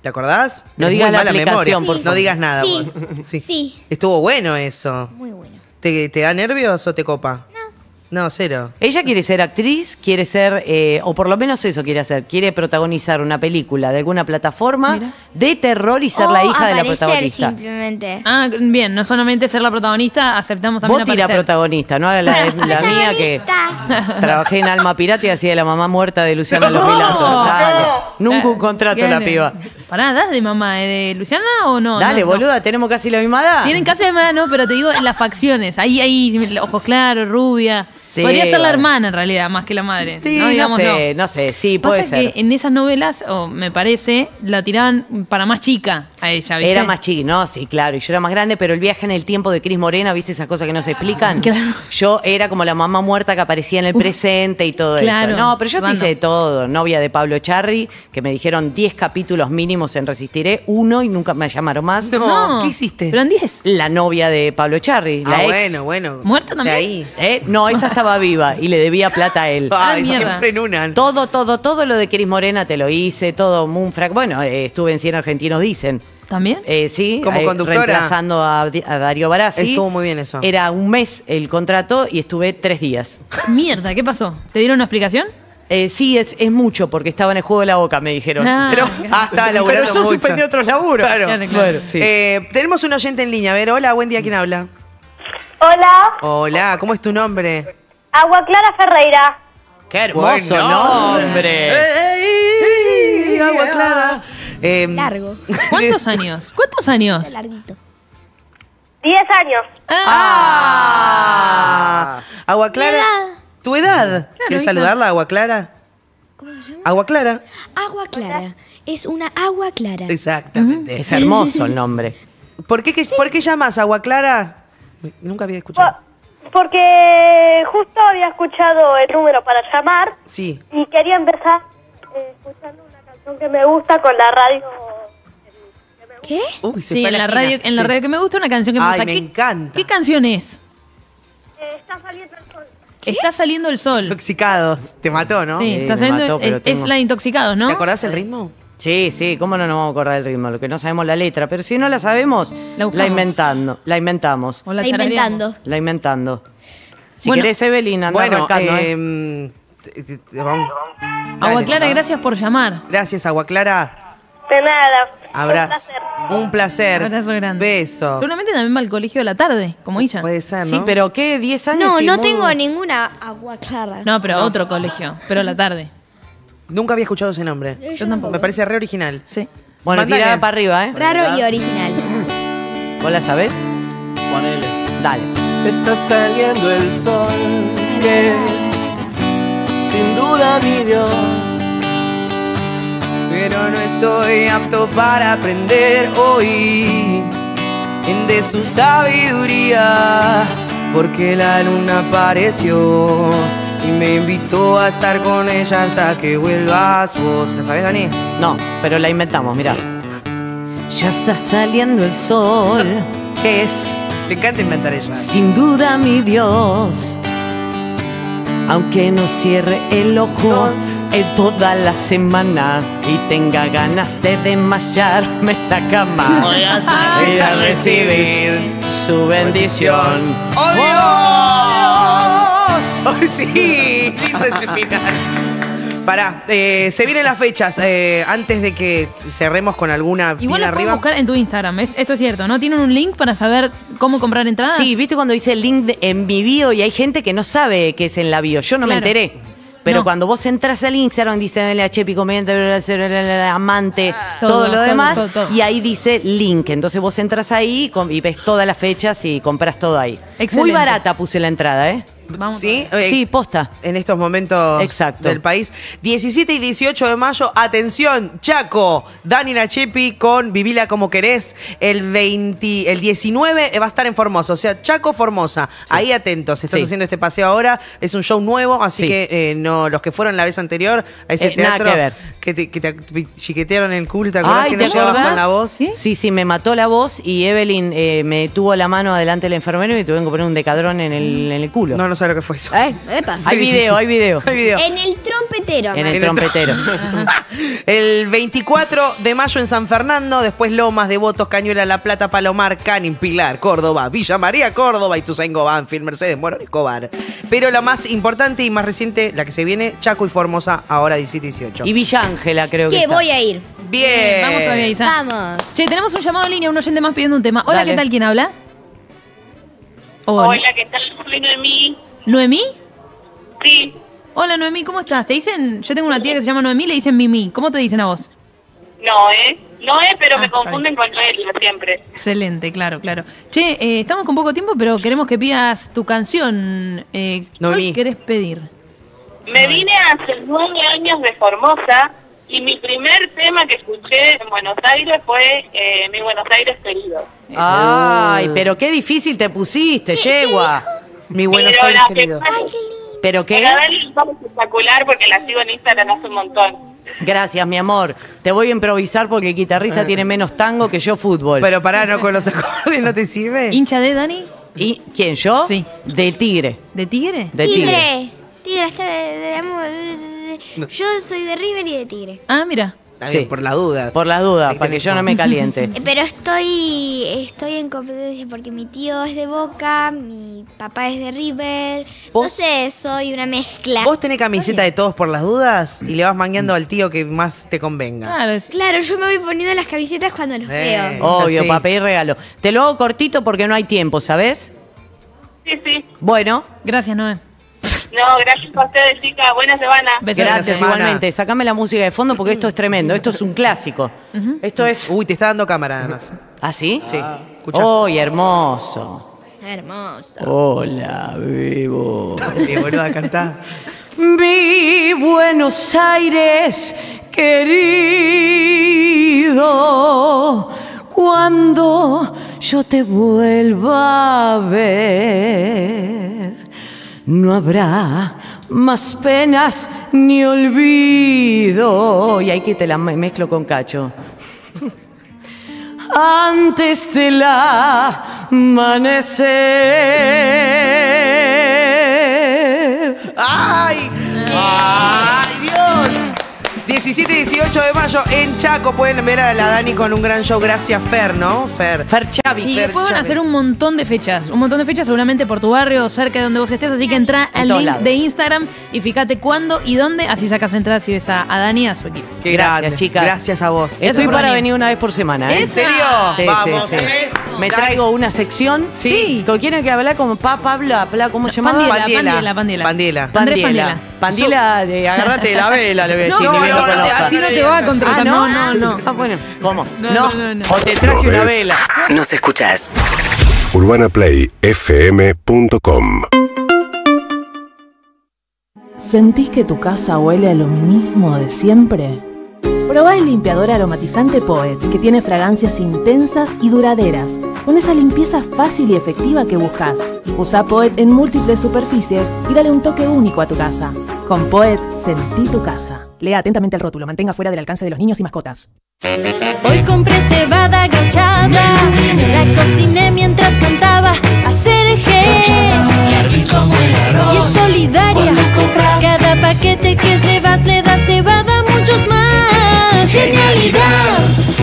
¿Te acordás? No digas la aplicación, por favor. No digas nada sí. vos. Sí. sí. Estuvo bueno eso. Muy bueno. ¿Te, te da nervios o te copa? No. No, cero. Ella quiere ser actriz, quiere ser, eh, o por lo menos eso quiere hacer, quiere protagonizar una película de alguna plataforma Mira. de terror y ser o la hija de la protagonista. Simplemente. Ah, bien, no solamente ser la protagonista, aceptamos también Vos tira protagonista, no la, la, la mía que trabajé en Alma Pirata y hacía de la mamá muerta de Luciana no, Lopilato. Dale, no. Nunca un contrato dale. la piba. Pará, ¿das de mamá de Luciana o no? Dale, no, boluda, no. tenemos casi la misma edad. Tienen casi la misma edad, no, pero te digo en las facciones, ahí, ahí, ojos claros, rubia. Sí, podría ser la hermana en realidad, más que la madre. Sí, no, digamos, no sé, no. no sé, sí, puede Pasa ser. Que en esas novelas, o oh, me parece, la tiraban para más chica a ella, ¿viste? Era más chica, no, sí, claro, y yo era más grande, pero el viaje en el tiempo de Cris Morena, ¿viste esas cosas que no se explican? Claro. Yo era como la mamá muerta que aparecía en el Uf, presente y todo claro, eso. No, pero yo te hice de todo, novia de Pablo Charri, que me dijeron diez capítulos mínimo vinimos en Resistiré uno y nunca me llamaron más. No, no. ¿Qué hiciste? Pero en diez. La novia de Pablo Charri. Ah, la ex. bueno, bueno. ¿Muerta también? De ahí. ¿Eh? No, esa estaba viva y le debía plata a él. Ay, Ay siempre en una. Todo, todo, todo lo de Cris Morena te lo hice, todo Moonfrack. Bueno, eh, estuve en cien argentinos, dicen. ¿También? Eh, sí, como conductora. Reemplazando a, a Darío Barassi. Estuvo muy bien eso. Era un mes el contrato y estuve tres días. Mierda, ¿qué pasó? ¿Te dieron una explicación? Eh, sí, es, es mucho, porque estaba en el juego de la Boca, me dijeron. Ah, pero, ah, estaba laburando pero yo mucho. Suspendí otros laburos. Claro. Claro, claro. Bueno, sí. eh, tenemos un oyente en línea. A ver, hola, buen día, ¿quién habla? Hola. Hola, ¿cómo es tu nombre? Agua Clara Ferreira. ¡Qué hermoso bueno. nombre! ¡Ey, ey, Agua Clara! Eh, Largo. ¿Cuántos años? ¿Cuántos años? Larguito. Diez años. Ah. Agua Clara. ¿Tu edad? Claro, ¿quieres saludarla, Agua Clara? ¿Cómo se llama? Agua Clara. Agua Clara. Es una agua clara. Exactamente. Uh-huh. Es hermoso el nombre. ¿Por qué, que, sí. ¿por qué llamas Agua Clara? Nunca había escuchado. Por, porque justo había escuchado el número para llamar. Sí. Y quería empezar eh, escuchando una canción que me gusta con la radio. ¿Qué? Uy, se sí, en la, la radio, en sí. la radio que me gusta, una canción que me Ay, gusta. Me ¿Qué, encanta. ¿Qué canción es? Eh, está saliendo el sol. ¿Qué? Está saliendo el sol. Intoxicados. Te mató, ¿no? Sí, sí está saliendo. Mató, es, tengo... es la de Intoxicados, ¿no? ¿Te acordás el ritmo? Sí, sí. ¿Cómo no nos vamos a acordar el ritmo? Lo que no sabemos la letra. Pero si no la sabemos, la, la inventando. La inventamos. O la, la inventando. La inventando. Si bueno, querés, Evelyn, andá bueno, arrancando. Eh, eh. Agua Clara, gracias por llamar. Gracias, Agua Clara. De nada. Abrazo. Un placer. Un abrazo grande. Beso. Seguramente también va al colegio de la tarde, como ella. Puede ser, ¿no? Sí, pero ¿qué? diez años. No, no muy... tengo ninguna Agua Clara. No, pero no. otro colegio, pero la tarde. Nunca había escuchado ese nombre. Yo, Yo tampoco. Me parece re original. Sí. Bueno, Mandale. tirada para arriba, ¿eh? Raro y original. ¿Vos la sabés? Ponele. Dale. Está saliendo el sol, yes. Sin duda, mi Dios. Pero no estoy apto para aprender hoy de su sabiduría, porque la luna apareció y me invitó a estar con ella hasta que vuelvas vos. ¿La sabés, Dani? No, pero la inventamos, mirá. Ya está saliendo el sol. ¿Qué es? Me encanta inventar ella. Sin duda, mi Dios. Aunque no cierre el ojo toda la semana y tenga ganas de desmayarme en la cama, voy a, voy a recibir su bendición. ¡Oh, Dios! ¡Oh, sí! Lindo ese final. Pará, eh, se vienen las fechas. Eh, antes de que cerremos con alguna. Igual la puedes buscar en tu Instagram. Es, esto es cierto, ¿no? ¿Tienen un link para saber cómo comprar entradas? Sí, ¿viste cuando dice el link de, en mi bio? Y hay gente que no sabe que es en la bio. Yo no claro. me enteré. Pero no. cuando vos entras al Instagram, dice Dani La Chepi, comediante, amante, ah, todo, todo lo demás. Todo, todo, todo. Y ahí dice link. Entonces vos entras ahí y ves todas las fechas y compras todo ahí. Excelente. Muy barata puse la entrada, ¿eh? Vamos ¿Sí? Eh, sí, posta. En estos momentos Exacto. del país. diecisiete y dieciocho de mayo, atención, Chaco, Dani La Chepi con Vivila Como Querés. El veinte, el diecinueve va a estar en Formosa, o sea, Chaco, Formosa. Sí. Ahí atentos, estás sí. haciendo este paseo ahora. Es un show nuevo, así sí. que eh, no los que fueron la vez anterior a ese eh, teatro. Nada que ver. Que te, que te chiquetearon el culo, ¿te acordás Ay, que no llevabas con la voz? ¿Sí? sí, sí, me mató la voz y Evelyn eh, me tuvo la mano adelante del enfermero y tuve que poner un decadrón en el, en el culo. No, no sé lo que fue eso. Eh, epa. Hay video, hay video. Hay video. En el trompetero. En el trompetero. El veinticuatro de mayo en San Fernando, después Lomas, Devotos, Cañuela, La Plata, Palomar, Canin, Pilar, Córdoba, Villa María, Córdoba, Ituzaingó, Banfield, Mercedes, Morón y Cobar. Pero la más importante y más reciente, la que se viene, Chaco y Formosa, ahora diecisiete y dieciocho. Y Villán. Ángela, creo que, que voy a ir. Bien. Vamos todavía, Isa. Vamos. Sí, tenemos un llamado en línea, un oyente más pidiendo un tema. Hola, Dale. ¿qué tal? ¿Quién habla? Hola. Hola, ¿qué tal? Soy Noemí. ¿Noemí? Sí. Hola, Noemí, ¿cómo estás? Te dicen, yo tengo una tía que se llama Noemí, le dicen Mimi. ¿Cómo te dicen a vos? No, ¿eh? No, ¿eh? Pero ah, me confunden con Noelia siempre. Excelente, claro, claro. Che, eh, estamos con poco tiempo, pero queremos que pidas tu canción. Eh, ¿Cuál Noemí. querés pedir? Me vine hace nueve años de Formosa y mi primer tema que escuché en Buenos Aires fue eh, Mi Buenos Aires Querido. Ay, pero qué difícil te pusiste, yegua. Mi Buenos pero Aires Querido. Ay, qué lindo. Pero qué... Pero a ver, es espectacular porque la sigo en Instagram hace un montón. Gracias, mi amor. Te voy a improvisar porque el guitarrista tiene menos tango que yo fútbol. Pero pará, ¿no? Con los acordes no te sirve. ¿Hincha de Dani? ¿Y quién? ¿Yo? Sí. Del Tigre. ¿De Tigre? De Tigre. Tigre. Tigre, está de, de, de, de, yo soy de River y de Tigre. Ah, mira. Sí. Por las dudas. Por las dudas, para que yo no me caliente. Pero estoy estoy en competencia porque mi tío es de Boca, mi papá es de River. ¿Vos? Entonces soy una mezcla. ¿Vos tenés camiseta de todos por las dudas y le vas mangueando al tío que más te convenga? Claro, es... claro, yo me voy poniendo las camisetas cuando los eh, veo. Obvio, sí. Para pedir regalo. Te lo hago cortito porque no hay tiempo, ¿sabés? Sí, sí. Bueno. Gracias, Noé. No, gracias a ustedes, chicas. Buena semana. Gracias, gracias semana. Igualmente. Sacame la música de fondo porque esto es tremendo. Esto es un clásico. Uh-huh. Esto es... Uy, te está dando cámara, además. ¿Ah, sí? Sí. Escuchá. ¡Uy, hermoso! Hermoso. Hola, vivo. Dale, boludo, a cantar. Mi Buenos Aires, querido, cuando yo te vuelva a ver, no habrá más penas ni olvido. Y aquí te la mezclo con Cacho. Antes del amanecer. ¡Ay! ¡Ay, Dios! diecisiete y dieciocho de mayo en Chaco. Pueden ver a la Dani con un gran show. Gracias, Fer, ¿no? Fer. Fer Chavis. Sí, Fer pueden Chavis. Hacer un montón de fechas. Un montón de fechas seguramente por tu barrio, cerca de donde vos estés. Así que entra al link lados. De Instagram y fíjate cuándo y dónde. Así sacas entradas y ves a, a Dani y a su equipo. Qué gracias, grande. Chicas. Gracias a vos. Estoy para venir una vez por semana. ¿Eh? ¿En serio? Sí, vamos, sí, sí. ¿Eh? Me traigo una sección. Sí. ¿Con quién hay que hablar? Como pa, Pablo, Pablo, ¿cómo se llama? Pandiela. Pandiela. Pandiela. Pandiela. Pandiela. Pandiela, de, agárrate la vela, le voy a decir. No, no, no, no, así no te va a contratar. Ah, no, no, no. Ah, bueno. ¿Cómo? No, no, no, no. O te traje no una ves, vela. Nos escuchás. urbana play f m punto com. ¿Sentís que tu casa huele a lo mismo de siempre? Probá el limpiador aromatizante Poet, que tiene fragancias intensas y duraderas, con esa limpieza fácil y efectiva que buscas. Usa Poet en múltiples superficies y dale un toque único a tu casa. Con Poet, sentí tu casa. Lea atentamente el rótulo, mantenga fuera del alcance de los niños y mascotas. Hoy compré cebada gauchada, la cociné mientras cantaba acerje. Y es solidaria, cada paquete que llevas le da cebada a muchos más. ¡Genialidad!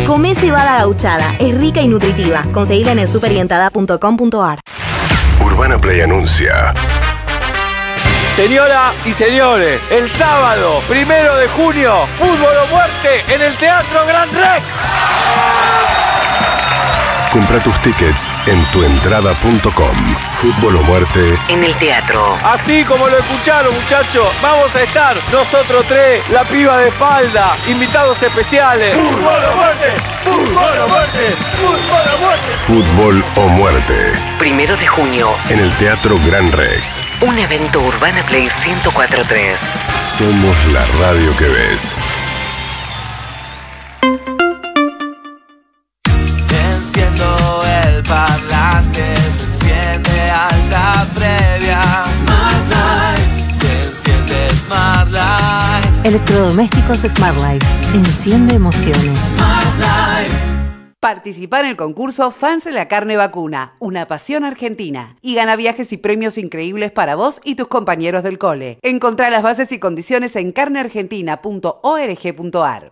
Comé cebada gauchada, es rica y nutritiva. Conseguila en el super y entada punto com punto ar. Urbana Play anuncia. Señora y señores, el sábado, primero de junio, Fútbol o Muerte en el Teatro Gran Rex. Compra tus tickets en tu entrada punto com. Fútbol o Muerte en el teatro. Así como lo escucharon, muchachos, vamos a estar nosotros tres, la piba de espalda, invitados especiales. Fútbol o Muerte, Fútbol o Muerte, Fútbol o Muerte. Fútbol o Muerte. Primero de junio. En el Teatro Gran Rex. Un evento Urbana Play ciento cuatro punto tres. Somos la radio que ves. Enciendo el parlante, se enciende alta previa. Smart Life, se enciende Smart Life. Electrodomésticos Smart Life, enciende emociones. Smart Life. Participa en el concurso Fans de la Carne Vacuna, una pasión argentina. Y gana viajes y premios increíbles para vos y tus compañeros del cole. Encontrá las bases y condiciones en carne argentina punto org punto ar.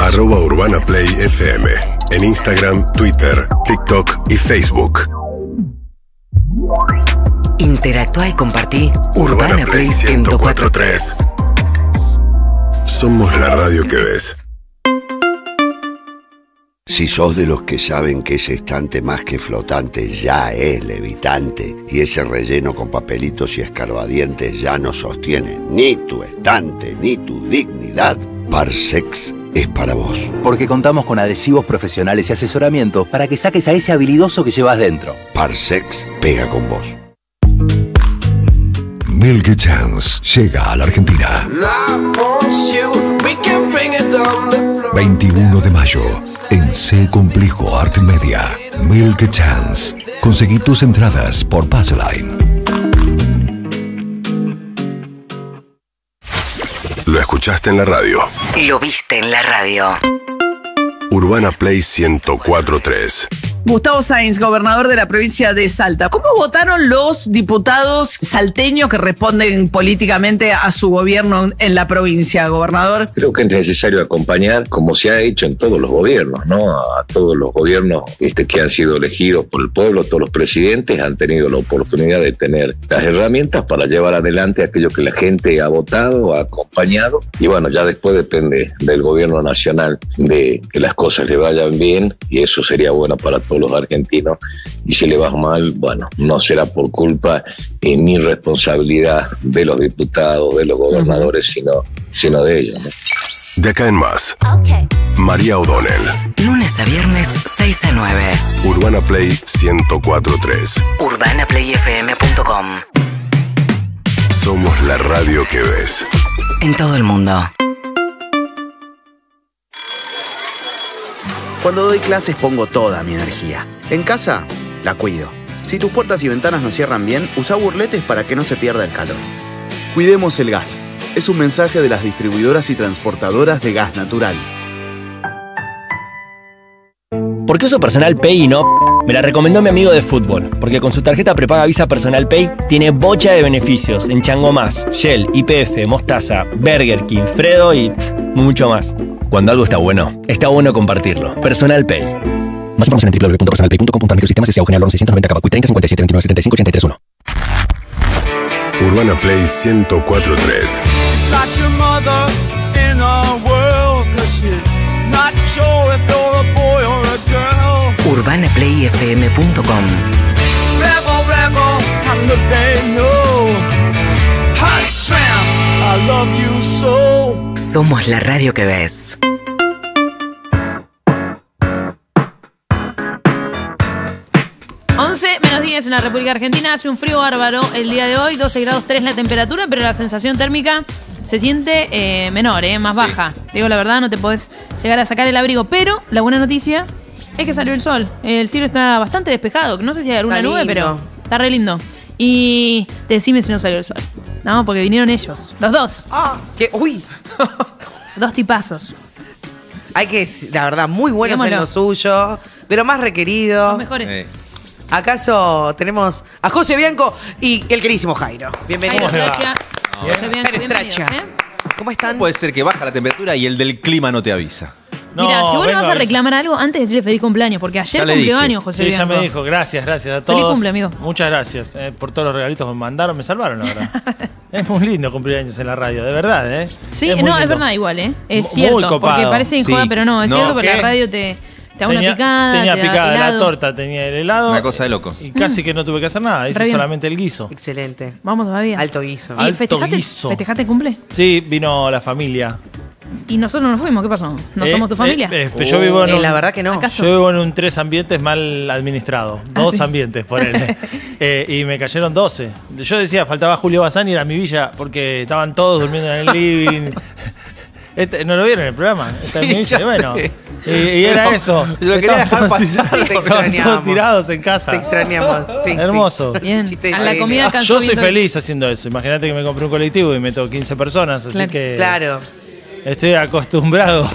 Arroba Urbana Play F M. En Instagram, Twitter, TikTok y Facebook. Interactúa y compartí Urbana, Urbana Play ciento cuatro punto tres. Somos la radio que ves. Si sos de los que saben que ese estante más que flotante ya es levitante y ese relleno con papelitos y escarbadientes ya no sostiene ni tu estante ni tu dignidad, Parsex es para vos. Porque contamos con adhesivos profesionales y asesoramiento para que saques a ese habilidoso que llevas dentro. Parsex pega con vos. Milky Chance llega a la Argentina. veintiuno de mayo, en C Complejo Art Media. Milky Chance. Conseguí tus entradas por Passline. Lo escuchás. escuchaste en la radio. Lo viste en la radio. Urbana Play ciento cuatro punto tres. Gustavo Sáenz, gobernador de la provincia de Salta. ¿Cómo votaron los diputados salteños que responden políticamente a su gobierno en la provincia, gobernador? Creo que es necesario acompañar, como se ha hecho en todos los gobiernos, ¿no? A todos los gobiernos este, que han sido elegidos por el pueblo, todos los presidentes han tenido la oportunidad de tener las herramientas para llevar adelante aquello que la gente ha votado, ha acompañado. Y bueno, ya después depende del gobierno nacional de que las cosas le vayan bien, y eso sería bueno para todos los argentinos, y si le vas mal, bueno, no será por culpa eh, ni responsabilidad de los diputados, de los gobernadores, sino, sino de ellos, ¿no? De acá en más, okay. María O'Donnell. Lunes a viernes, seis a nueve. Urbana Play ciento cuatro punto tres. urbana play f m punto com. Somos la radio que ves. En todo el mundo. Cuando doy clases pongo toda mi energía. En casa, la cuido. Si tus puertas y ventanas no cierran bien, usa burletes para que no se pierda el calor. Cuidemos el gas. Es un mensaje de las distribuidoras y transportadoras de gas natural. ¿Por qué uso Personal Pay y no? Me la recomendó mi amigo de fútbol, porque con su tarjeta prepaga Visa Personal Pay tiene bocha de beneficios en Chango Más, Shell, Y P F, Mostaza, Burger King, Fredo y mucho más. Cuando algo está bueno, está bueno compartirlo. Personal Pay. Más información en doble u doble u doble u punto personal pay punto com punto ar. Microsistemas S A O General uno seis nueve cero K B Q treinta cincuenta y siete veintinueve setenta y cinco ochenta y tres uno. Urbana Play ciento cuatro punto tres. Not your mother in a world, 'cause she's not sure if you're a boy or a girl. urbana play f m punto com. Rebel, rebel, I'm the venue. Hot tramp, I love you so. Somos la radio que ves. once menos diez en la República Argentina. Hace un frío bárbaro el día de hoy. doce grados tres la temperatura, pero la sensación térmica se siente eh, menor, eh, más baja. Sí. Te digo la verdad, no te podés llegar a sacar el abrigo. Pero la buena noticia es que salió el sol. El cielo está bastante despejado. No sé si hay alguna nube, pero está re lindo. Y decime si no salió el sol. No, porque vinieron ellos. Los dos. Ah, que, uy. Dos tipazos. Hay que, la verdad, muy buenos. Digámoslo. En lo suyo. De lo más requerido. Los mejores. Eh. ¿Acaso tenemos a José Bianco y el queridísimo Jairo? Bienvenidos. Jairo, gracias. Oh. José Bianco, bienvenidos, ¿eh? ¿Cómo están? Puede ser que baja la temperatura y el del clima no te avisa. No, mira, si vos le vas a reclamar algo, antes de decirle feliz cumpleaños, porque ayer cumplió años, José. Sí, Bianco. Ya me dijo, gracias, gracias a todos. Feliz cumple, amigo. Muchas gracias eh, por todos los regalitos que me mandaron, me salvaron, la verdad. Es muy lindo cumplir años en la radio, de verdad, ¿eh? Sí, es no, lindo. Es verdad igual, ¿eh? Es muy cierto, copado. Porque parece injuda, sí. Pero no, es no, cierto, ¿qué? Porque la radio te, te da tenía, una picada. Tenía te picada, helado. La torta tenía el helado. Una cosa de locos. Y casi que no tuve que hacer nada, hice solamente el guiso. Excelente. Vamos todavía. Alto guiso. ¿Y festejaste, festejaste cumple? Sí, vino la familia. Y nosotros no nos fuimos, ¿qué pasó? ¿No eh, somos tu familia? Eh, eh, yo vivo en un, eh, la verdad que no. ¿Acaso? Yo vivo en un tres ambientes mal administrado. Dos ¿Ah, sí? ambientes, por él. eh, y me cayeron doce. Yo decía, faltaba Julio Bazán y era mi villa, porque estaban todos durmiendo en el living. Este, ¿no lo vieron en el programa? Está sí, en mi villa. Bueno, y, y era no, eso. Lo quería dejar pasar. Te extrañamos. Todos tirados en casa. Te extrañamos. Sí, hermoso. Sí. Bien. A la comida yo soy feliz haciendo eso. Imagínate que me compré un colectivo y meto quince personas. Así claro. que... Claro. Estoy acostumbrado.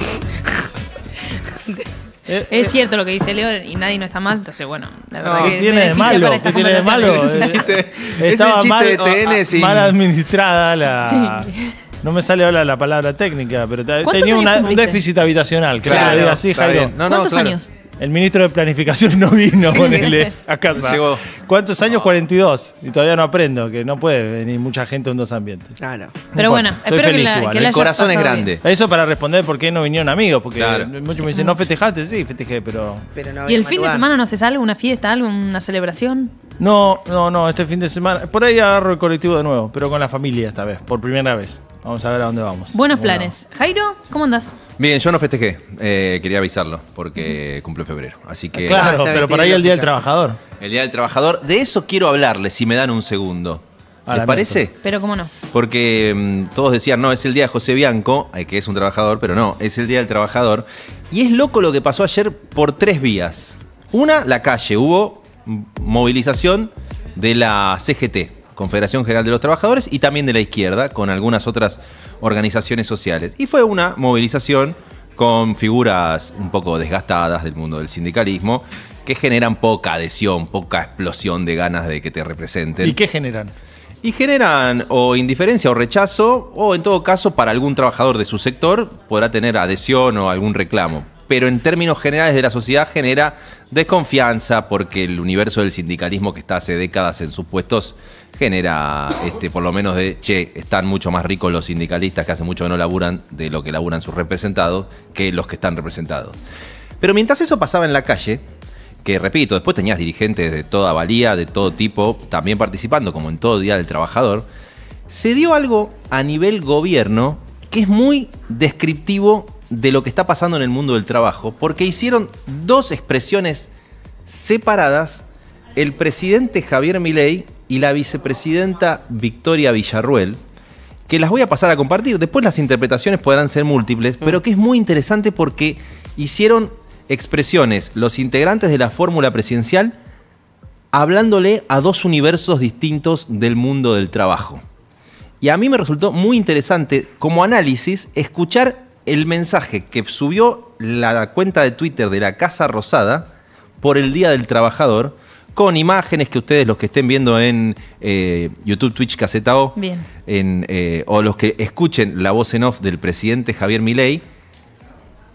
Es cierto lo que dice Leo y nadie no está más, entonces bueno, la verdad no, que tiene de malo, ¿qué tiene de malo? Es el chiste, estaba mal, de T N sin... mal administrada la. Sí. No me sale ahora la palabra técnica, pero tenía una, un déficit habitacional, que claro, diga así, Jairo. No, no, ¿cuántos claro. años? El ministro de Planificación no vino, ponele, a casa. Llegó. ¿Cuántos años? No. cuarenta y dos. Y todavía no aprendo, que no puede venir mucha gente en dos ambientes. Claro. No pero importa. Bueno, soy espero feliz que, la, igual. que El corazón es grande. Bien. Eso para responder por qué no vinieron amigos, porque claro. muchos me dicen, ¿no festejaste? Sí, festejé, pero... pero no. ¿Y el fin lugar. de semana no haces algo, una fiesta, algo, una celebración? No, no, no, este fin de semana. Por ahí agarro el colectivo de nuevo, pero con la familia esta vez, por primera vez. Vamos a ver a dónde vamos. Buenos planes. Bueno. Jairo, ¿cómo andás? Bien, yo no festejé. Eh, quería avisarlo, porque cumple febrero. Así que. Claro, ah, pero por ahí el Día del Trabajador. El Día del Trabajador. De eso quiero hablarles, si me dan un segundo. ¿Les parece? Pero cómo no. Porque mmm, todos decían, no, es el día de José Bianco, que es un trabajador, pero no, es el Día del Trabajador. Y es loco lo que pasó ayer por tres vías. Una, la calle. Hubo movilización de la C G T. Confederación General de los Trabajadores, y también de la izquierda, con algunas otras organizaciones sociales. Y fue una movilización con figuras un poco desgastadas del mundo del sindicalismo, que generan poca adhesión, poca explosión de ganas de que te representen. ¿Y qué generan? Y generan o indiferencia o rechazo, o en todo caso para algún trabajador de su sector podrá tener adhesión o algún reclamo. Pero en términos generales de la sociedad genera desconfianza, porque el universo del sindicalismo, que está hace décadas en sus puestos, genera este, por lo menos de, che, están mucho más ricos los sindicalistas que hace mucho que no laburan de lo que laburan sus representados que los que están representados. Pero mientras eso pasaba en la calle, que repito, después tenías dirigentes de toda valía, de todo tipo, también participando, como en todo Día del Trabajador, se dio algo a nivel gobierno que es muy descriptivo de lo que está pasando en el mundo del trabajo, porque hicieron dos expresiones separadas el presidente Javier Milei y la vicepresidenta Victoria Villarruel, que las voy a pasar a compartir. Después las interpretaciones podrán ser múltiples, pero que es muy interesante porque hicieron expresiones los integrantes de la fórmula presidencial hablándole a dos universos distintos del mundo del trabajo. Y a mí me resultó muy interesante como análisis escuchar el mensaje que subió la cuenta de Twitter de la Casa Rosada por el Día del Trabajador, con imágenes que ustedes, los que estén viendo en eh, YouTube, Twitch, Casetao, en, eh, o los que escuchen la voz en off del presidente Javier Milei,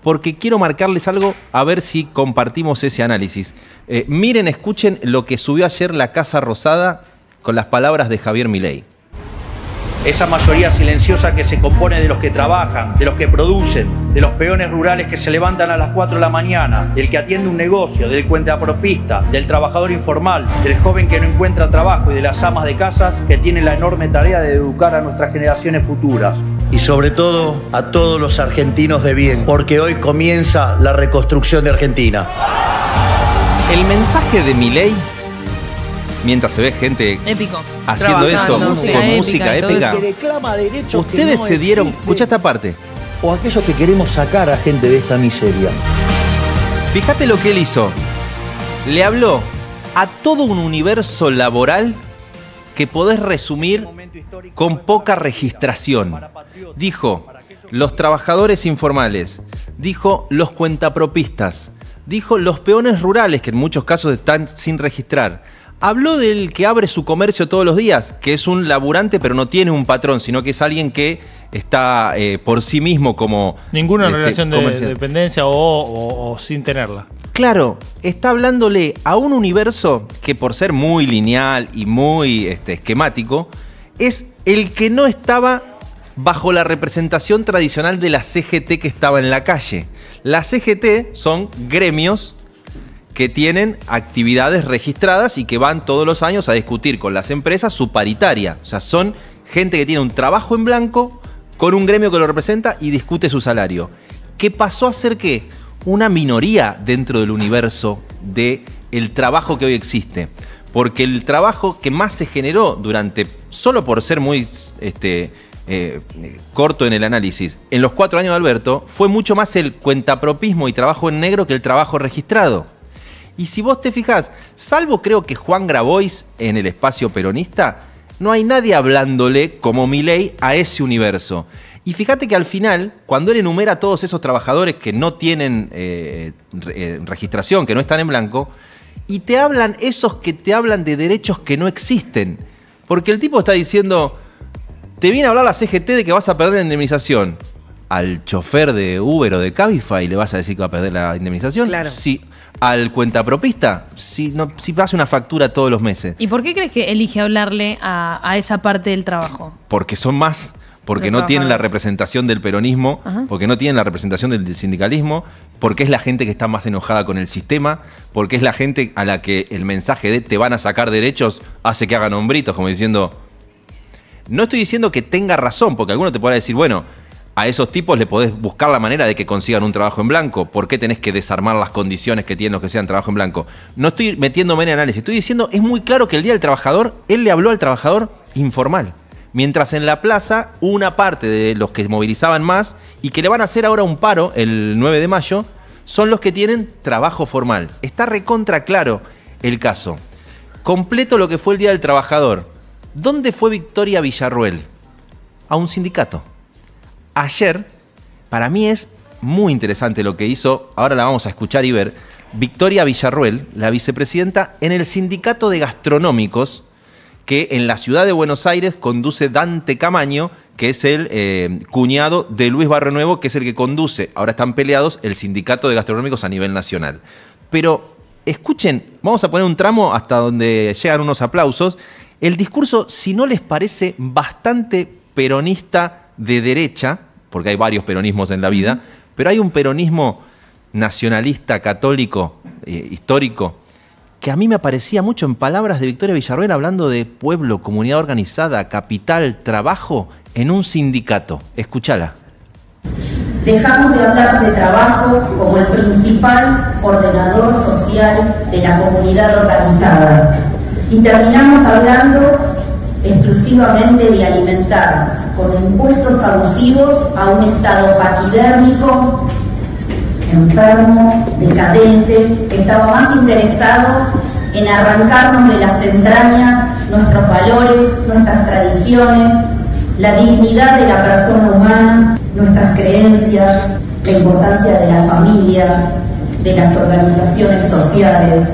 porque quiero marcarles algo, a ver si compartimos ese análisis. Eh, miren, escuchen lo que subió ayer la Casa Rosada con las palabras de Javier Milei. Esa mayoría silenciosa que se compone de los que trabajan, de los que producen, de los peones rurales que se levantan a las cuatro de la mañana, del que atiende un negocio, del cuentapropista, del trabajador informal, del joven que no encuentra trabajo y de las amas de casas que tienen la enorme tarea de educar a nuestras generaciones futuras. Y sobre todo a todos los argentinos de bien, porque hoy comienza la reconstrucción de Argentina. El mensaje de Milei, mientras se ve gente épico haciendo eso, música, con música épica, épica. Ustedes no se dieron, escucha esta parte, o aquellos que queremos sacar a gente de esta miseria. Fíjate lo que él hizo. Le habló a todo un universo laboral que podés resumir con poca registración. Dijo los trabajadores informales, dijo los cuentapropistas, dijo los peones rurales, que en muchos casos están sin registrar. Habló del que abre su comercio todos los días, que es un laburante pero no tiene un patrón, sino que es alguien que está eh, por sí mismo como... Ninguna este, relación de, de dependencia o, o, o sin tenerla. Claro, está hablándole a un universo que, por ser muy lineal y muy este, esquemático, es el que no estaba bajo la representación tradicional de la C G T que estaba en la calle. La C G T son gremios que tienen actividades registradas y que van todos los años a discutir con las empresas su paritaria. O sea, son gente que tiene un trabajo en blanco con un gremio que lo representa y discute su salario. ¿Qué pasó a ser qué? Una minoría dentro del universo del trabajo que hoy existe. Porque el trabajo que más se generó durante, solo por ser muy este, eh, corto en el análisis, en los cuatro años de Alberto, fue mucho más el cuentapropismo y trabajo en negro que el trabajo registrado. Y si vos te fijás, salvo creo que Juan Grabois en el espacio peronista, no hay nadie hablándole como Milei a ese universo. Y fíjate que al final, cuando él enumera a todos esos trabajadores que no tienen eh, eh, registración, que no están en blanco, y te hablan esos que te hablan de derechos que no existen. Porque el tipo está diciendo, te viene a hablar la C G T de que vas a perder la indemnización. ¿Al chofer de Uber o de Cabify le vas a decir que va a perder la indemnización? Claro. Sí. ¿Al cuentapropista? Si, no, si hace una factura todos los meses. ¿Y por qué crees que elige hablarle a, a esa parte del trabajo? Porque son más, porque no tienen la representación del peronismo, ajá, porque no tienen la representación del, del sindicalismo, porque es la gente que está más enojada con el sistema, porque es la gente a la que el mensaje de te van a sacar derechos hace que hagan hombritos, como diciendo... No estoy diciendo que tenga razón, porque alguno te podrá decir, bueno... A esos tipos le podés buscar la manera de que consigan un trabajo en blanco. ¿Por qué tenés que desarmar las condiciones que tienen los que sean trabajo en blanco? No estoy metiéndome en análisis. Estoy diciendo, es muy claro que el Día del Trabajador, él le habló al trabajador informal. Mientras en la plaza, una parte de los que movilizaban más y que le van a hacer ahora un paro el nueve de mayo, son los que tienen trabajo formal. Está recontra claro el caso. Completo lo que fue el Día del Trabajador. ¿Dónde fue Victoria Villarruel? A un sindicato. Ayer, para mí es muy interesante lo que hizo, ahora la vamos a escuchar y ver, Victoria Villarruel, la vicepresidenta, en el sindicato de gastronómicos que en la ciudad de Buenos Aires conduce Dante Camaño, que es el eh, cuñado de Luis Barrenuevo, que es el que conduce, ahora están peleados, el sindicato de gastronómicos a nivel nacional. Pero escuchen, vamos a poner un tramo hasta donde llegan unos aplausos, el discurso, si no les parece bastante peronista de derecha, porque hay varios peronismos en la vida, pero hay un peronismo nacionalista, católico, eh, histórico, que a mí me aparecía mucho en palabras de Victoria Villarruel hablando de pueblo, comunidad organizada, capital, trabajo en un sindicato. Escúchala. Dejamos de hablar de trabajo como el principal ordenador social de la comunidad organizada y terminamos hablando exclusivamente de alimentar con impuestos abusivos a un Estado paquidérmico, enfermo, decadente, que estaba más interesado en arrancarnos de las entrañas nuestros valores, nuestras tradiciones, la dignidad de la persona humana, nuestras creencias, la importancia de la familia, de las organizaciones sociales.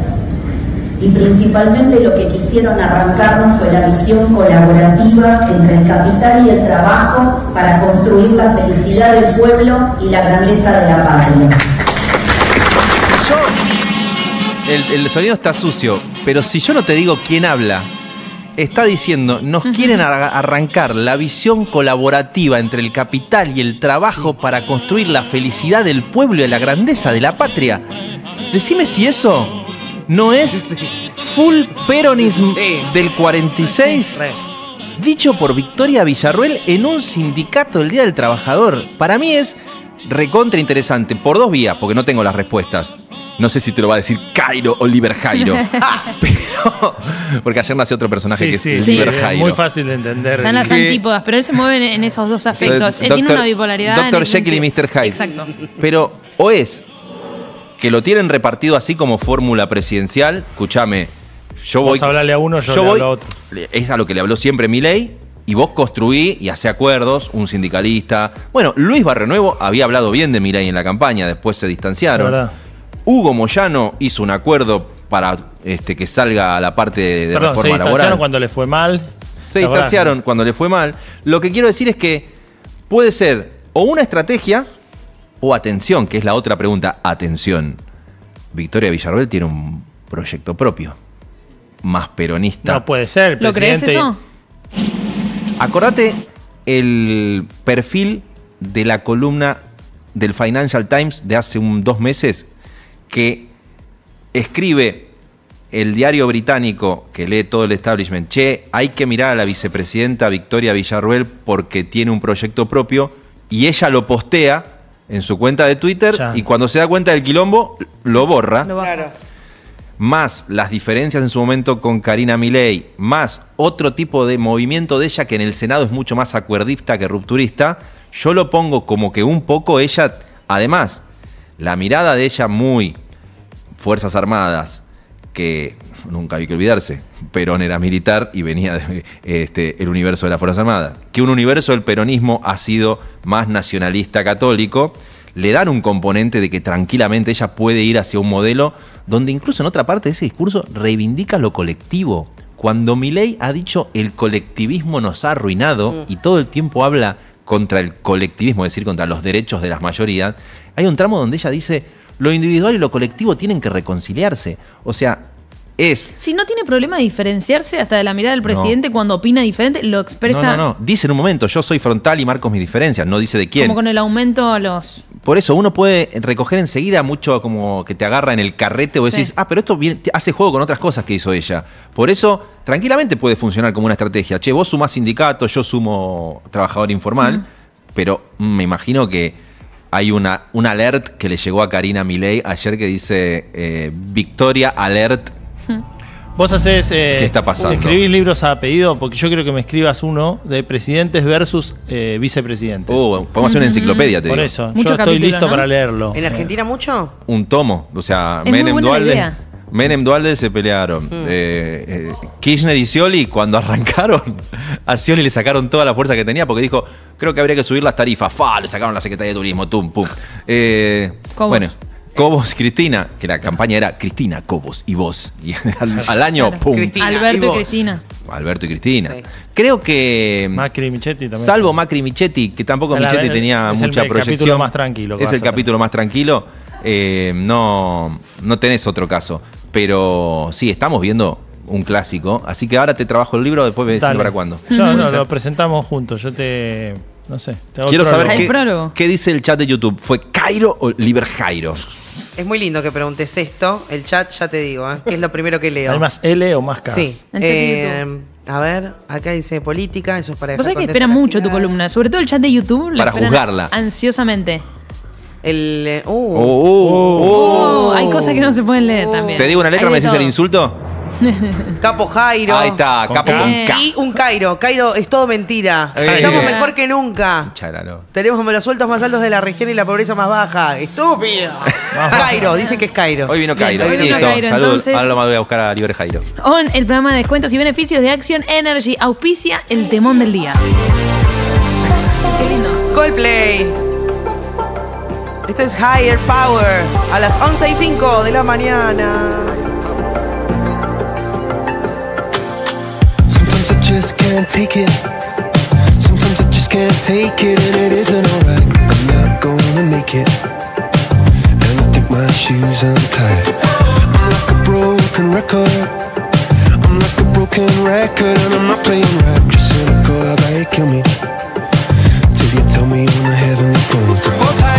Y principalmente lo que quisieron arrancarnos fue la visión colaborativa entre el capital y el trabajo para construir la felicidad del pueblo y la grandeza de la patria. Yo, el, el sonido está sucio, pero si yo no te digo quién habla, está diciendo, nos uh-huh. quieren arrancar la visión colaborativa entre el capital y el trabajo sí. para construir la felicidad del pueblo y la grandeza de la patria. Decime si eso... ¿No es full peronismo sí. del cuarenta y seis? Dicho por Victoria Villarruel en un sindicato el Día del Trabajador. Para mí es recontra interesante, por dos vías, porque no tengo las respuestas. No sé si te lo va a decir Cairo o Oliver Jairo. Ah, pero, porque ayer nació otro personaje sí, que sí, es sí. Oliver Jairo. Muy fácil de entender. Están las antípodas, pero él se mueve en esos dos aspectos. Sí. Él doctor, tiene una bipolaridad. doctor Jekyll y mister Hyde. Exacto. Pero o es... que lo tienen repartido así como fórmula presidencial. Escuchame, yo voy... Vos hablale a uno, yo, yo le voy, hablo a otro. Es a lo que le habló siempre Milei. Y vos construí y hacé acuerdos, un sindicalista... Bueno, Luis Barrenuevo había hablado bien de Milei en la campaña, después se distanciaron. Hugo Moyano hizo un acuerdo para este, que salga a la parte de Perdón, reforma laboral. se distanciaron laboral. cuando le fue mal. Se distanciaron verdad. cuando le fue mal. Lo que quiero decir es que puede ser o una estrategia... O atención, que es la otra pregunta. Atención. Victoria Villarruel tiene un proyecto propio. Más peronista. No puede ser, presidente. ¿Lo crees eso? Acordate el perfil de la columna del Financial Times de hace un, dos meses que escribe el diario británico que lee todo el establishment. Che, hay que mirar a la vicepresidenta Victoria Villarruel porque tiene un proyecto propio y ella lo postea en su cuenta de Twitter ya. y cuando se da cuenta del quilombo, lo borra. Lo claro. Más las diferencias en su momento con Karina Milei, más otro tipo de movimiento de ella que en el Senado es mucho más acuerdista que rupturista, yo lo pongo como que un poco ella, además, la mirada de ella muy Fuerzas Armadas, que nunca hay que olvidarse, Perón era militar y venía del este, universo de las Fuerzas Armadas. Que un universo del peronismo ha sido más nacionalista católico, le dan un componente de que tranquilamente ella puede ir hacia un modelo donde incluso en otra parte de ese discurso reivindica lo colectivo. Cuando Milei ha dicho el colectivismo nos ha arruinado mm. y todo el tiempo habla contra el colectivismo, es decir, contra los derechos de las mayorías, hay un tramo donde ella dice... Lo individual y lo colectivo tienen que reconciliarse. O sea, es... Si no tiene problema de diferenciarse hasta de la mirada del presidente no. cuando opina diferente, lo expresa... No, no, no. Dice en un momento, yo soy frontal y marco mis diferencias. No dice de quién. Como con el aumento a los... Por eso uno puede recoger enseguida mucho como que te agarra en el carrete o decís, sí. ah, pero esto viene, hace juego con otras cosas que hizo ella. Por eso, tranquilamente puede funcionar como una estrategia. Che, vos sumás sindicato, yo sumo trabajador informal, uh-huh. pero mm, me imagino que... Hay una, un alert que le llegó a Karina Milei ayer que dice eh, Victoria Alert. Vos hacés... Eh, ¿Qué está pasando? Escribís libros a pedido porque yo creo que me escribas uno de presidentes versus eh, vicepresidentes. Uh, podemos hacer una enciclopedia, te Por digo. eso, mucho yo capítulo, estoy listo ¿no? para leerlo. ¿En Argentina mucho? Un tomo, o sea, es Menem Dualde. Menem, Dualde se pelearon. Mm. Eh, eh, Kirchner y Scioli, cuando arrancaron, a Scioli le sacaron toda la fuerza que tenía porque dijo, creo que habría que subir las tarifas. ¡Fa! Le sacaron la Secretaría de Turismo. Tum, pum. Eh, Cobos. Bueno, Cobos, Cristina, que la campaña era Cristina, Cobos y vos. Y al, al año, claro, pum. Cristina, Alberto y, y Cristina. Alberto y Cristina. Sí. Creo que... Macri y Michetti también. Salvo Macri y Michetti, que tampoco la, Michetti el, tenía es mucha el, el proyección. Es el capítulo más tranquilo. Es el capítulo más tranquilo. Eh, no, no tenés otro caso. Pero sí, estamos viendo un clásico. Así que ahora te trabajo el libro, después me decís para cuándo. No, no, lo presentamos juntos. Yo te... no sé. Te hago Quiero saber qué, qué dice el chat de YouTube. ¿Fue Cairo o Liberjairo? Es muy lindo que preguntes esto. El chat, ya te digo, ¿eh? Que es lo primero que leo. ¿Hay más L o más K? Sí. Eh, a ver, acá dice política. Eso es para... Vos sabés que espera mucho tu columna. Sobre todo el chat de YouTube. Para juzgarla. Ansiosamente. El, uh, oh, oh, oh, oh. Hay cosas que no se pueden leer oh. también. ¿Te digo una letra? ¿Me decís todo el insulto? Capo Jairo. Ahí está, con Capo K. Con K. Y un Cairo. Cairo es todo mentira. Eh. Estamos mejor que nunca. Charalo. Tenemos los sueldos más altos de la región y la pobreza más baja. ¡Estúpido! Cairo, dicen que es Cairo. Hoy vino Cairo. Hoy vino Listo. Cairo. Salud. Entonces, ahora lo voy a buscar a Libre Jairo. On el programa de descuentos y beneficios de Action Energy auspicia el temón del día. Qué lindo. Coldplay. Esto es Higher Power a las once y cinco de la mañana. Sometimes I just can't take it. Sometimes I just can't take it and it isn't alright. I'm not gonna make it. And I think my shoes untied. I'm like a broken record. I'm like a broken record and I'm not playing right. Just gonna go out and kill me. Till you tell me on the heavenly phone. So hold tight.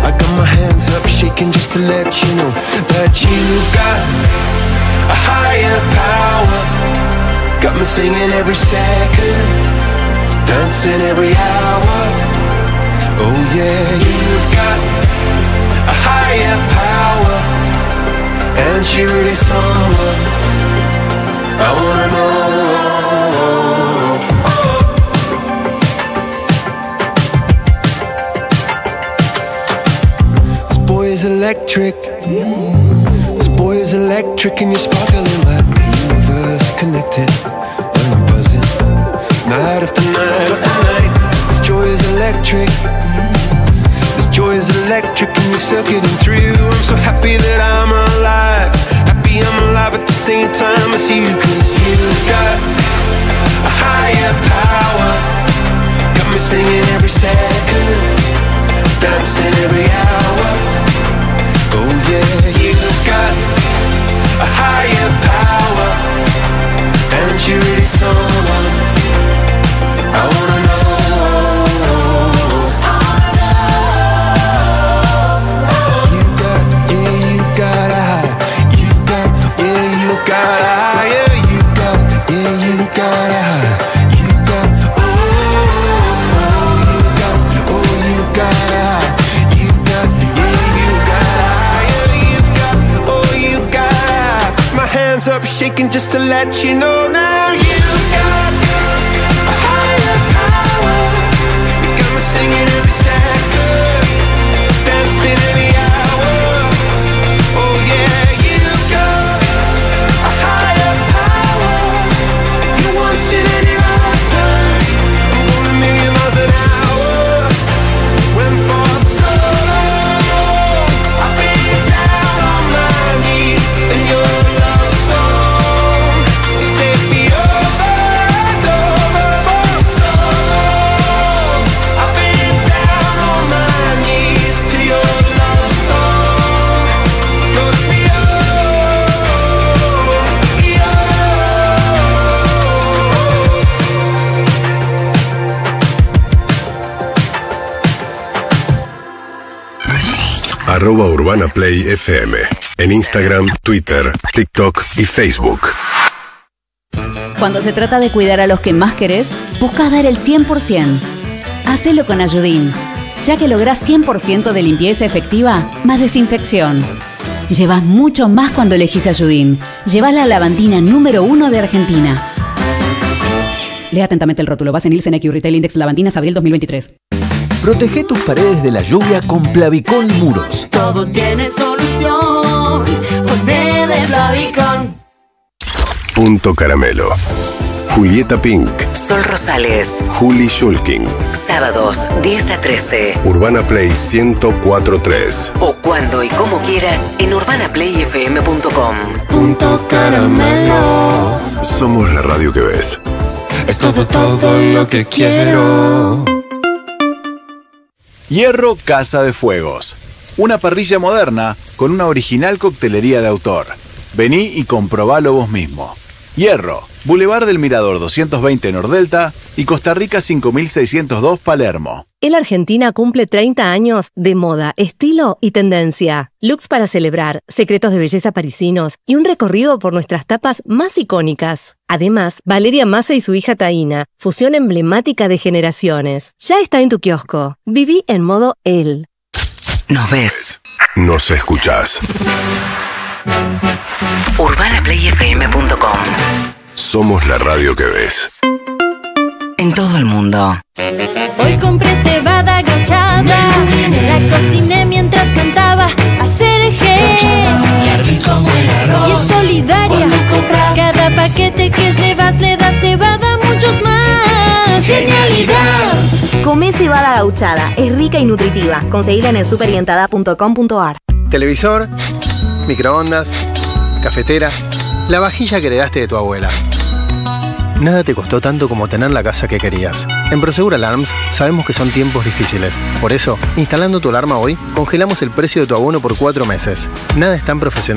I got my hands up shaking just to let you know that you've got a higher power. Got me singing every second, dancing every hour. Oh yeah, you've got a higher power. And she really someone I wanna know. Oh. This boy is electric. This boy is electric and you're sparkling like the universe connected. And I'm buzzing night after night after night. This joy is electric. This joy is electric and you're circuiting through. I'm so happy that I'm alive. Happy I'm alive at the same time as you. Cause you've got a higher power. Got me singing every second, dancing every hour. Oh yeah, you've got a higher power. And you're really someone I wanna know. I wanna know. Oh. You got, yeah, you got a high. You got, yeah, you got a high. Yeah, you got, yeah, you got a high. You got, oh, oh, you got, oh, you got a high. You got, yeah, you got a high. Hands up shaking just to let you know now you've got a higher power. You got me singing every second, dancing every hour. Oh yeah, you've got a higher power. You want shit in your lifetime. I'm going a million miles an hour. When for so long I've been down on my knees and you're arroba Urbana Play F M en Instagram, Twitter, TikTok y Facebook. Cuando se trata de cuidar a los que más querés, buscas dar el cien por ciento. Hacelo con Ayudín. ya que lográs cien por ciento de limpieza efectiva más desinfección. Llevas mucho más cuando elegís Ayudín. Llevas la lavandina número uno de Argentina. Lea atentamente el rótulo. Base Nielsen I Q Retail Index Lavandinas abril dos mil veintitrés. Protege tus paredes de la lluvia con Plavicón Muros. Todo tiene solución. Ponele Plavicón. Punto Caramelo. Julieta Pink. Sol Rosales. Juli Shulkin. Sábados, diez a trece. Urbana Play ciento cuatro punto tres. O cuando y como quieras en urbana play f m punto com. Punto Caramelo. Somos la radio que ves. Es todo, todo lo que quiero. Hierro Casa de Fuegos. Una parrilla moderna con una original coctelería de autor. Vení y comprobalo vos mismo. Hierro, Boulevard del Mirador doscientos veinte Nordelta y Costa Rica cinco mil seiscientos dos Palermo. El Argentina cumple treinta años de moda, estilo y tendencia. Looks para celebrar, secretos de belleza parisinos y un recorrido por nuestras tapas más icónicas. Además, Valeria Massa y su hija Taína, fusión emblemática de generaciones. Ya está en tu kiosco. Viví en modo él. Nos ves. Nos escuchás. urbana play f m punto com. Somos la radio que ves. En todo el mundo. Hoy compré cebada gauchada, la cociné mientras cantaba acerje. Y es solidaria. Cada paquete que llevas le da cebada a muchos más. ¡Genialidad! Comé cebada gauchada, es rica y nutritiva. Conseguida en el super y entada punto com punto ar. Televisor, microondas, cafetera, la vajilla que heredaste de tu abuela. Nada te costó tanto como tener la casa que querías. En Prosegur Alarms sabemos que son tiempos difíciles. Por eso, instalando tu alarma hoy, congelamos el precio de tu abono por cuatro meses. Nada es tan profesional